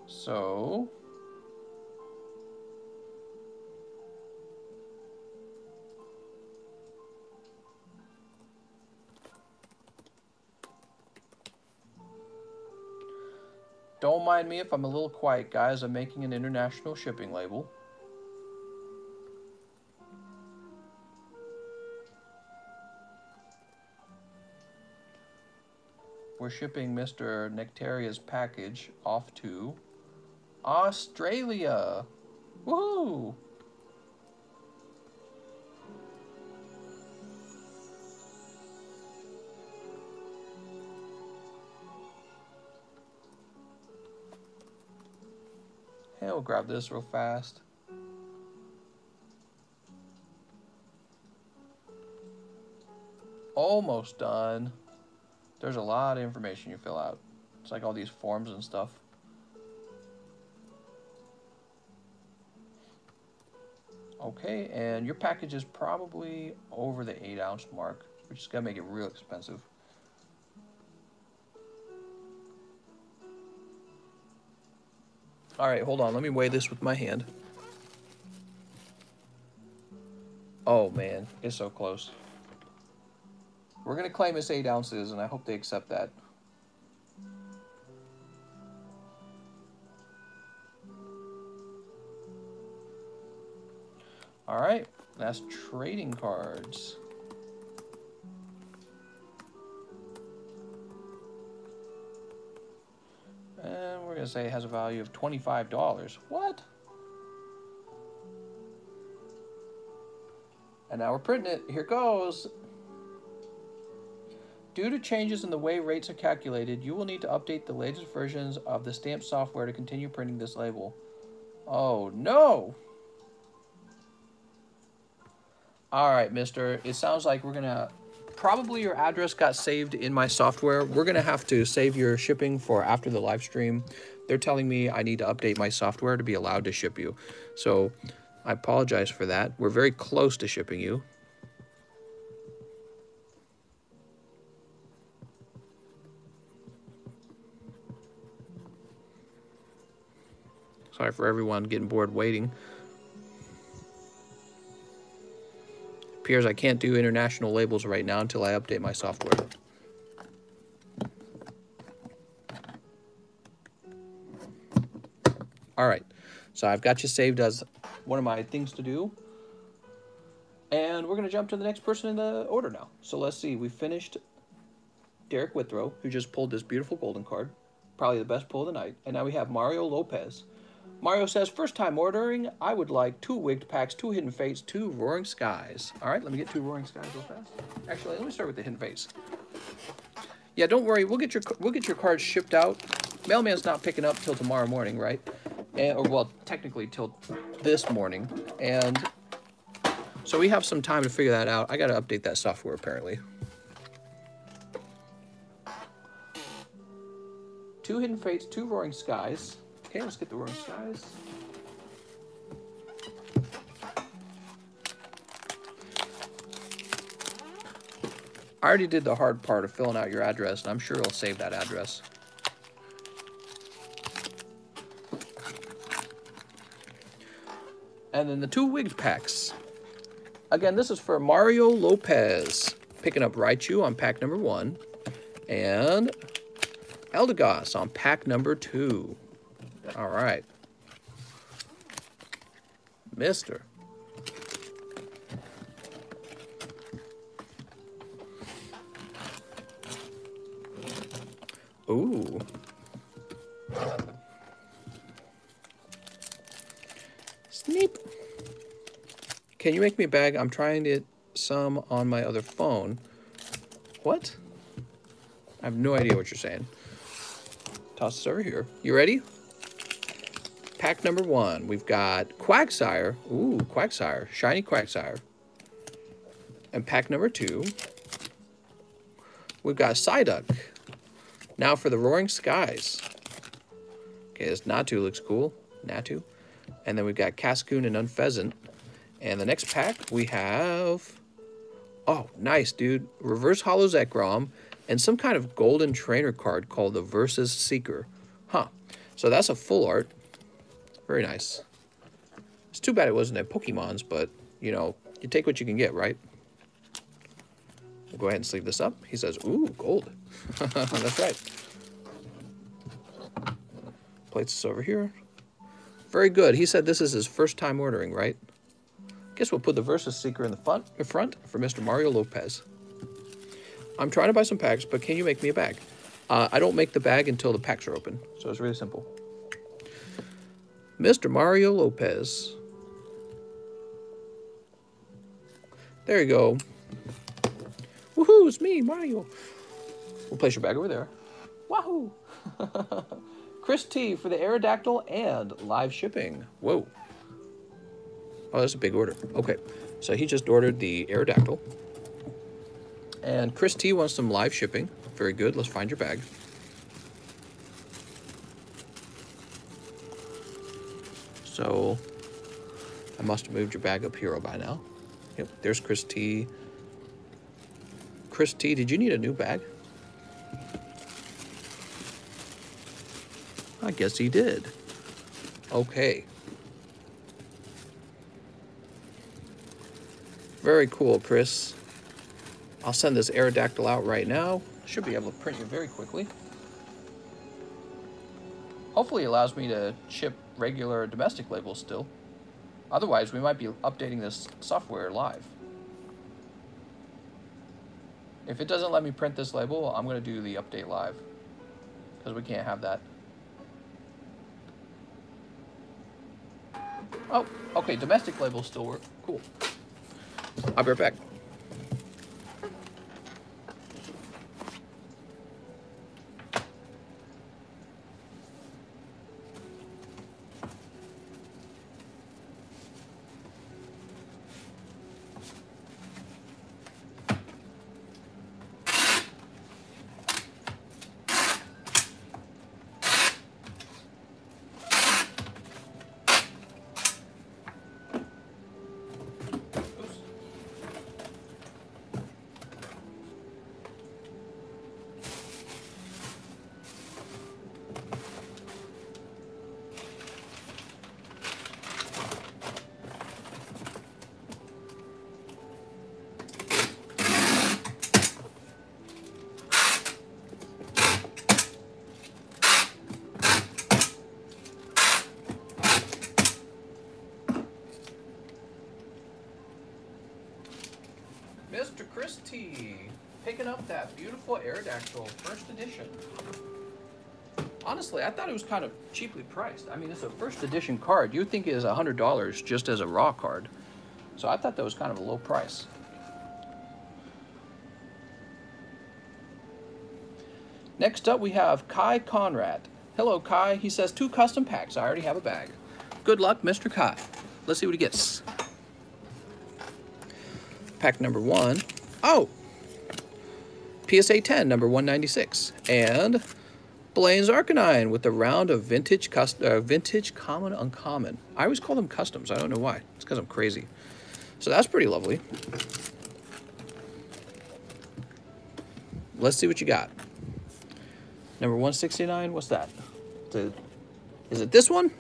So don't mind me if I'm a little quiet, guys. I'm making an international shipping label. We're shipping Mister Nectaria's package off to Australia. Woohoo! Hey, we'll grab this real fast. Almost done. There's a lot of information you fill out. It's like all these forms and stuff. Okay, and your package is probably over the eight ounce mark, which is gonna make it real expensive. All right, hold on, let me weigh this with my hand. Oh man, it's so close. We're going to claim it's eight ounces, and I hope they accept that. All right, that's trading cards. And we're going to say it has a value of twenty-five dollars. What? And now we're printing it. Here goes. Due to changes in the way rates are calculated, you will need to update the latest versions of the stamp software to continue printing this label. Oh, no! Alright, mister. It sounds like we're gonna... Probably your address got saved in my software. We're gonna have to save your shipping for after the live stream. They're telling me I need to update my software to be allowed to ship you. So, I apologize for that. We're very close to shipping you. Sorry for everyone getting bored waiting. Appears I can't do international labels right now until I update my software. All right, so I've got you saved as one of my things to do. And we're gonna jump to the next person in the order now. So let's see, we finished Derek Withrow, who just pulled this beautiful golden card, probably the best pull of the night. And now we have Mario Lopez. Mario says, first time ordering, I would like two Wigged Packs, two Hidden Fates, two Roaring Skies. All right, let me get two Roaring Skies real fast. Actually, let me start with the Hidden Fates. Yeah, don't worry, we'll get your we'll get your cards shipped out Mailman's not picking up till tomorrow morning, right? And, or, well, technically till this morning. And so we have some time to figure that out. I gotta update that software, apparently. Two Hidden Fates, two Roaring Skies. Okay, let's get the Roaring Skies. I already did the hard part of filling out your address, and I'm sure it'll save that address. And then the two Wigged packs. Again, this is for Mario Lopez. Picking up Raichu on pack number one. And Eldegoss on pack number two. All right. Mister. Ooh. Sneep. Can you make me a bag? I'm trying it some on my other phone. What? I have no idea what you're saying. Toss this over here. You ready? Pack number one. We've got Quagsire. Ooh, Quagsire. Shiny Quagsire. And pack number two. We've got Psyduck. Now for the Roaring Skies. Okay, this Natu looks cool. Natu. And then we've got Cascoon and Unpheasant. And the next pack we have... Oh, nice, dude. Reverse Hollow Zekrom and some kind of golden trainer card called the Versus Seeker. Huh. So that's a full art. Very nice. It's too bad it wasn't at Pokemon's, but, you know, you take what you can get, right? We'll go ahead and sleeve this up. He says, ooh, gold. That's right. Plates is over here. Very good. He said this is his first time ordering, right? Guess we'll put the Versus Seeker in the front, in front for Mister Mario Lopez. I'm trying to buy some packs, but can you make me a bag? Uh, I don't make the bag until the packs are open, so it's really simple. Mister Mario Lopez. There you go. Woohoo, it's me, Mario. We'll place your bag over there. Wahoo! Chris T for the Aerodactyl and live shipping. Whoa. Oh, that's a big order. Okay, so he just ordered the Aerodactyl. And Chris T wants some live shipping. Very good. Let's find your bag. So I must have moved your bag up here by now. Yep, there's Chris T. Chris T, did you need a new bag? I guess he did. Okay. Very cool, Chris. I'll send this Aerodactyl out right now. Should be able to print you very quickly. Hopefully it allows me to ship regular domestic labels still. Otherwise, we might be updating this software live. If it doesn't let me print this label, I'm going to do the update live. Because we can't have that. Oh, okay, domestic labels still work. Cool. I'll be right back. That beautiful Aerodactyl first edition. Honestly, I thought it was kind of cheaply priced. I mean, it's a first edition card. You'd think it is one hundred dollars just as a raw card. So I thought that was kind of a low price. Next up, we have Kai Conrad. Hello, Kai. He says, two custom packs. I already have a bag. Good luck, Mister Kai. Let's see what he gets. Pack number one. Oh! P S A ten, number one ninety-six. And Blaine's Arcanine with a round of vintage, cust uh, vintage common, uncommon. I always call them customs. I don't know why. It's because I'm crazy. So that's pretty lovely. Let's see what you got. Number one sixty-nine, what's that? The, is it this one?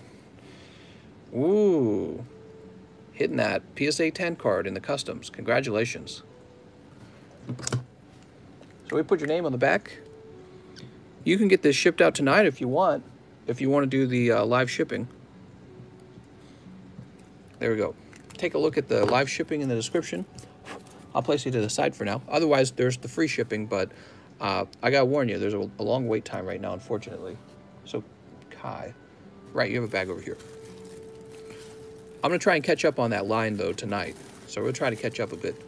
Ooh. Hitting that P S A ten card in the customs. Congratulations. So we put your name on the back. You can get this shipped out tonight if you want, if you want to do the uh, live shipping. There we go. Take a look at the live shipping in the description. I'll place you to the side for now. Otherwise, there's the free shipping, but uh, I got to warn you, there's a, a long wait time right now, unfortunately. So, Kai. Right, you have a bag over here. I'm going to try and catch up on that line, though, tonight. So we'll try to catch up a bit.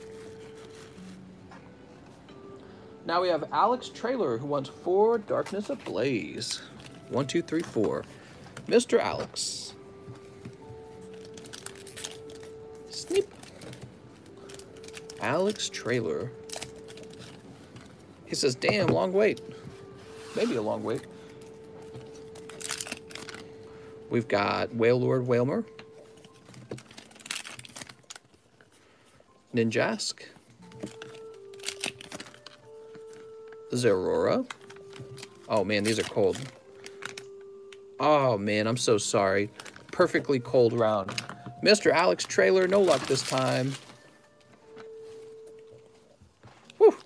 Now we have Alex Traylor, who wants four Darkness Ablaze. One, two, three, four. Mister Alex. Sneep. Alex Traylor. He says, damn, long wait. Maybe a long wait. We've got Whale Lord Whalmer. Ninjask, Zerora. Oh man, these are cold. Oh man, I'm so sorry. Perfectly cold round. Mister Alex Traylor, no luck this time. Whew.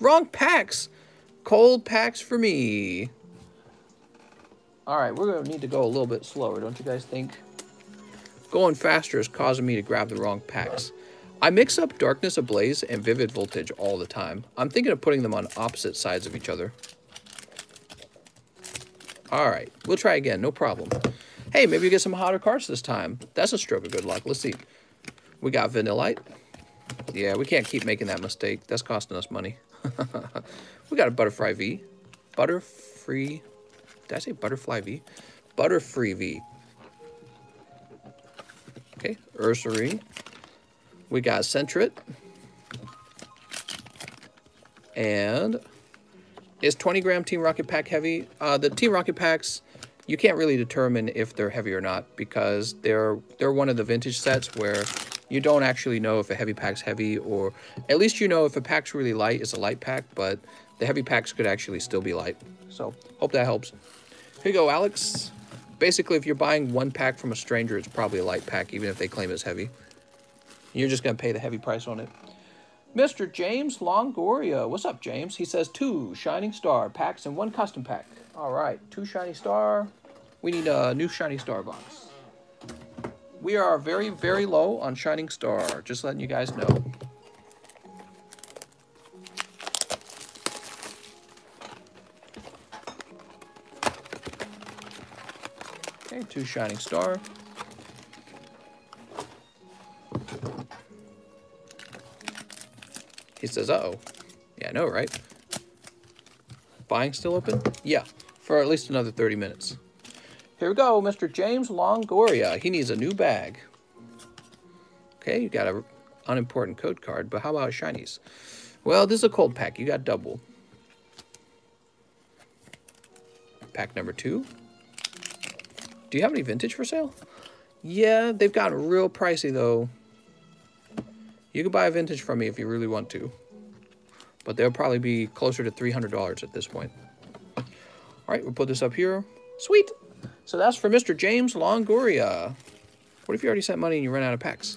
Wrong packs. Cold packs for me. All right, we're gonna need to go a little bit slower, don't you guys think? Going faster is causing me to grab the wrong packs. I mix up Darkness Ablaze and Vivid Voltage all the time. I'm thinking of putting them on opposite sides of each other. All right, we'll try again, no problem. Hey, maybe we get some hotter cards this time. That's a stroke of good luck. Let's see. We got Vanillite. Yeah, we can't keep making that mistake. That's costing us money. We got a Butterfree V. Butterfree. Did I say Butterfly V? Butterfree V. Okay, Ursaring. We got Sentret, and is twenty gram Team Rocket Pack heavy? Uh, the Team Rocket Packs, you can't really determine if they're heavy or not because they're they're one of the vintage sets where you don't actually know if a heavy pack's heavy, or at least you know if a pack's really light, it's a light pack, but the heavy packs could actually still be light. So hope that helps. Here you go, Alex. Basically, if you're buying one pack from a stranger, it's probably a light pack, even if they claim it's heavy. You're just going to pay the heavy price on it. Mister James Longoria. What's up, James? He says two Shining Star packs and one custom pack. All right. Two Shiny Star. We need a new Shiny Star box. We are very, very low on Shining Star. Just letting you guys know. Okay, two Shining Star. He says, uh-oh. Yeah, I know, right? Buying still open? Yeah, for at least another thirty minutes. Here we go, Mister James Longoria. He needs a new bag. Okay, you got an unimportant code card, but how about shinies? Well, this is a cold pack. You got double. Pack number two. Do you have any vintage for sale? Yeah, they've gotten real pricey, though. You can buy a vintage from me if you really want to. But they'll probably be closer to three hundred dollars at this point. All right, we'll put this up here. Sweet. So that's for Mister James Longoria. What if you already sent money and you run out of packs?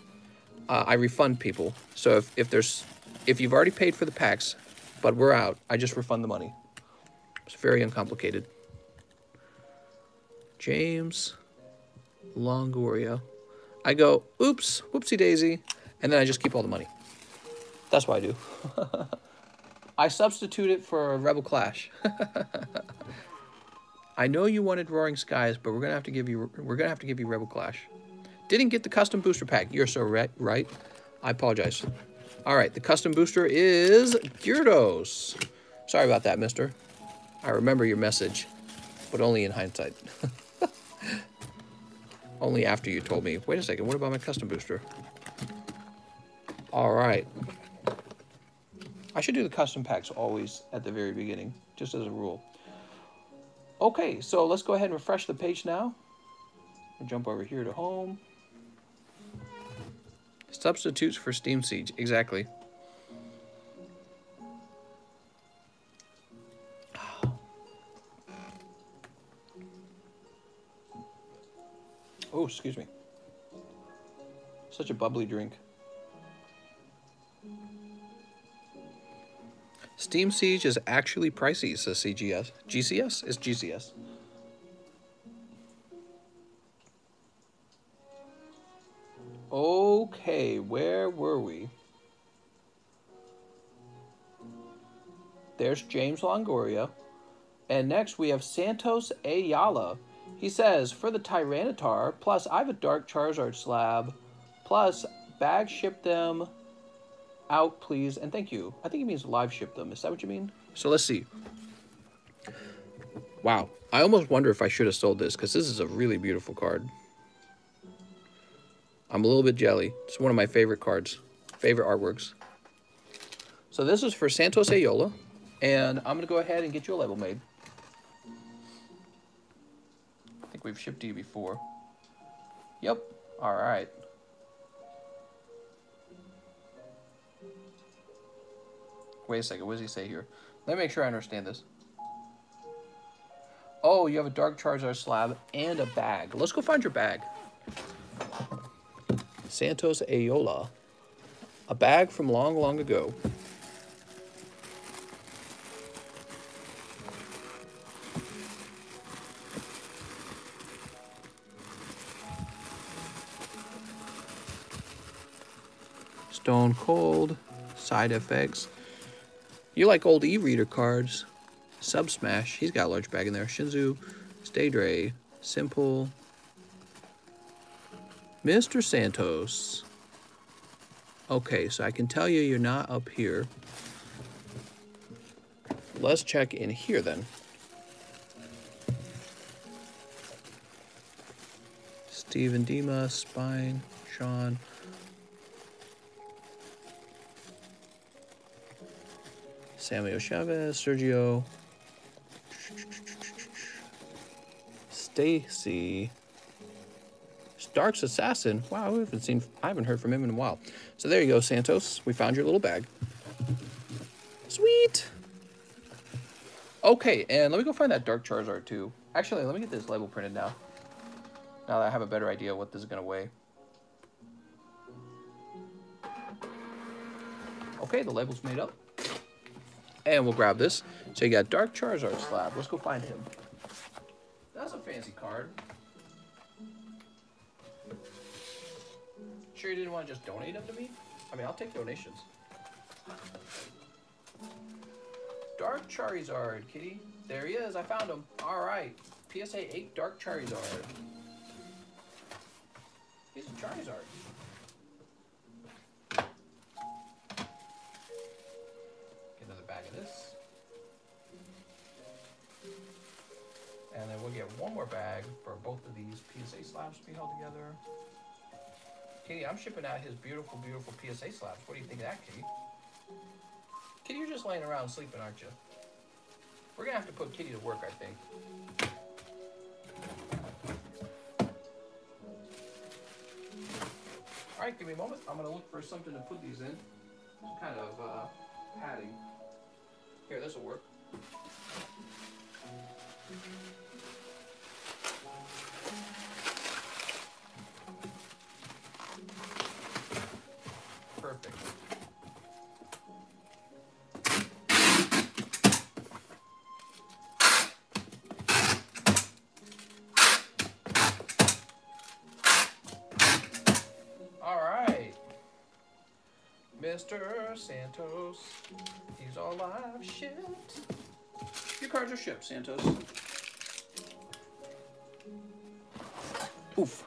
Uh, I refund people. So if, if there's if you've already paid for the packs, but we're out, I just refund the money. It's very uncomplicated. James Longoria. I go, oops, whoopsie daisy. And then I just keep all the money. That's what I do. I substitute it for Rebel Clash. I know you wanted Roaring Skies, but we're gonna have to give you we're gonna have to give you Rebel Clash. Didn't get the custom booster pack. You're so right. right. I apologize. All right, the custom booster is Gyarados. Sorry about that, Mister. I remember your message. but only in hindsight. Only after you told me. Wait a second, what about my custom booster? All right. I should do the custom packs always at the very beginning, just as a rule. Okay, so let's go ahead and refresh the page now. Jump over here to home. Substitutes for Steam Siege, exactly. Oh, excuse me. Such a bubbly drink. Steam Siege is actually pricey, says C G S. G C S? It's G C S. Okay, where were we? There's James Longoria. And next we have Santos Ayala. He says, for the Tyranitar, plus I have a Dark Charizard slab, plus bag ship them out, please, and thank you. I think he means live ship them. Is that what you mean? So let's see. Wow. I almost wonder if I should have sold this, because this is a really beautiful card. I'm a little bit jelly. It's one of my favorite cards, favorite artworks. So this is for Santos Ayola, and I'm going to go ahead and get you a label made. We've shipped to you before. Yep. All right. Wait a second. What does he say here? Let me make sure I understand this. Oh, you have a Dark Charizard slab and a bag. Let's go find your bag. Santos Ayola. A bag from long, long ago. Stone Cold, Side Effects. You like old e-reader cards. Sub Smash, he's got a large bag in there. Shinzu, Staydray, Simple. Mister Santos. Okay, so I can tell you you're not up here. Let's check in here then. Steven Dima, Spine, Sean. Samuel Chavez, Sergio, Stacy, Stark's Assassin. Wow, we haven't seen, I haven't heard from him in a while. So there you go, Santos. We found your little bag. Sweet. Okay, and let me go find that Dark Charizard too. Actually, let me get this label printed now. Now that I have a better idea what this is going to weigh. Okay, the label's made up. And we'll grab this. So you got Dark Charizard slab. Let's go find him. That's a fancy card. Sure you didn't want to just donate them to me? I mean, I'll take donations. Dark Charizard, kitty. There he is. I found him. All right. P S A eight Dark Charizard. He's a Charizard. This. And then we'll get one more bag for both of these P S A slabs to be held together. Kitty, I'm shipping out his beautiful, beautiful P S A slabs. What do you think of that, Kitty? Kitty, you're just laying around sleeping, aren't you? We're going to have to put Kitty to work, I think. Alright, give me a moment. I'm going to look for something to put these in. Some kind of uh, padding. Here, this will work. Perfect. All right. Mister Santos. He's all live shit. Your cards are shipped, Santos. Oof.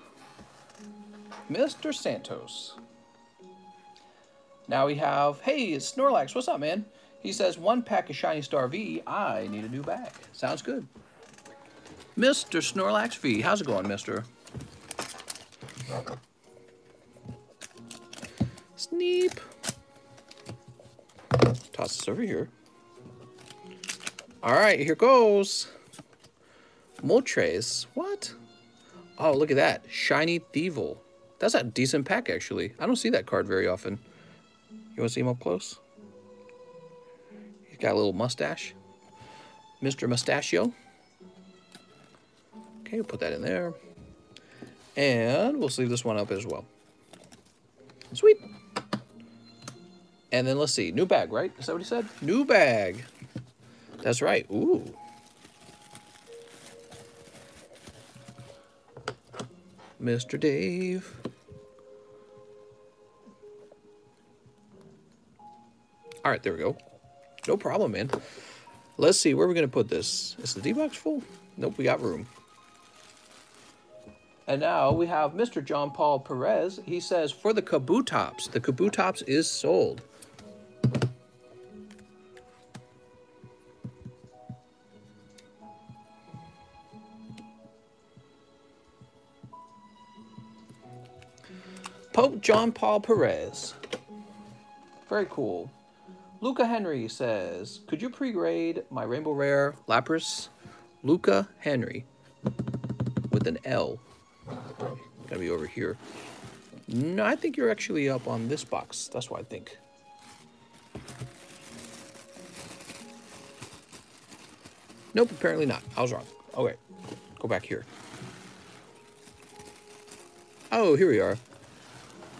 Mister Santos. Now we have, hey, it's Snorlax. What's up, man? He says, one pack of Shiny Star V. I need a new bag. Sounds good. Mister Snorlax V. How's it going, mister? Sneep. Toss this over here. All right, here goes. Moltres. What? Oh, look at that. Shiny Thievul. That's a decent pack, actually. I don't see that card very often. You want to see him up close? He's got a little mustache. Mister Mustachio. Okay, we'll put that in there. And we'll sleeve this one up as well. Sweet. And then let's see. New bag, right? Is that what he said? New bag. That's right. Ooh. Mister Dave. All right, there we go. No problem, man. Let's see, where are we going to put this? Is the D-box full? Nope, we got room. And now we have Mister John Paul Perez. He says, for the Kabutops. The Kabutops is sold. Pope John Paul Perez. Very cool. Luca Henry says, could you pre-grade my Rainbow Rare Lapras? Luca Henry with an L. Gotta be over here. No, I think you're actually up on this box. That's what I think. Nope, apparently not. I was wrong. Okay, go back here. Oh, here we are.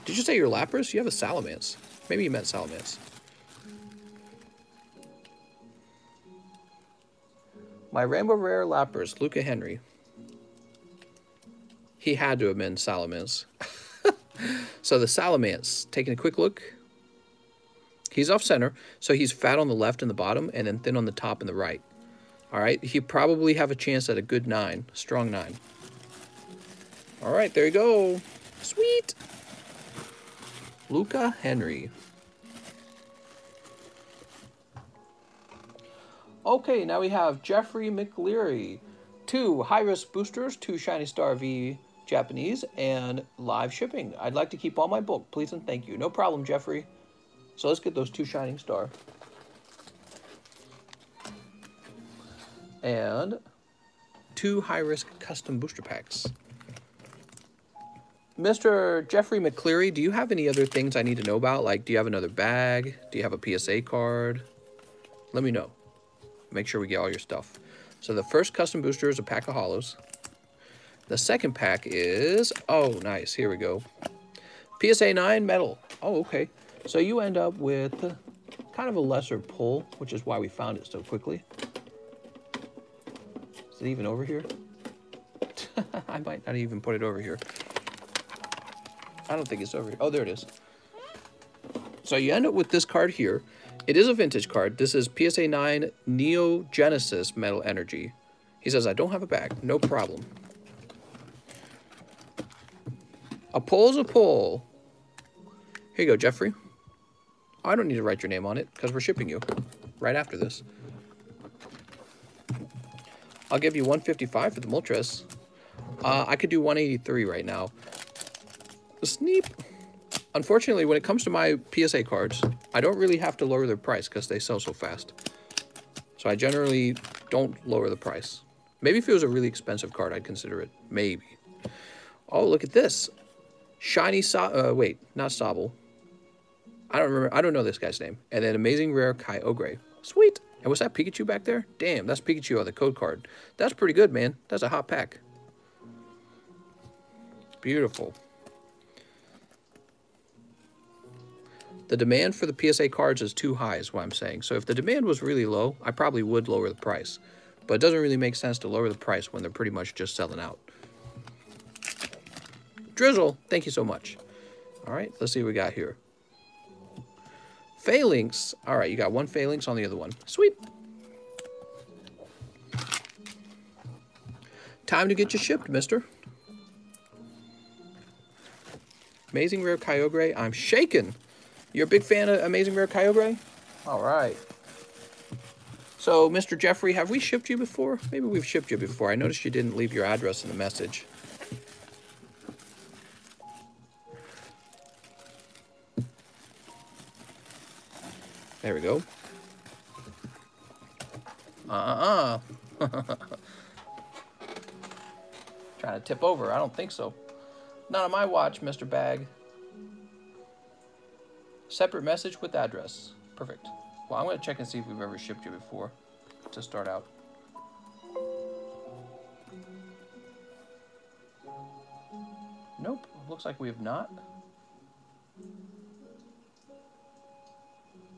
Did you say your Lapras? You have a Salamence. Maybe you meant Salamence. My Rainbow Rare Lapras, Luca Henry. He had to have been Salamence. So the Salamence, taking a quick look. He's off center, so he's fat on the left and the bottom, and then thin on the top and the right. All right, he probably have a chance at a good nine, strong nine. All right, there you go. Sweet. Luca Henry. Okay, now we have Jeffrey McLeary. Two high-risk boosters, two Shiny Star V Japanese, and live shipping. I'd like to keep all my bulk, please and thank you. No problem, Jeffrey. So let's get those two Shining Star. And two high-risk custom booster packs. Mister Jeffrey McCleary, do you have any other things I need to know about? Like, do you have another bag? Do you have a P S A card? Let me know. Make sure we get all your stuff. So the first custom booster is a pack of holos. The second pack is... Oh, nice. Here we go. P S A nine metal. Oh, okay. So you end up with kind of a lesser pull, which is why we found it so quickly. Is it even over here? I might not even put it over here. I don't think it's over here. Oh, there it is. So you end up with this card here. It is a vintage card. This is P S A nine Neo Genesis Metal Energy. He says, I don't have a bag. No problem. A pull's a pull. Here you go, Jeffrey. I don't need to write your name on it because we're shipping you right after this. I'll give you one fifty-five for the Moltres. Uh, I could do one eighty-three right now. Sneep. Unfortunately, when it comes to my P S A cards, I don't really have to lower their price because they sell so fast. So I generally don't lower the price. Maybe if it was a really expensive card, I'd consider it. Maybe. Oh, look at this. Shiny So- uh, wait, not Sobble. I don't remember. I don't know this guy's name. And then Amazing Rare Kyogre. Sweet. And was that Pikachu back there? Damn, that's Pikachu on the code card. That's pretty good, man. That's a hot pack. Beautiful. The demand for the P S A cards is too high is what I'm saying. So if the demand was really low, I probably would lower the price. But it doesn't really make sense to lower the price when they're pretty much just selling out. Drizzle, thank you so much. All right, let's see what we got here. Phalanx. All right, you got one Phalanx on the other one. Sweet. Time to get you shipped, mister. Amazing Rare Kyogre. I'm shaking. You're a big fan of Amazing Rare Kyogre? All right. So, Mister Jeffrey, have we shipped you before? Maybe we've shipped you before. I noticed you didn't leave your address in the message. There we go. Uh-uh. Trying to tip over. I don't think so. Not on my watch, Mister Bag. Separate message with address. Perfect. Well, I'm going to check and see if we've ever shipped you before to start out. Nope. Looks like we have not.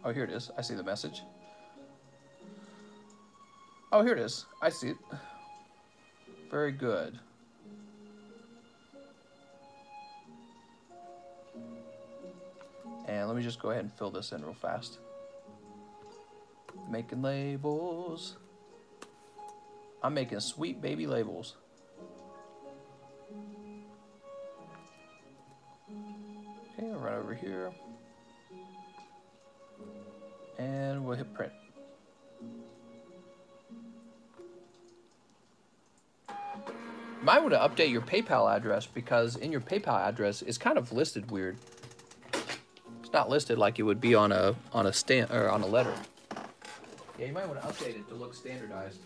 Oh, here it is. I see the message. Oh, here it is. I see it. Very good. And let me just go ahead and fill this in real fast. Making labels. I'm making sweet baby labels. Okay, I'll run over here. And we'll hit print. Might want to update your PayPal address, because in your PayPal address it's kind of listed weird. It's not listed like it would be on a on a stand or on a letter. Yeah, you might want to update it to look standardized.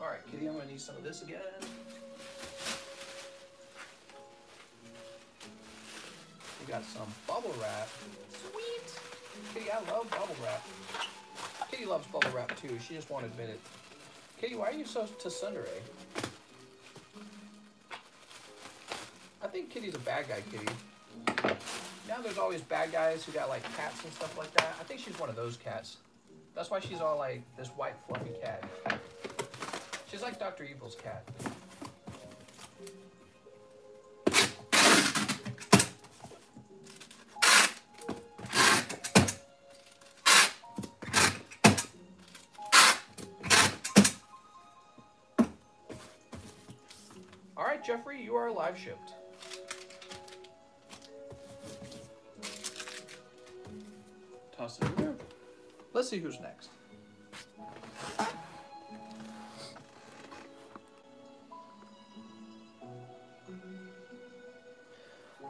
All right, Kitty, I'm gonna need some of this again. We got some bubble wrap. Sweet. Kitty, I love bubble wrap. Kitty loves bubble wrap too. She just won't admit it. Kitty, why are you so tsundere? I think Kitty's a bad guy, Kitty. Now there's always bad guys who got like cats and stuff like that. I think she's one of those cats. That's why she's all like this white fluffy cat. She's like Doctor Evil's cat. All right, Jeffrey, you are live shipped. Toss it over. Let's see who's next.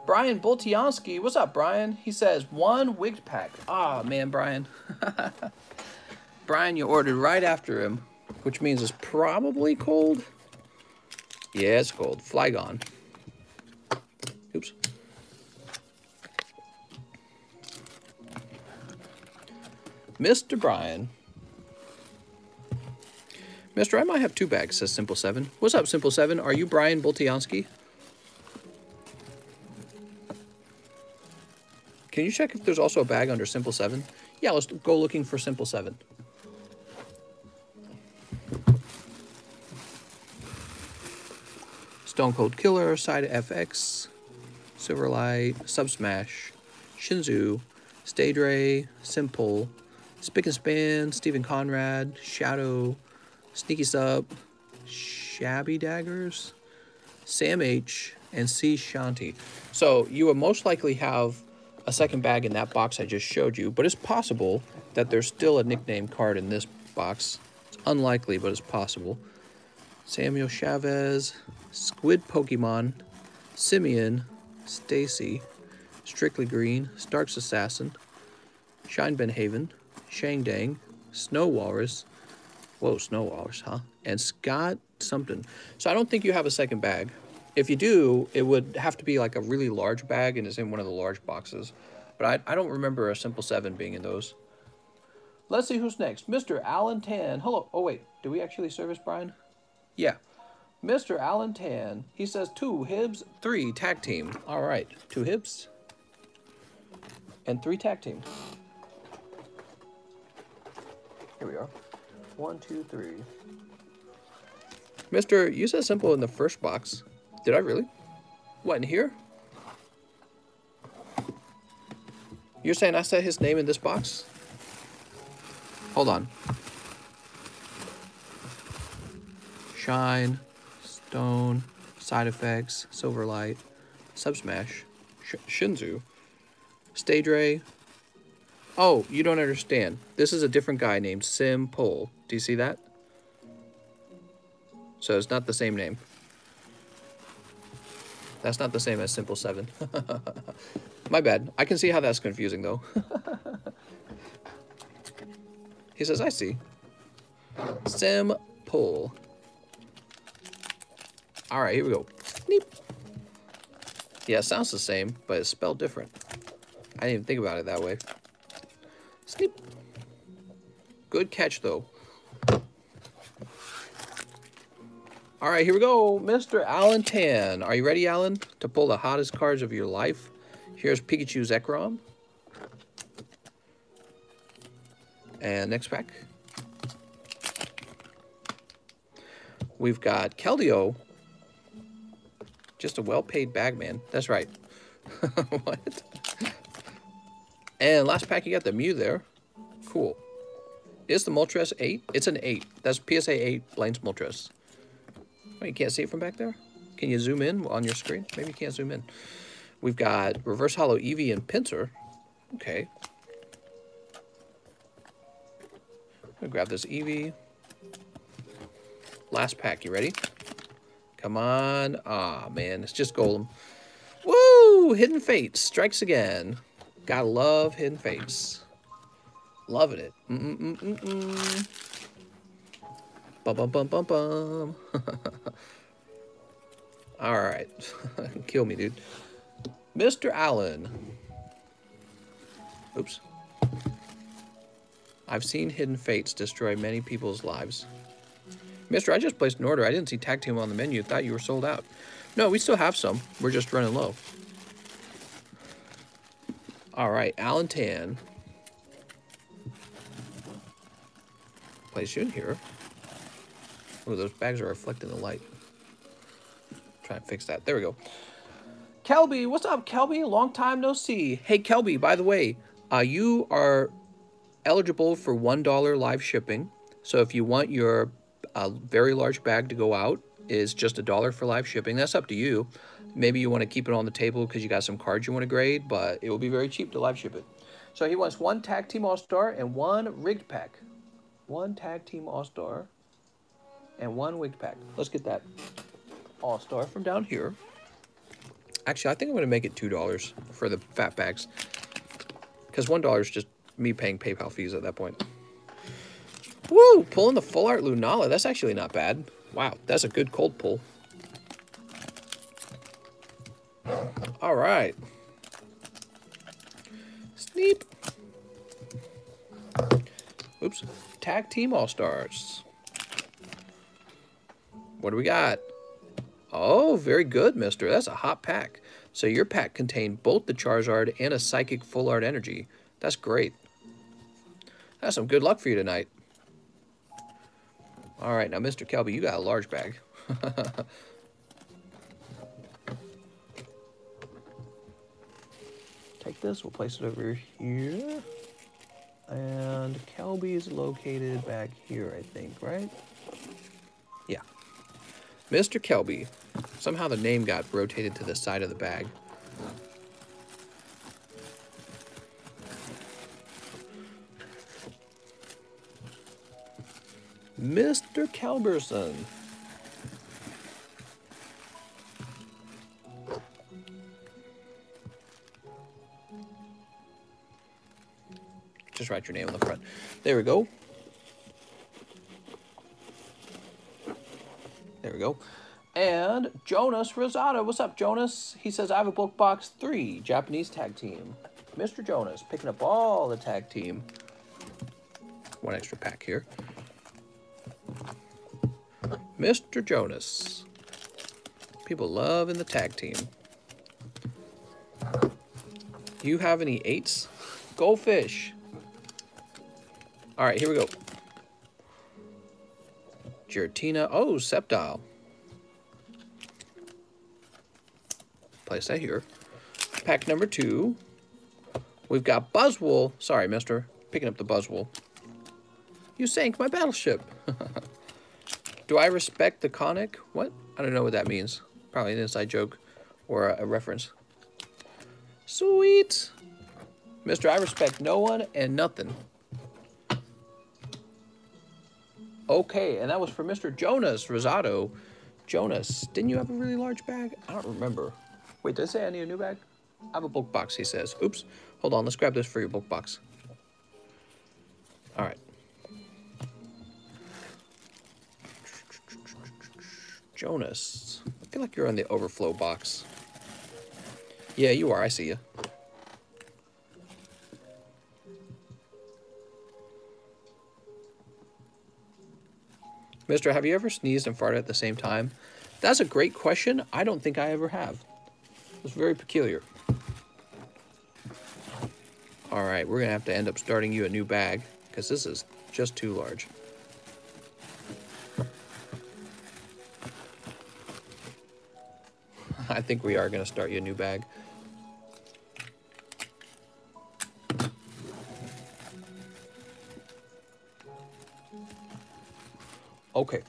Brian Boltianski, what's up, Brian? He says, one wig pack. Ah, oh, man, Brian. Brian, you ordered right after him, which means it's probably cold. Yeah, it's cold. Flygon. Oops. Mister Brian. Mister, I might have two bags, says Simple seven. What's up, Simple seven? Are you Brian Boltianski? Can you check if there's also a bag under Simple seven? Yeah, let's go looking for Simple seven. Stone Cold Killer, Side F X, Silverlight, Subsmash, Shinzu, Stadray, Simple, Spick and Span, Stephen Conrad, Shadow, Sneaky Sub, Shabby Daggers, Sam H, and C Shanti. So you will most likely have a second bag in that box I just showed you, but it's possible that there's still a nickname card in this box. It's unlikely, but it's possible. Samuel Chavez, Squid Pokemon, Simeon, Stacy, Strictly Green, Stark's Assassin, Shine Benhaven, Shang Dang, Snow Walrus, whoa, Snow Walrus, huh? And Scott something. So I don't think you have a second bag. If you do, it would have to be like a really large bag and it's in one of the large boxes. But I, I don't remember a Simple seven being in those. Let's see who's next. Mister Alan Tan. Hello. Oh, wait. Do we actually service Brian? Yeah. Mister Alan Tan. He says two Hibs, three tag team. All right. Two Hibs and three tag team. Here we are. One, two, three. Mister, you said Simple in the first box. Did I really? What, in here? You're saying I said his name in this box? Hold on. Shine, Stone, Side Effects, Silverlight, Subsmash, Sh Shinzu, Stadray, Oh, you don't understand. This is a different guy named Simple. Do you see that? So it's not the same name. That's not the same as Simple seven. My bad. I can see how that's confusing, though. He says, I see. Simple. All right, here we go. Neep. Yeah, it sounds the same, but it's spelled different. I didn't even think about it that way. Sneep. Good catch, though. All right, here we go. Mister Alan Tan. Are you ready, Alan, to pull the hottest cards of your life? Here's Pikachu's Zekrom. And next pack. We've got Keldeo. Just a well-paid bag, man. That's right. What? And last pack, you got the Mew there. Cool. Is the Moltres eight? It's an eight. That's P S A eight, Blaine's Moltres. Oh, you can't see it from back there? Can you zoom in on your screen? Maybe you can't zoom in. We've got Reverse Hollow Eevee and Pinsir. Okay. I'm gonna grab this Eevee. Last pack, you ready? Come on. Ah, man, it's just Golem. Woo! Hidden Fates strikes again. Gotta love Hidden Fates. Loving it. Mm-mm-mm-mm-mm. Bum-bum-bum-bum-bum. All right. Kill me, dude. Mister Allen. Oops. I've seen Hidden Fates destroy many people's lives. Mister, I just placed an order. I didn't see Tag Team on the menu. Thought you were sold out. No, we still have some. We're just running low. All right, Alan Tan. Place you in here. Oh, those bags are reflecting the light. Try and fix that. There we go. Kelby, what's up, Kelby? Long time no see. Hey, Kelby, by the way, uh, you are eligible for one dollar live shipping. So if you want your uh, very large bag to go out, it's just a dollar for live shipping. That's up to you. Maybe you want to keep it on the table because you got some cards you want to grade, but it will be very cheap to live ship it. So he wants one Tag Team All-Star and one Rigged Pack. One Tag Team All-Star. And one Wigged Pack. Let's get that All-Star from down here. Actually, I think I'm going to make it two dollars for the fat bags. Because one dollar is just me paying PayPal fees at that point. Woo! Pulling the Full Art Lunala. That's actually not bad. Wow, that's a good cold pull. All right. Sneep. Oops. Tag Team All-Stars. What do we got? Oh, very good, mister. That's a hot pack. So your pack contained both the Charizard and a Psychic Full Art Energy. That's great. That's some good luck for you tonight. All right, now, Mister Kelby, you got a large bag. Take this. We'll place it over here. And Kelby is located back here, I think, right? Yeah. Mister Kelby. Somehow the name got rotated to the side of the bag. Mister Kelberson. Just write your name on the front. There we go. There we go. And Jonas Rosado. What's up, Jonas? He says, I have a book box three, Japanese Tag Team. Mister Jonas, picking up all the Tag Team. One extra pack here. Mister Jonas. People love in the Tag Team. Do you have any eights? Goldfish. All right, here we go. Giratina. Oh, Sceptile. Place that here. Pack number two. We've got Buzzwool. Sorry, mister. Picking up the Buzzwool. You sank my battleship. Do I respect the Conic? What? I don't know what that means. Probably an inside joke or a reference. Sweet. Mister, I respect no one and nothing. Okay, and that was for Mister Jonas Rosado. Jonas, didn't you have a really large bag? I don't remember. Wait, did I say I need a new bag? I have a bulk box, he says. Oops. Hold on, let's grab this for your bulk box. All right. Jonas, I feel like you're on the overflow box. Yeah, you are. I see you. Mister, have you ever sneezed and farted at the same time? That's a great question. I don't think I ever have. It's very peculiar. All right, we're going to have to end up starting you a new bag because this is just too large. I think we are going to start you a new bag. Okay.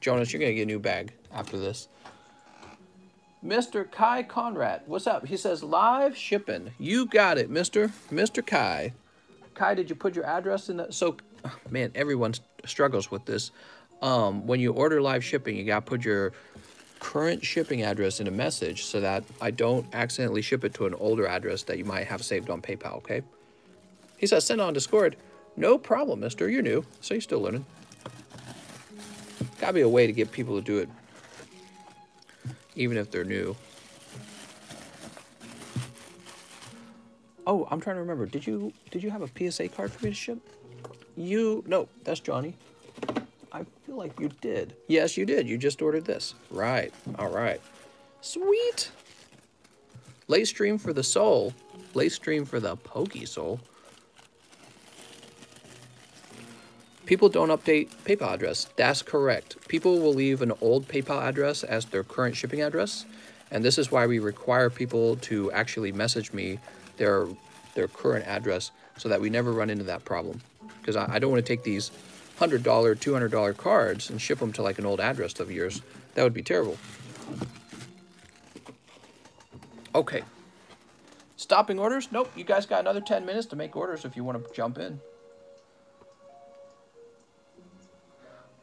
Jonas, you're going to get a new bag after this. Mister Kai Conrad, what's up? He says, live shipping. You got it, mister. Mister Kai. Kai, did you put your address in the... So, man, everyone struggles with this. Um, when you order live shipping, you got to put your current shipping address in a message so that I don't accidentally ship it to an older address that you might have saved on PayPal, okay? He says, send on Discord. No problem, mister. You're new, so you're still learning. Got to be a way to get people to do it. Even if they're new. Oh, I'm trying to remember. Did you did you have a P S A card for me to ship? You no, that's Johnny. I feel like you did. Yes, you did. You just ordered this. Right. All right. Sweet. Late stream for the soul. Late stream for the Poke Soul. People don't update PayPal address. That's correct. People will leave an old PayPal address as their current shipping address. And this is why we require people to actually message me their their current address so that we never run into that problem. Because I, I don't want to take these one hundred dollar, two hundred dollar cards and ship them to like an old address of yours. That would be terrible. Okay. Stopping orders? Nope. You guys got another ten minutes to make orders if you want to jump in.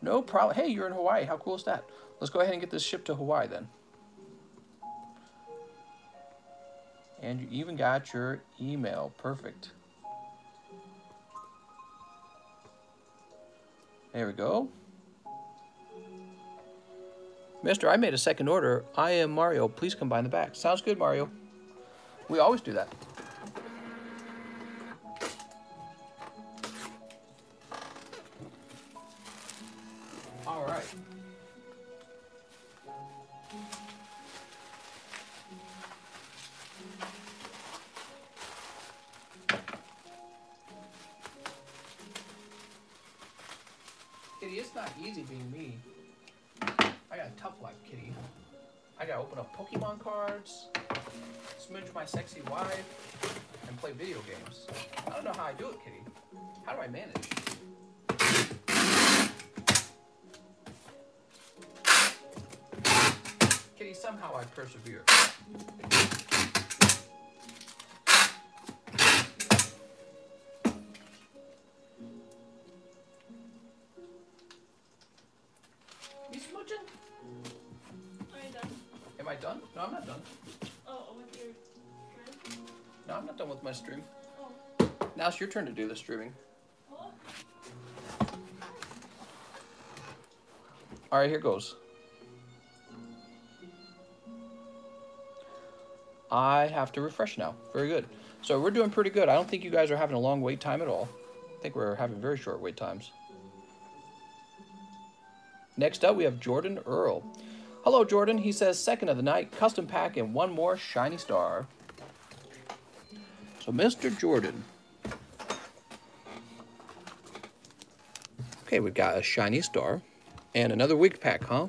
No problem. Hey, you're in Hawaii. How cool is that? Let's go ahead and get this shipped to Hawaii then. And you even got your email. Perfect. There we go. Mister, I made a second order. I am Mario. Please combine the bags. Sounds good, Mario. We always do that. Sexy wife and play video games. I don't know how I do it, Kitty. How do I manage? Kitty, somehow I persevere. You smudging? Are you done? Am I done? No, I'm not done. No, I'm not done with my stream. Oh. Now it's your turn to do the streaming. Oh. All right, here goes. I have to refresh now. Very good. So we're doing pretty good. I don't think you guys are having a long wait time at all. I think we're having very short wait times. Next up, we have Jordan Earl. Hello, Jordan. He says, second of the night, custom pack, and one more shiny star. So, Mister Jordan. Okay, we've got a shiny star. And another weak pack, huh?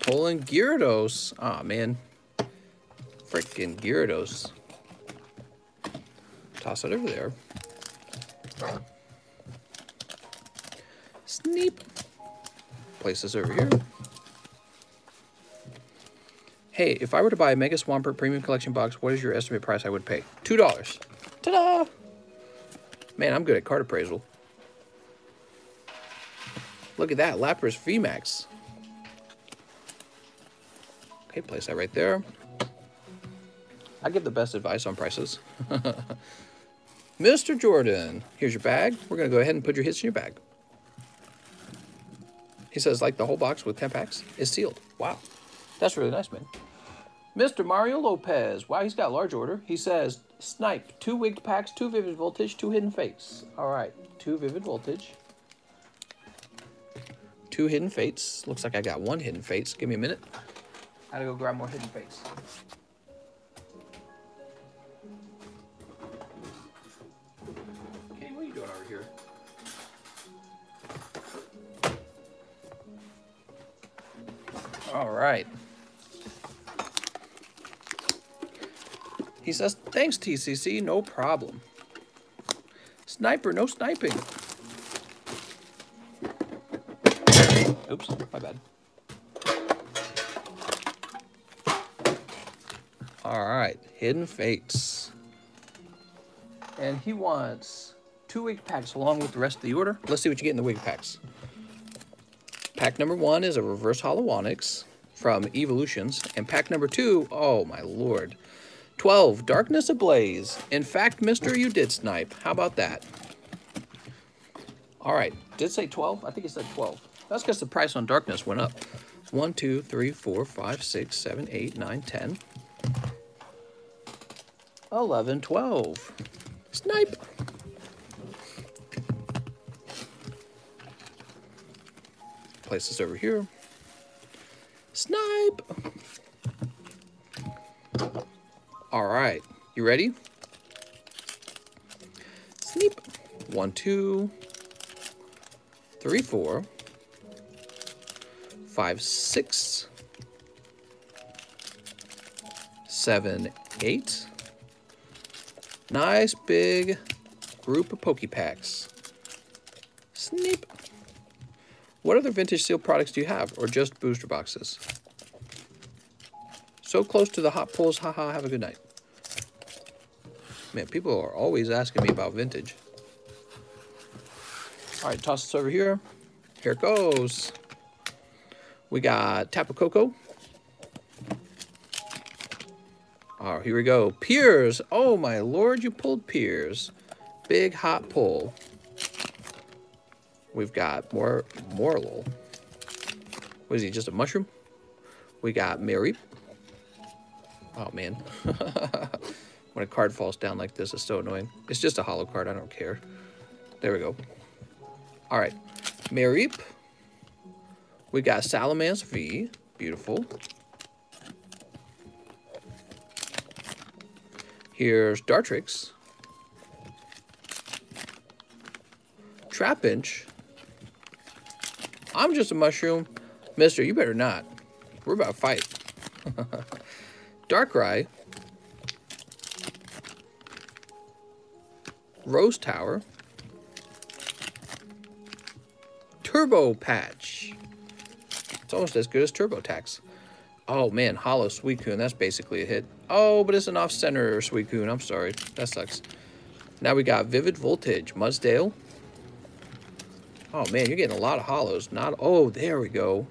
Pulling Gyarados. Aw, man. Freaking Gyarados. Toss it over there. Sneep. Place this over here. hey, if I were to buy a Mega Swampert Premium Collection box, what is your estimate price I would pay? two dollars. Ta-da! Man, I'm good at card appraisal. Look at that, Lapras V max. Okay, place that right there. I give the best advice on prices. Mister Jordan, here's your bag. We're going to go ahead and put your hits in your bag. He says, like, the whole box with ten packs is sealed. Wow. That's really nice, man. Mister Mario Lopez. Wow, he's got large order. He says, snipe, two wigged packs, two vivid voltage, two hidden fates. All right, two vivid voltage. Two hidden fates. Looks like I got one hidden fates. Give me a minute. I gotta go grab more hidden fates. Okay, what are you doing over here? All right. He says, thanks, T C C, no problem. Sniper, no sniping. Oops, my bad. All right, hidden fates. And he wants two wig packs along with the rest of the order. Let's see what you get in the wig packs. Pack number one is a reverse Holowanix from Evolutions. And pack number two, oh my lord. twelve, Darkness Ablaze. In fact, mister, you did snipe. How about that? All right, did it say twelve? I think it said twelve. That's because the price on Darkness went up. one, two, three, four, five, six, seven, eight, nine, ten, eleven, twelve. Snipe. Place this over here. Snipe. All right, you ready? Snipe. One, two, three, four, five, six, seven, eight. Nice big group of Poképacks. Snipe. What other vintage sealed products do you have, or just booster boxes? So close to the hot pulls, haha, have a good night. Man, people are always asking me about vintage. All right, toss this over here. Here it goes. We got Tapu Koko. All right, here we go. Piers, oh my lord, you pulled Piers. Big hot pull. We've got more Morlul. What is he, just a mushroom? We got Mary. Oh, man. When a card falls down like this, it's so annoying. It's just a holo card. I don't care. There we go. All right. Mary. We got Salamance V. Beautiful. Here's Dartrix. Trapinch. I'm just a mushroom. Mister, you better not. We're about to fight. Darkrai. Rose Tower. Turbo Patch. It's almost as good as TurboTax. Oh man, hollow Suicune. That's basically a hit. Oh, but it's an off-center Suicune. I'm sorry. That sucks. Now we got Vivid Voltage. Mudsdale. Oh man, you're getting a lot of hollows. Not oh, there we go.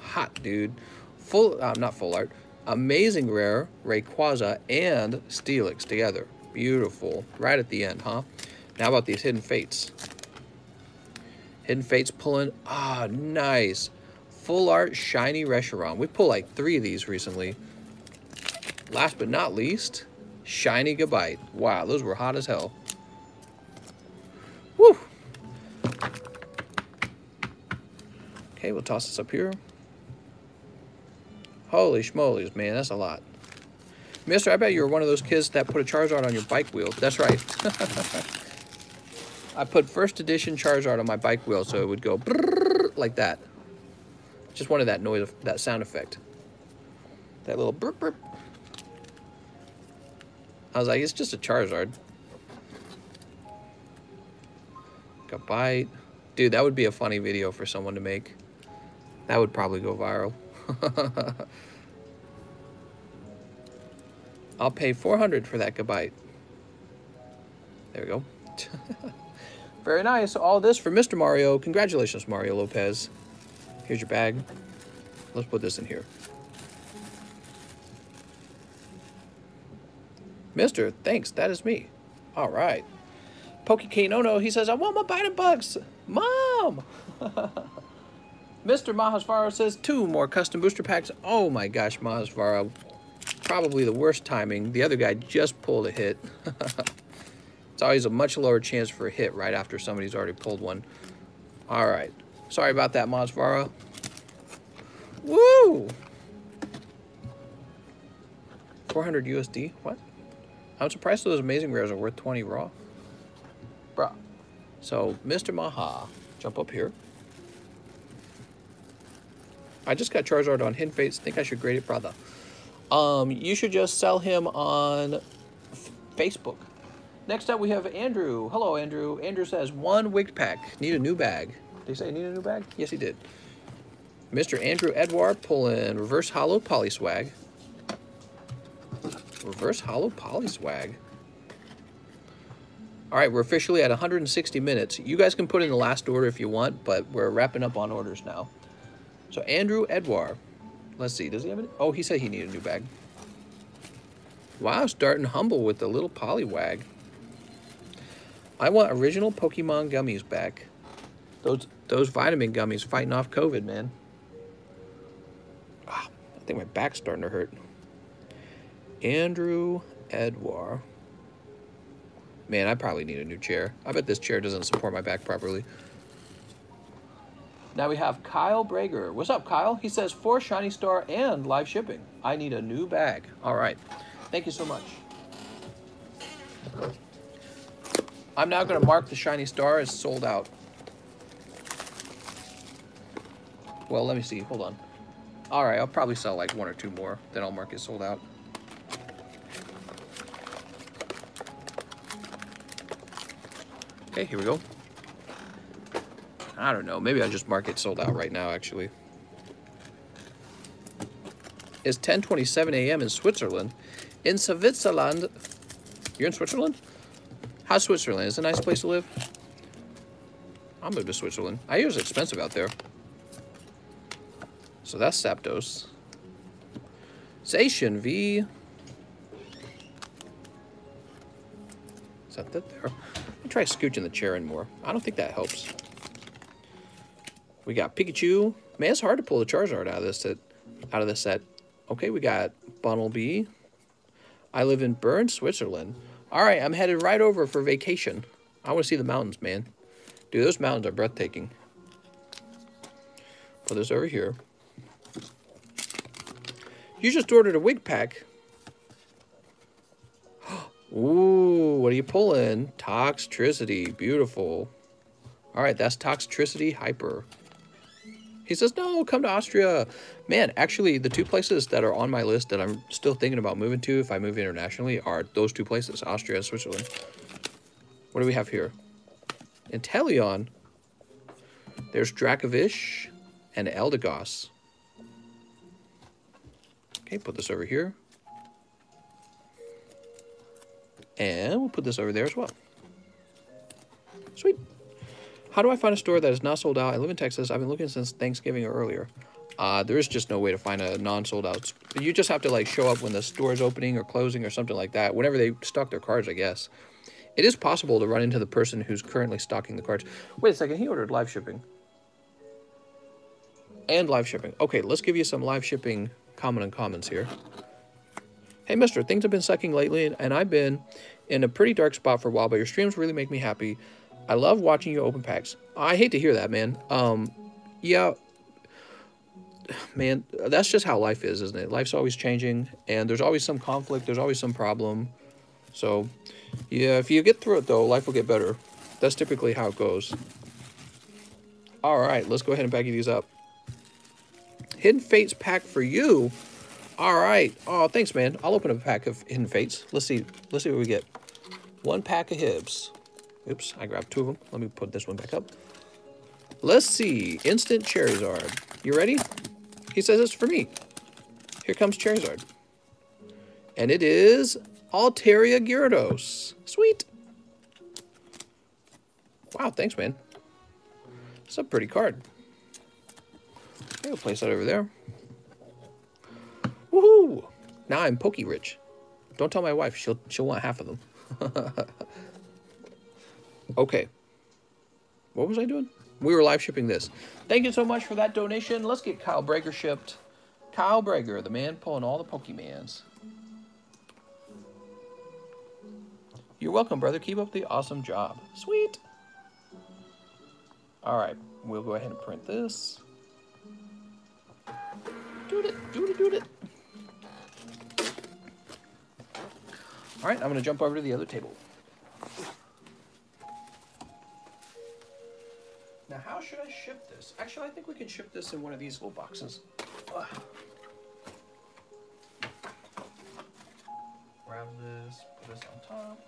Hot dude. Full uh, not full art. Amazing rare, Rayquaza and Steelix together. Beautiful. Right at the end, huh? Now about these hidden fates. Hidden fates pulling. Ah, nice. Full art shiny Reshiram. We pulled like three of these recently. Last but not least, shiny Gabite. Wow, those were hot as hell. Woo! Okay, we'll toss this up here. Holy schmolies, man, that's a lot. Mister, I bet you were one of those kids that put a Charizard on your bike wheel. That's right. I put first edition Charizard on my bike wheel so it would go like that. Just wanted that noise, that sound effect. That little burp burp. I was like, it's just a Charizard. Gabite. Dude, that would be a funny video for someone to make. That would probably go viral. I'll pay four hundred for that Gabite. There we go. Very nice. All this for Mister Mario. Congratulations, Mario Lopez. Here's your bag. Let's put this in here. Mister, thanks. That is me. All right. Pokekinono, he says, I want my bite of bugs. Mom! Mister Mahasvara says, two more custom booster packs. Oh my gosh, Mahasvara. Probably the worst timing. The other guy just pulled a hit. It's always a much lower chance for a hit right after somebody's already pulled one. All right. Sorry about that, Mahasvara. Woo! four hundred U S D? What? I'm surprised those amazing rares are worth twenty raw. Bruh. So, Mister Maha, jump up here. I just got Charizard on Hidden Fates. Think I should grade it, brother. Um, you should just sell him on Facebook. Next up, we have Andrew. Hello, Andrew. Andrew says, one wig pack. Need a new bag. Did he say need a new bag? Yes, he did. Mister Andrew Edouard pulling Reverse Hollow Polyswag. Reverse Hollow Polyswag. All right, we're officially at one hundred sixty minutes. You guys can put in the last order if you want, but we're wrapping up on orders now. So Andrew Edouard. Let's see, does he have it? Oh, he said he needed a new bag. Wow, starting humble with the little Poliwag. I want original Pokemon gummies back. Those those vitamin gummies fighting off COVID, man. Ah, I think my back's starting to hurt. Andrew Edouard. Man, I probably need a new chair. I bet this chair doesn't support my back properly. Now we have Kyle Brager. What's up, Kyle? He says, for Shiny Star and live shipping, I need a new bag. All right. Thank you so much. I'm now going to mark the Shiny Star as sold out. Well, let me see. Hold on. All right. I'll probably sell like one or two more. Then I'll mark it sold out. Okay, here we go. I don't know. Maybe I'll just mark it sold out right now, actually. It's ten twenty-seven A M in Switzerland. In Switzerland. You're in Switzerland? How's Switzerland? Is it a nice place to live? I'll move to Switzerland. I hear it's expensive out there. So that's Zapdos. Station V. Is that that there? Try scooching the chair in more. I don't think that helps. We got Pikachu. Man, it's hard to pull the Charizard out of this set. Out of this set. Okay, we got Bunnelby. I live in Bern, Switzerland. All right, I'm headed right over for vacation. I want to see the mountains, man. Dude, those mountains are breathtaking. Put this over here. You just ordered a wig pack. Ooh, what are you pulling? Toxtricity, beautiful. All right, that's Toxtricity Hyper. He says, no, come to Austria. Man, actually, the two places that are on my list that I'm still thinking about moving to if I move internationally are those two places, Austria and Switzerland. What do we have here? Inteleon. There's Dracovish and Eldegoss. Okay, put this over here. And we'll put this over there as well. Sweet. How do I find a store that is not sold out? I live in Texas. I've been looking since Thanksgiving or earlier. Uh, there is just no way to find a non-sold out. You just have to like show up when the store is opening or closing or something like that. Whenever they stock their cards, I guess. It is possible to run into the person who's currently stocking the cards. Wait a second. He ordered live shipping. And live shipping. Okay, let's give you some live shipping common and commons here. Hey, mister, things have been sucking lately, and I've been in a pretty dark spot for a while, but your streams really make me happy. I love watching you open packs. I hate to hear that, man. Um, yeah, man, that's just how life is, isn't it? Life's always changing, and there's always some conflict. There's always some problem. So, yeah, if you get through it, though, life will get better. That's typically how it goes. All right, let's go ahead and pack these up. Hidden Fates pack for you. All right. Oh, thanks, man. I'll open up a pack of Hidden Fates. Let's see. Let's see what we get. One pack of Hibs. Oops, I grabbed two of them. Let me put this one back up. Let's see. Instant Charizard. You ready? He says it's for me. Here comes Charizard. And it is Altaria Gyarados. Sweet. Wow, thanks, man. That's a pretty card. Okay, we'll place that over there. Woohoo! Now I'm Poke Rich. Don't tell my wife. She'll, she'll want half of them. Okay. What was I doing? We were live shipping this. Thank you so much for that donation. Let's get Kyle Brager shipped. Kyle Brager, the man pulling all the Pokemans. You're welcome, brother. Keep up the awesome job. Sweet. All right. We'll go ahead and print this. Doot it, doot it, doot it. All right. I'm going to jump over to the other table. Now, how should I ship this? Actually, I think we can ship this in one of these little boxes. Ugh. Grab this, put this on top.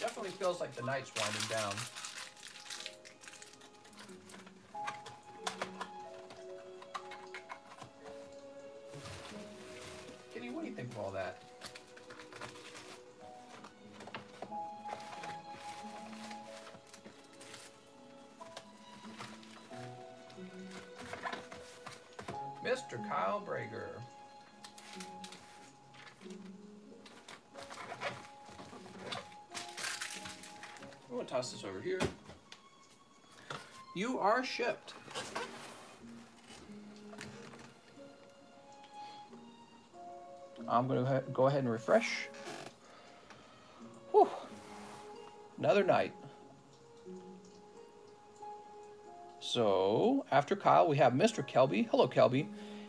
Definitely feels like the night's winding down. Kitty, what do you think of all that? Mister Kyle Brager. I'm gonna toss this over here. You are shipped. I'm gonna go ahead and refresh. Whew. Another night. So, after Kyle, we have Mister Kelby. Hello, Kelby.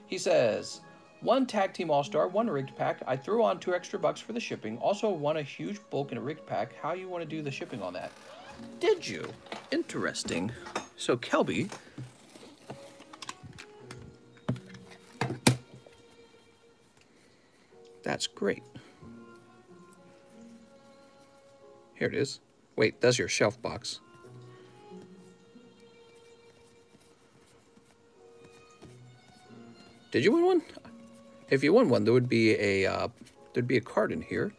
He says, one tag team all-star, one rigged pack. I threw on two extra bucks for the shipping. Also won a huge bulk in a rigged pack. How you want to do the shipping on that? Did you? Interesting. So, Kelby. That's great. Here it is. Wait, that's your shelf box. Did you win one? If you won one, there would be a uh, there'd be a card in here.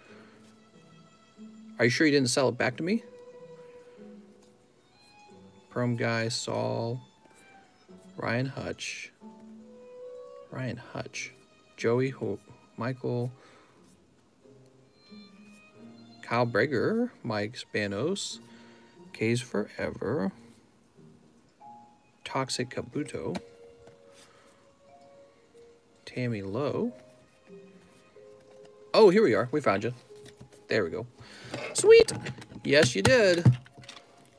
Are you sure you didn't sell it back to me? Perm guy, Saul, Ryan Hutch, Ryan Hutch, Joey Hope, Michael, Kyle Brager, Mike Spanos, K's Forever, Toxic Kabuto. Tammy Lowe. Oh, here we are. We found you. There we go. Sweet. Yes, you did.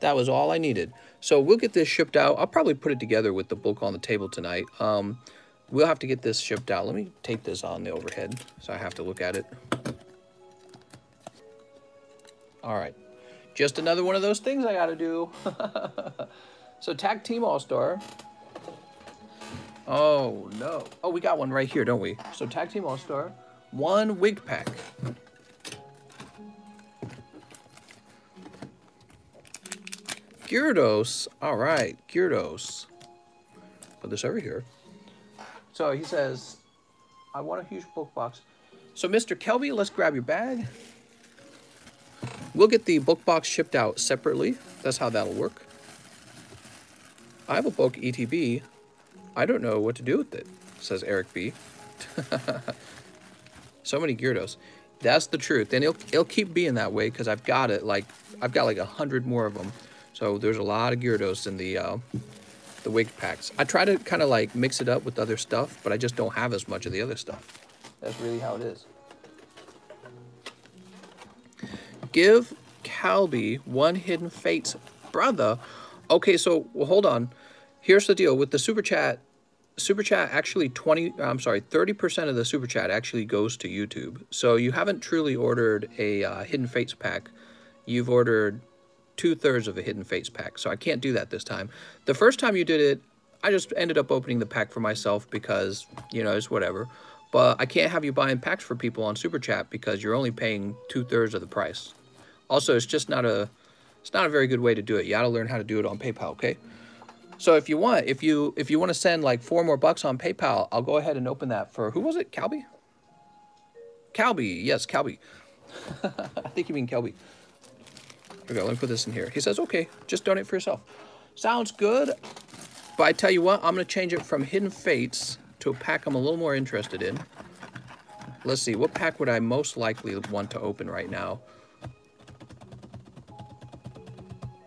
That was all I needed. So we'll get this shipped out. I'll probably put it together with the book on the table tonight. Um, we'll have to get this shipped out. Let me tape this on the overhead so I have to look at it. All right. Just another one of those things I got to do. So Tag Team All-Star. Oh, no. Oh, we got one right here, don't we? So, Tag Team All-Star, one wig pack. Gyarados. All right, Gyarados. Put this over here. So, he says, I want a huge bulk box. So, Mister Kelby, let's grab your bag. We'll get the bulk box shipped out separately. That's how that'll work. I have a bulk E T B. I don't know what to do with it, says Eric B. So many Gyarados. That's the truth, and it'll, it'll keep being that way because I've got it like I've got like a hundred more of them. So there's a lot of Gyarados in the uh, the wig packs. I try to kind of like mix it up with other stuff, but I just don't have as much of the other stuff. That's really how it is. Give Calby one Hidden Fates, brother. Okay, so well, hold on. Here's the deal with the super chat. Super chat actually twenty. I'm sorry, thirty percent of the super chat actually goes to YouTube. So you haven't truly ordered a uh, Hidden Fates pack. You've ordered two thirds of a Hidden Fates pack. So I can't do that this time. The first time you did it, I just ended up opening the pack for myself because you know it's whatever. But I can't have you buying packs for people on super chat because you're only paying two thirds of the price. Also, it's just not a. It's not a very good way to do it. You got to learn how to do it on PayPal. Okay. So if you want, if you if you want to send like four more bucks on PayPal, I'll go ahead and open that for, who was it? Calby? Calby, yes, Calby. I think you mean Kelby. Okay, let me put this in here. He says, okay, just donate for yourself. Sounds good, but I tell you what, I'm going to change it from Hidden Fates to a pack I'm a little more interested in. Let's see, what pack would I most likely want to open right now?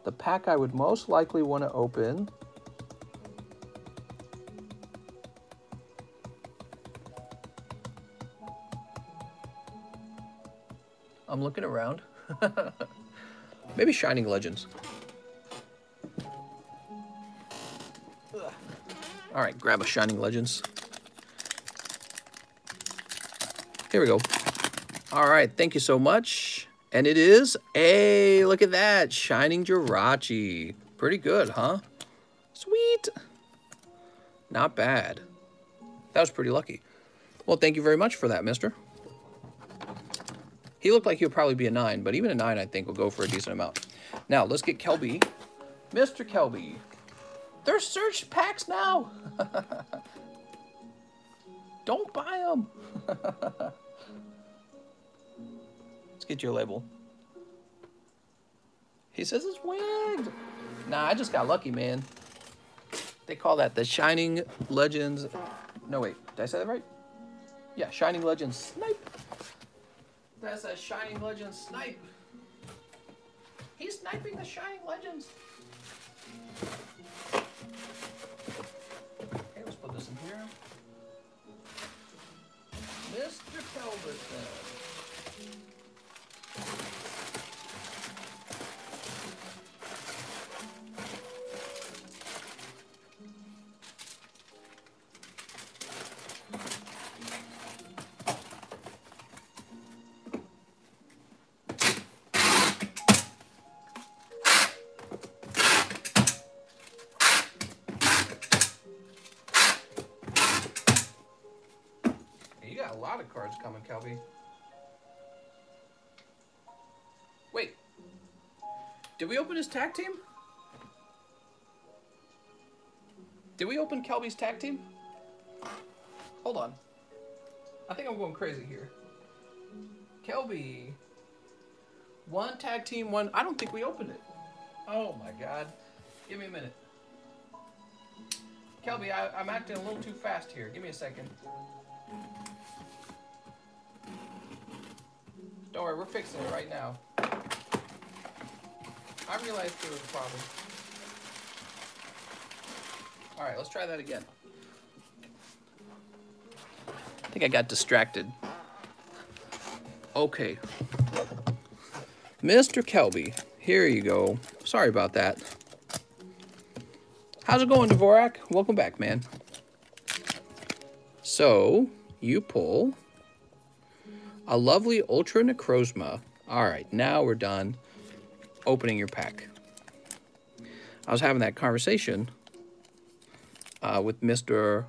The pack I would most likely want to open... I'm looking around. Maybe Shining Legends. Ugh. All right, grab a Shining Legends. Here we go. All right, thank you so much. And it is, hey, look at that, Shining Jirachi. Pretty good, huh? Sweet. Not bad. That was pretty lucky. Well, thank you very much for that, mister. He looked like he would probably be a nine, but even a nine, I think, will go for a decent amount. Now, let's get Kelby. Mister Kelby. They're search packs now. Don't buy them. Let's get you a label. He says it's winged. Nah, I just got lucky, man. They call that the Shining Legends. No, wait. Did I say that right? Yeah, Shining Legends Snipe. That's a Shining Legends snipe. He's sniping the Shining Legends. Okay, let's put this in here. Mister Kelberton. Coming, Kelby. Wait. Did we open his tag team? Did we open Kelby's tag team? Hold on. I think I'm going crazy here. Kelby. One tag team, one... I don't think we opened it. Oh, my God. Give me a minute. Kelby, I, I'm acting a little too fast here. Give me a second. Don't worry, we're fixing it right now. I realized there was a problem. All right, let's try that again. I think I got distracted. Okay. Mister Kelby, here you go. Sorry about that. How's it going, Dvorak? Welcome back, man. So, you pull... a lovely Ultra Necrozma. All right, now we're done opening your pack. I was having that conversation uh, with Mister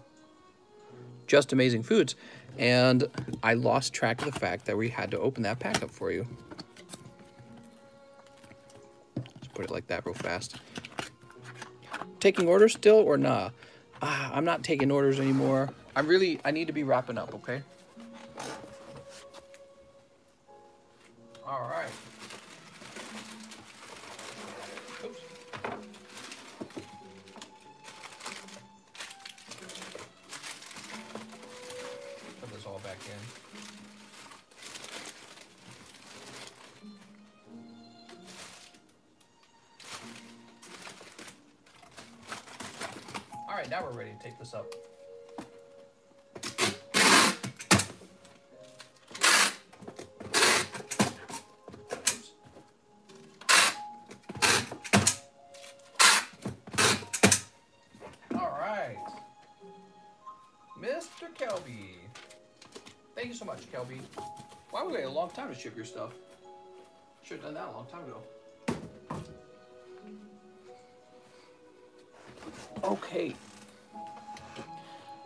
Just Amazing Foods, and I lost track of the fact that we had to open that pack up for you. Let's put it like that real fast. Taking orders still or nah? Ah, I'm not taking orders anymore. I'm really, I need to be wrapping up, okay? All right. Oops. Put this all back in. All right, now we're ready to take this up. Kelby, why would we wait a long time to ship your stuff? Should have done that a long time ago. Okay.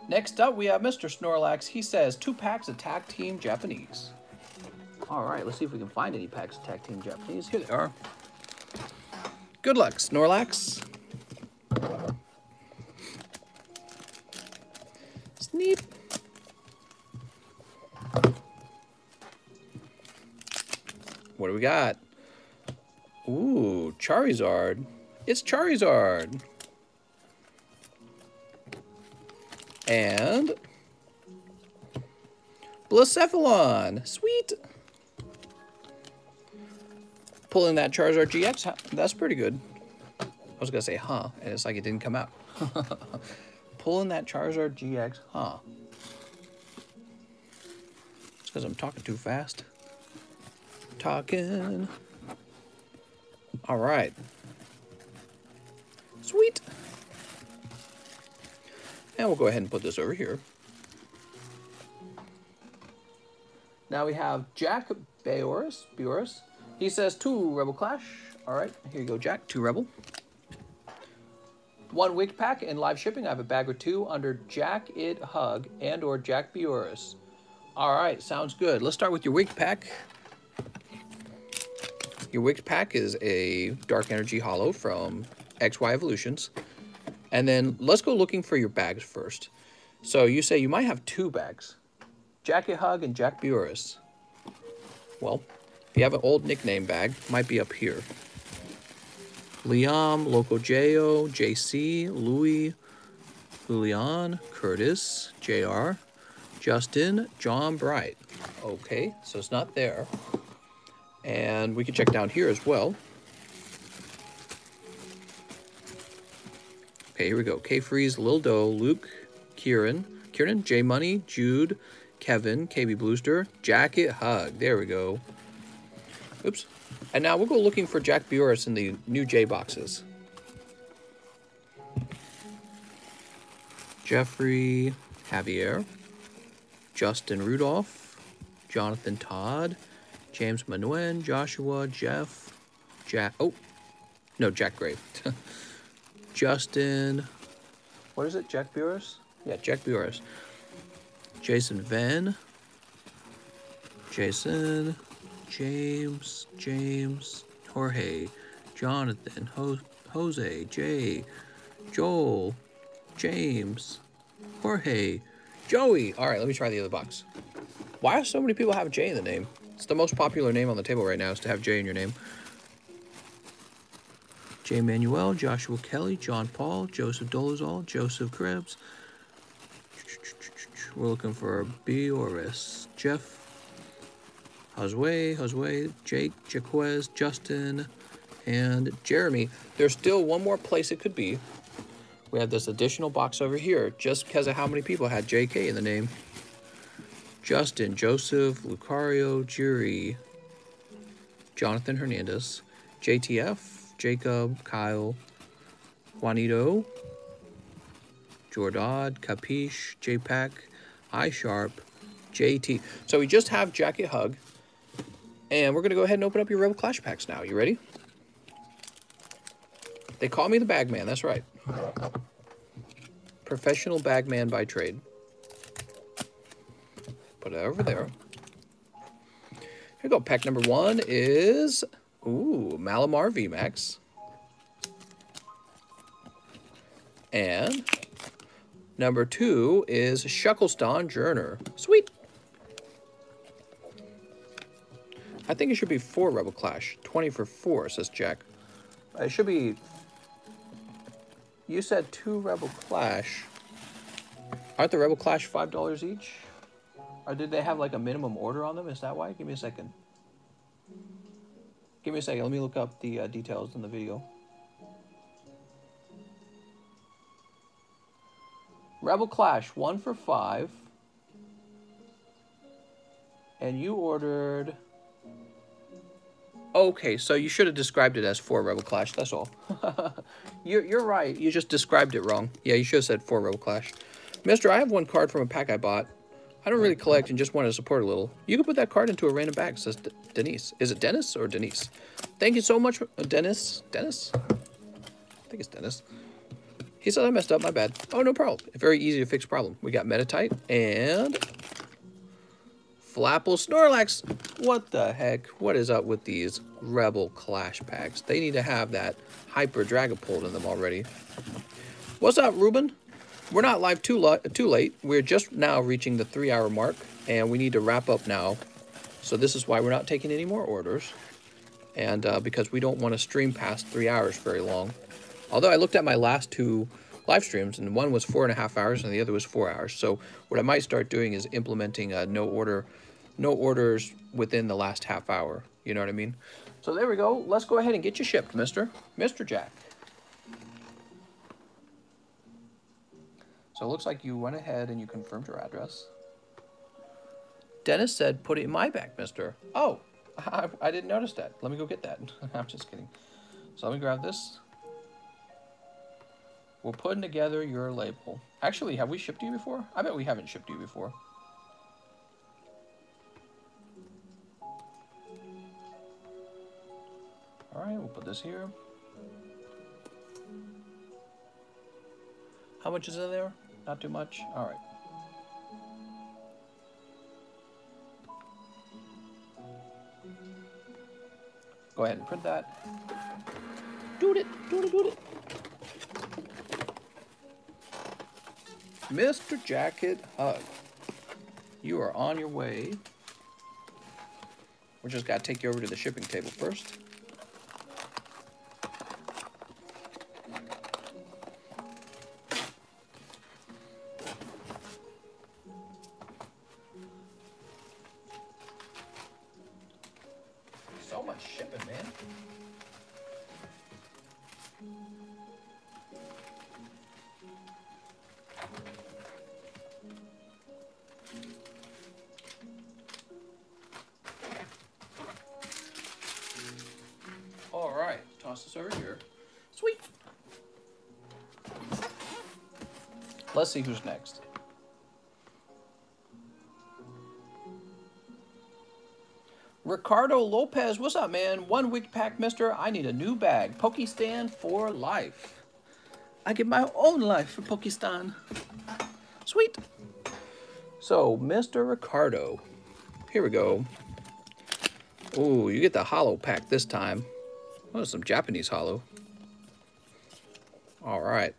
Next up, we have Mister Snorlax. He says, two packs Attack Team Japanese. All right, let's see if we can find any packs Attack Team Japanese. Here they are. Good luck, Snorlax. What do we got? Ooh, Charizard. It's Charizard. And Blacephalon. Sweet. Pulling that Charizard G X. That's pretty good. I was going to say, huh. And it's like it didn't come out. Pulling that Charizard G X, huh. It's because I'm talking too fast. Talking. All right. Sweet. And we'll go ahead and put this over here. Now we have Jack Beorus. Beorus. He says two Rebel Clash. All right, here you go, Jack. Two Rebel. One Wig Pack and live shipping. I have a bag or two under Jack It Hug and or Jack Beorus. All right, sounds good. Let's start with your Wig Pack. Your Wig Pack is a Dark Energy Hollow from X Y Evolutions. And then let's go looking for your bags first. So you say you might have two bags. Jack It Hug and Jack Beorus. Well, if you have an old nickname bag, it might be up here. Liam, Loco J O, J C, Louis, Julian, Curtis, J R, Justin, John Bright. Okay, so it's not there. And we can check down here as well. Okay, here we go. K-Freeze, Lil Doe, Luke, Kieran, Kieran, J-Money, Jude, Kevin, K B Bluester, Jack It Hug. There we go. Oops. And now we'll go looking for Jack Beorus in the new J boxes. Jeffrey Javier, Justin Rudolph, Jonathan Todd, James Manuen, Joshua, Jeff, Jack, oh, no, Jack Gray. Justin, what is it, Jack Beorus? Yeah, Jack Beorus. Jason Venn, Jason, James, James, Jorge, Jonathan, Ho Jose, Jay, Joel, James, Jorge, Joey. All right, let me try the other box. Why do so many people have J in the name? It's the most popular name on the table right now is to have J in your name. J. Manuel, Joshua Kelly, John Paul, Joseph Dolezal, Joseph Krebs. We're looking for Beorus, Jeff. Josue, Josue, Jake, Jaquez, Justin, and Jeremy. There's still one more place it could be. We have this additional box over here just because of how many people had J K in the name. Justin, Joseph, Lucario, Jiri, Jonathan Hernandez, J T F, Jacob, Kyle, Juanito, Jordad, Capiche, J P A C, iSharp, J T. So we just have Jack It Hug. And we're going to go ahead and open up your Rebel Clash packs now. You ready? They call me the Bagman. That's right. Professional Bagman by trade. Put it over there. Here we go. Pack number one is... Ooh, Malamar V MAX. And number two is Shuckelston Journer. Sweet. I think it should be four Rebel Clash. twenty for four, says Jack. It should be... You said two Rebel Clash. Aren't the Rebel Clash five dollars each? Or did they have like a minimum order on them? Is that why? Give me a second. Give me a second. Let me look up the uh, details in the video. Rebel Clash, one for five. And you ordered... Okay, so you should have described it as four Rebel Clash, that's all. you're, you're right, you just described it wrong. Yeah, you should have said four Rebel Clash. Mister, I have one card from a pack I bought. I don't really collect and just wanted to support a little. You can put that card into a random bag, says D Denise. Is it Dennis or Denise? Thank you so much, Dennis. Dennis? I think it's Dennis. He said I messed up, my bad. Oh, no problem. Very easy to fix problem. We got Metatite and... Flapple Snorlax. What the heck? What is up with these Rebel Clash packs? They need to have that Hyper Dragapult in them already. What's up, Ruben? We're not live too, too late. We're just now reaching the three hour mark, and we need to wrap up now So this is why we're not taking any more orders, and uh, because we don't want to stream past three hours very long. Although I looked at my last two live streams, and one was four and a half hours, and the other was four hours. So what I might start doing is implementing a no order, no orders within the last half hour. You know what I mean? So there we go. Let's go ahead and get you shipped, Mister Mister Jack. So it looks like you went ahead and you confirmed your address. Dennis said, put it in my bag, mister. Oh, I, I didn't notice that. Let me go get that. I'm just kidding. So let me grab this. We're putting together your label. Actually, have we shipped you before? I bet we haven't shipped you before. All right, we'll put this here. How much is in there? Not too much? All right. Go ahead and print that. Doot it, doot it, doot it. Mister Jacket Hug, you are on your way. We just gotta take you over to the shipping table first. Let's see who's next. Ricardo Lopez, what's up, man? One week pack, mister. I need a new bag. Pokistan for life. I give my own life for Pokistan. Sweet. So, Mister Ricardo. Here we go. Ooh, you get the holo pack this time. Oh, some Japanese holo. All right.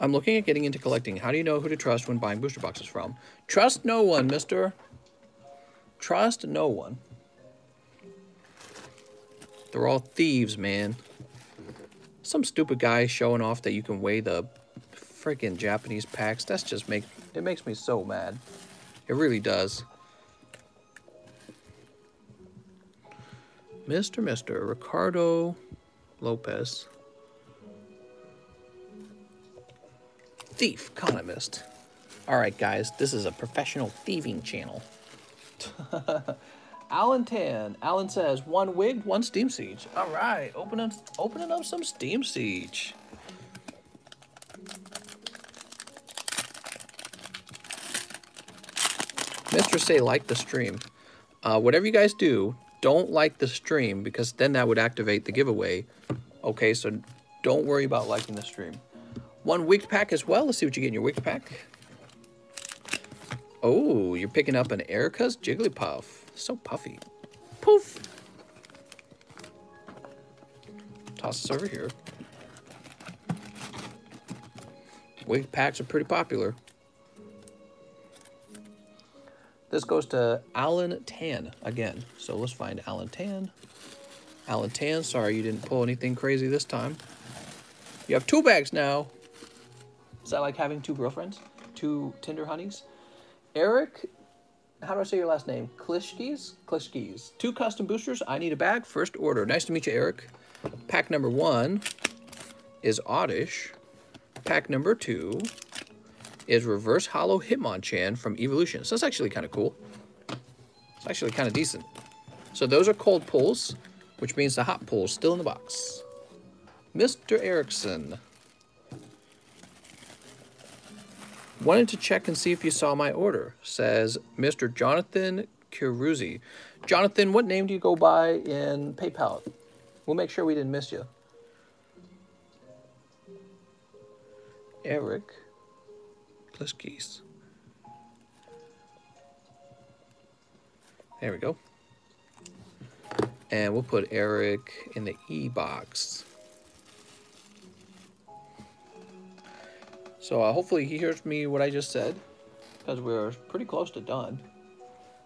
I'm looking at getting into collecting. How do you know who to trust when buying booster boxes from? Trust no one, mister. Trust no one. They're all thieves, man. Some stupid guy showing off that you can weigh the freaking Japanese packs. That's just make it makes me so mad. It really does. Mister Mister Ricardo Lopez. Thief economist. All right, guys, this is a professional thieving channel. Alan Tan. Alan says, one wig, one Steam Siege. All right, opening, opening up some Steam Siege. Mister Say, like the stream. Uh, whatever you guys do, don't like the stream, because then that would activate the giveaway. Okay, so don't worry about liking the stream. One wigged pack as well. Let's see what you get in your wigged pack. Oh, you're picking up an Erica's Jigglypuff. So puffy. Poof. Toss this over here. Wigged packs are pretty popular. This goes to Alan Tan again. So let's find Alan Tan. Alan Tan, sorry you didn't pull anything crazy this time. You have two bags now. Is that like having two girlfriends? Two Tinder honeys? Eric, how do I say your last name? Klishkis? Klishkis. Two custom boosters. I need a bag. First order. Nice to meet you, Eric. Pack number one is Oddish. Pack number two is Reverse Holo Hitmonchan from Evolution. So that's actually kind of cool. It's actually kind of decent. So those are cold pulls, which means the hot pull's still in the box. Mister Erickson. Wanted to check and see if you saw my order, says Mister Jonathan Kiruzzi. Jonathan, what name do you go by in PayPal? We'll make sure we didn't miss you. Eric Pliskis. There we go. And we'll put Eric in the e-box. So uh, hopefully he hears me what I just said. because we're pretty close to done.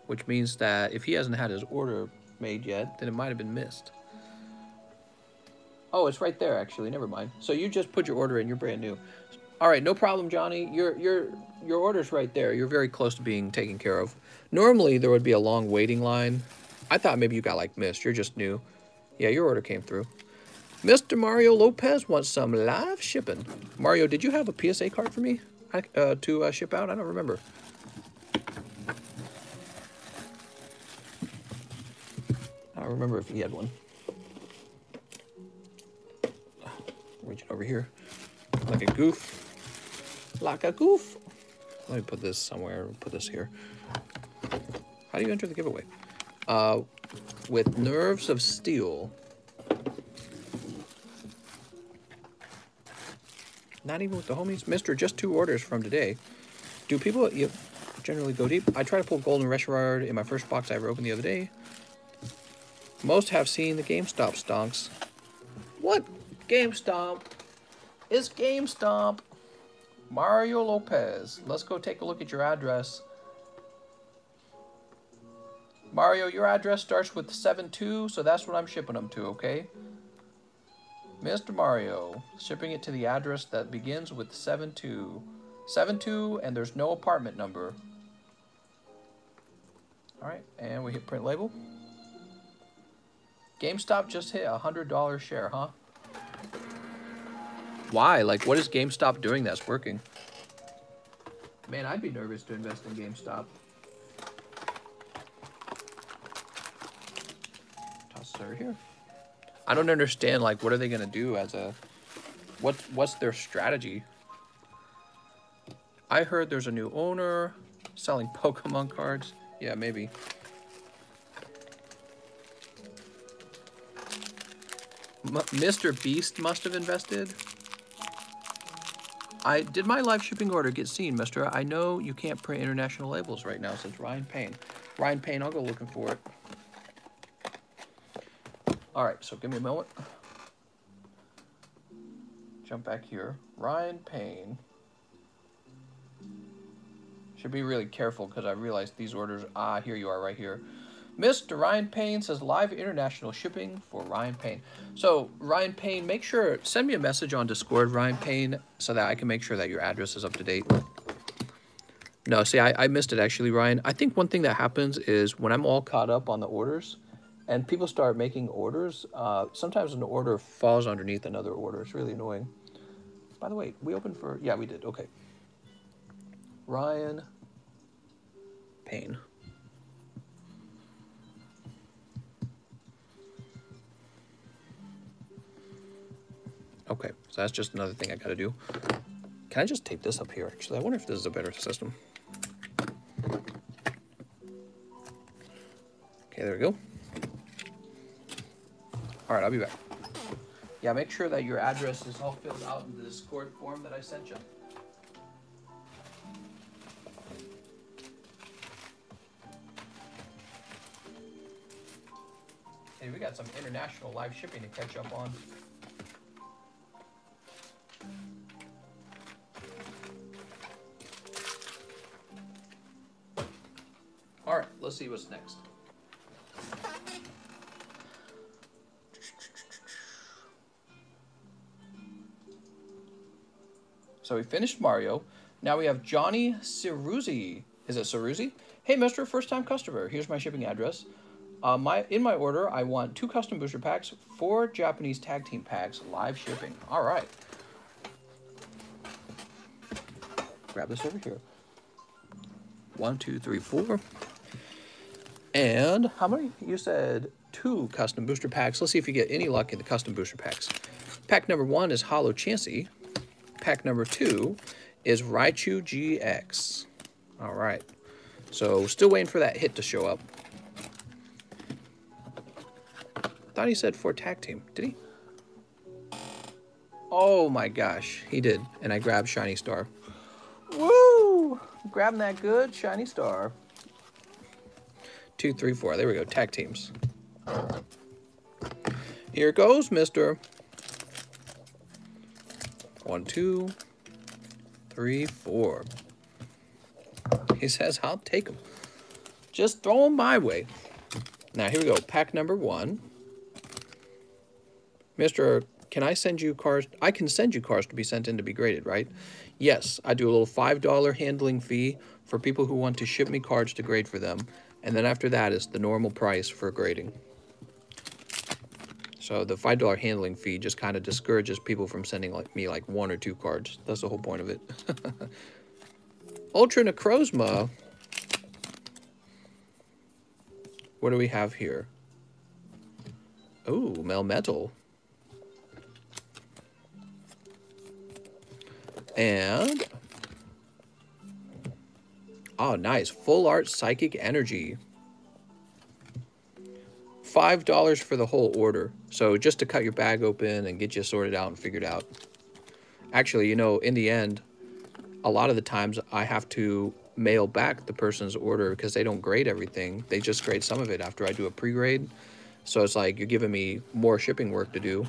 Which means that if he hasn't had his order made yet, then it might have been missed. Oh, it's right there, actually. Never mind. So you just put your order in. You're brand new. All right, no problem, Johnny. Your your your order's right there. You're very close to being taken care of. Normally, there would be a long waiting line. I thought maybe you got, like, missed. You're just new. Yeah, your order came through. Mister Mario Lopez wants some live shipping. Mario, did you have a P S A card for me uh, to uh, ship out? I don't remember. I don't remember if he had one. Reaching over here. Like a goof. Like a goof. Let me put this somewhere. Put this here. How do you enter the giveaway? Uh, with nerves of steel. Not even with the homies. Mister, just two orders from today. Do people you generally go deep? I try to pull Golden Reshard in my first box I ever opened the other day. Most have seen the GameStop stonks. What? GameStop? It's GameStop. Mario Lopez. Let's go take a look at your address. Mario, your address starts with seven two, so that's what I'm shipping them to, okay? Mister Mario, shipping it to the address that begins with seven two. seven two, and there's no apartment number. All right, and we hit print label. GameStop just hit a one hundred dollar share, huh? Why? Like, what is GameStop doing that's working? Man, I'd be nervous to invest in GameStop. Toss it over here. I don't understand, like, what are they going to do as a... What's, what's their strategy? I heard there's a new owner selling Pokemon cards. Yeah, maybe. M Mister Beast must have invested. I did my live shipping order get seen, mister? I know you can't print international labels right now since Ryan Payne. Ryan Payne, I'll go looking for it. All right, so give me a moment. Jump back here. Ryan Payne. Should be really careful because I realized these orders. Ah, here you are right here. Mister Ryan Payne says live international shipping for Ryan Payne. So Ryan Payne, make sure, send me a message on Discord, Ryan Payne, so that I can make sure that your address is up to date. No, see, I, I missed it actually, Ryan. I think one thing that happens is when I'm all caught up on the orders and people start making orders, uh, sometimes an order falls underneath another order. It's really annoying. By the way, we opened for, yeah, we did, okay. Ryan Payne. Okay, so that's just another thing I gotta do. Can I just tape this up here, actually? I wonder if this is a better system. Okay, there we go. All right, I'll be back. Yeah, make sure that your address is all filled out in the Discord form that I sent you. Hey, we got some international live shipping to catch up on. All right, let's see what's next. So we finished Mario. Now we have Johnny Ceruzzi. Is it Ceruzzi? Hey, mister, first-time customer. Here's my shipping address. Uh, my in my order, I want two custom booster packs, four Japanese tag team packs, live shipping. All right. Grab this over here. One, two, three, four. And how many? You said two custom booster packs. Let's see if you get any luck in the custom booster packs. Pack number one is Holo Chansey. Pack number two is Raichu G X. All right. So still waiting for that hit to show up. Thought he said for tag team. Did he? Oh my gosh, he did. And I grabbed Shiny Star. Woo! Grabbing that good Shiny Star. Two, three, four. There we go. Tag teams. Here goes, mister. One, two, three, four. He says, I'll take them. Just throw them my way. Now, here we go. Pack number one. Mister, can I send you cars? I can send you cars to be sent in to be graded, right? Yes, I do a little five dollar handling fee for people who want to ship me cards to grade for them. And then after that is the normal price for grading. So the five dollar handling fee just kind of discourages people from sending like me like one or two cards. That's the whole point of it. Ultra Necrozma. What do we have here? Oh, Melmetal. And, oh, nice. Full Art Psychic Energy. five dollars for the whole order. So just to cut your bag open and get you sorted out and figured out. Actually, you know, in the end, a lot of the times I have to mail back the person's order because they don't grade everything. They just grade some of it after I do a pre-grade. So it's like you're giving me more shipping work to do.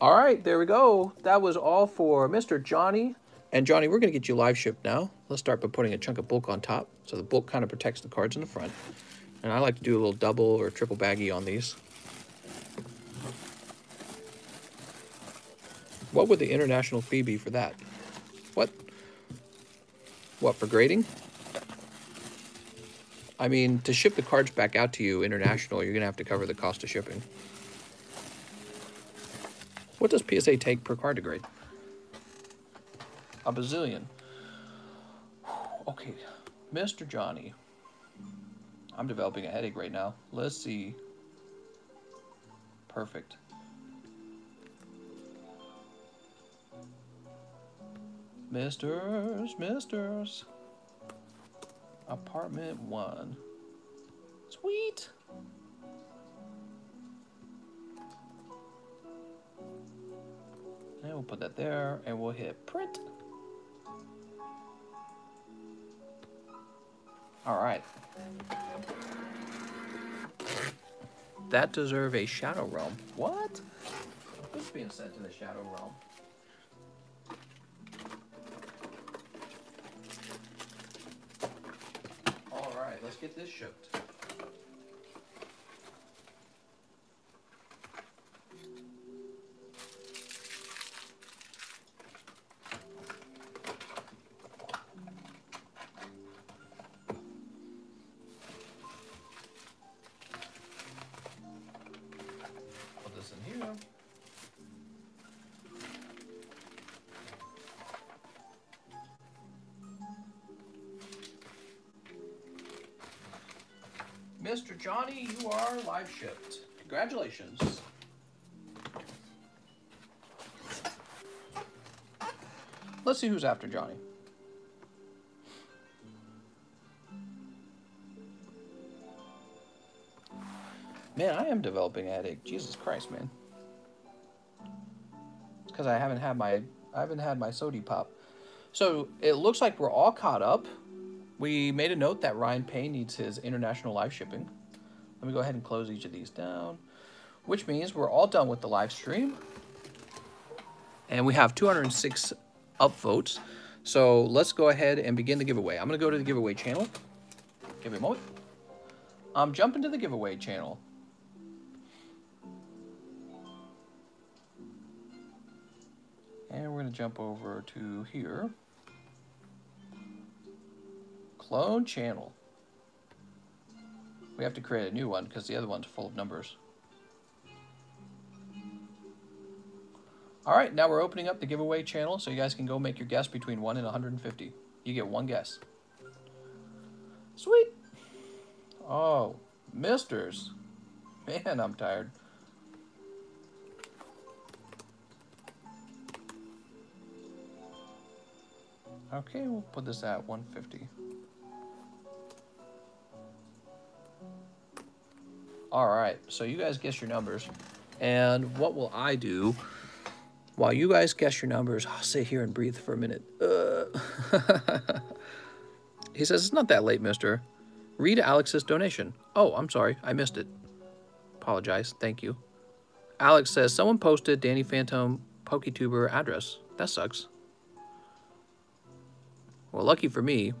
All right, there we go. That was all for Mister Johnny. And Johnny, we're going to get you live shipped now. Let's start by putting a chunk of bulk on top. So the bulk kind of protects the cards in the front. And I like to do a little double or triple baggie on these. What would the international fee be for that? What? What, for grading? I mean, to ship the cards back out to you international, you're going to have to cover the cost of shipping. What does P S A take per card to grade? A bazillion. Okay, Mister Johnny. I'm developing a headache right now. Let's see. Perfect. Misters, misters. Apartment one. Sweet. And we'll put that there, and we'll hit print. All right. That deserves a Shadow Realm. What? Who's being sent to the Shadow Realm? All right, let's get this shipped. Mister Johnny, you are live shipped. Congratulations. Let's see who's after Johnny. Man, I am developing a headache. Jesus Christ, man. It's because I haven't had my I haven't had my sody pop. So it looks like we're all caught up. We made a note that Ryan Payne needs his international live shipping. Let me go ahead and close each of these down, which means we're all done with the live stream. And we have two hundred six upvotes. So let's go ahead and begin the giveaway. I'm going to go to the giveaway channel. Give me a moment. I'm jumping to the giveaway channel. And we're going to jump over to here. Clone channel. We have to create a new one because the other one's full of numbers. All right, now we're opening up the giveaway channel so you guys can go make your guess between one and one hundred fifty. You get one guess. Sweet. Oh, misters. Man, I'm tired. Okay, we'll put this at one fifty. All right, so you guys guess your numbers. And what will I do while you guys guess your numbers? I'll sit here and breathe for a minute. Uh. He says, it's not that late, mister. Read Alex's donation. Oh, I'm sorry. I missed it. Apologize. Thank you. Alex says, someone posted Danny Phantom PokeTuber address. That sucks. Well, lucky for me,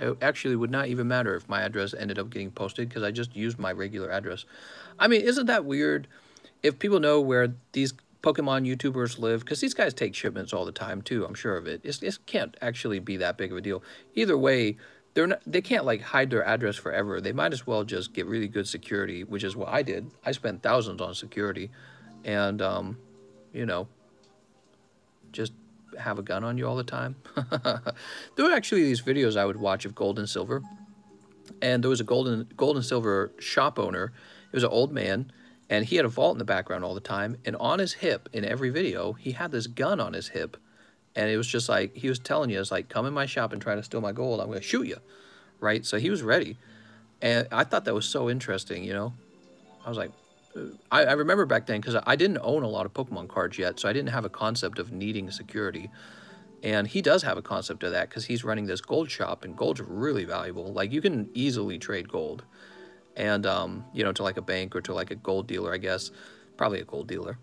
It actually would not even matter if my address ended up getting posted because I just used my regular address. I mean, isn't that weird? If people know where these Pokemon YouTubers live, because these guys take shipments all the time too, I'm sure of it. It's, it can't actually be that big of a deal. Either way, they're not, they can't like hide their address forever. They might as well just get really good security, which is what I did. I spent thousands on security and, um, you know, just have a gun on you all the time. There were actually these videos I would watch of gold and silver. And there was a gold and, gold and silver shop owner. It was an old man. And he had a vault in the background all the time. And on his hip, in every video, he had this gun on his hip. And it was just like, he was telling you, it's like, come in my shop and try to steal my gold. I'm going to shoot you. Right? So he was ready. And I thought that was so interesting, you know? I was like, I, I remember back then, because I didn't own a lot of Pokemon cards yet. So I didn't have a concept of needing security. And he does have a concept of that because he's running this gold shop. And gold's really valuable. Like, you can easily trade gold. And, um, you know, to like a bank or to like a gold dealer, I guess, probably a gold dealer.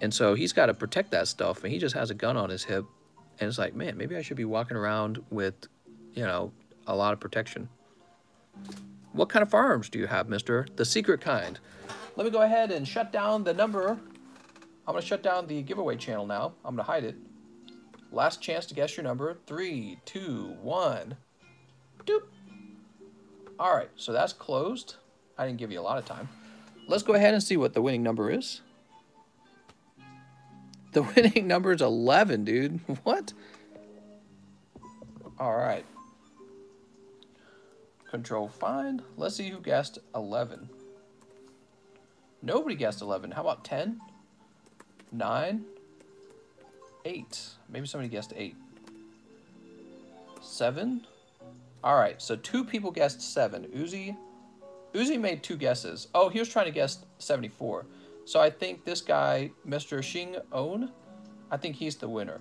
And so he's got to protect that stuff. And he just has a gun on his hip. And it's like, man, maybe I should be walking around with, you know, a lot of protection. What kind of firearms do you have, mister? The secret kind. Let me go ahead and shut down the number. I'm going to shut down the giveaway channel now. I'm going to hide it. Last chance to guess your number. Three, two, one. Doop. All right, so that's closed. I didn't give you a lot of time. Let's go ahead and see what the winning number is. The winning number is eleven, dude. What? All right. Control find. Let's see who guessed eleven. Nobody guessed eleven. How about ten? nine? eight. Maybe somebody guessed eight. seven? All right, so two people guessed seven. Uzi, Uzi made two guesses. Oh, he was trying to guess seventy-four. So I think this guy, Mister Xing Own, I think he's the winner.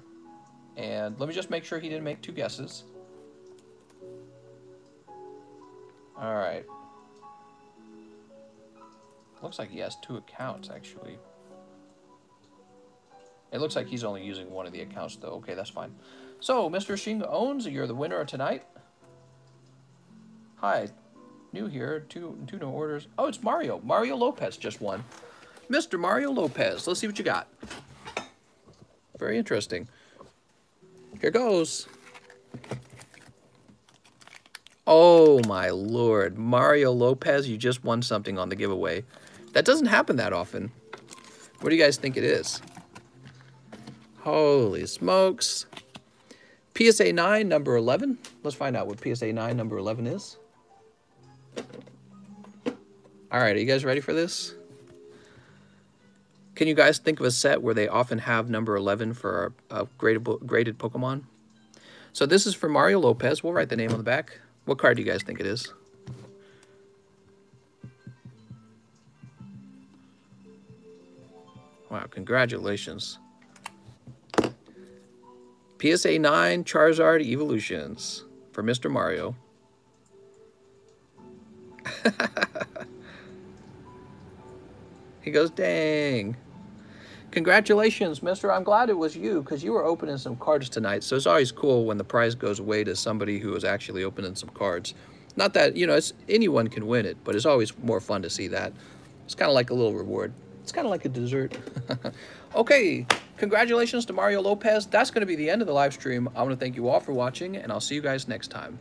And let me just make sure he didn't make two guesses. All right. Looks like he has two accounts, actually. It looks like he's only using one of the accounts, though. Okay, that's fine. So, Mister Xing Owns, you're the winner tonight. Hi, new here, two, two no orders. Oh, it's Mario. Mario Lopez just won. Mister Mario Lopez, let's see what you got. Very interesting. Here goes. Oh, my Lord. Mario Lopez, you just won something on the giveaway. That doesn't happen that often. What do you guys think it is? Holy smokes. P S A nine, number eleven. Let's find out what P S A nine, number eleven is. All right, are you guys ready for this? Can you guys think of a set where they often have number eleven for a graded, graded Pokemon? So this is for Mario Lopez. We'll write the name on the back. What card do you guys think it is? Wow, congratulations. P S A nine Charizard Evolutions for Mister Mario. He goes, dang. Congratulations, mister. I'm glad it was you because you were opening some cards tonight. So it's always cool when the prize goes away to somebody who was actually opening some cards. Not that, you know, it's anyone can win it, but it's always more fun to see that. It's kind of like a little reward. It's kind of like a dessert. Okay, congratulations to Mario Lopez. That's going to be the end of the live stream. I want to thank you all for watching, and I'll see you guys next time.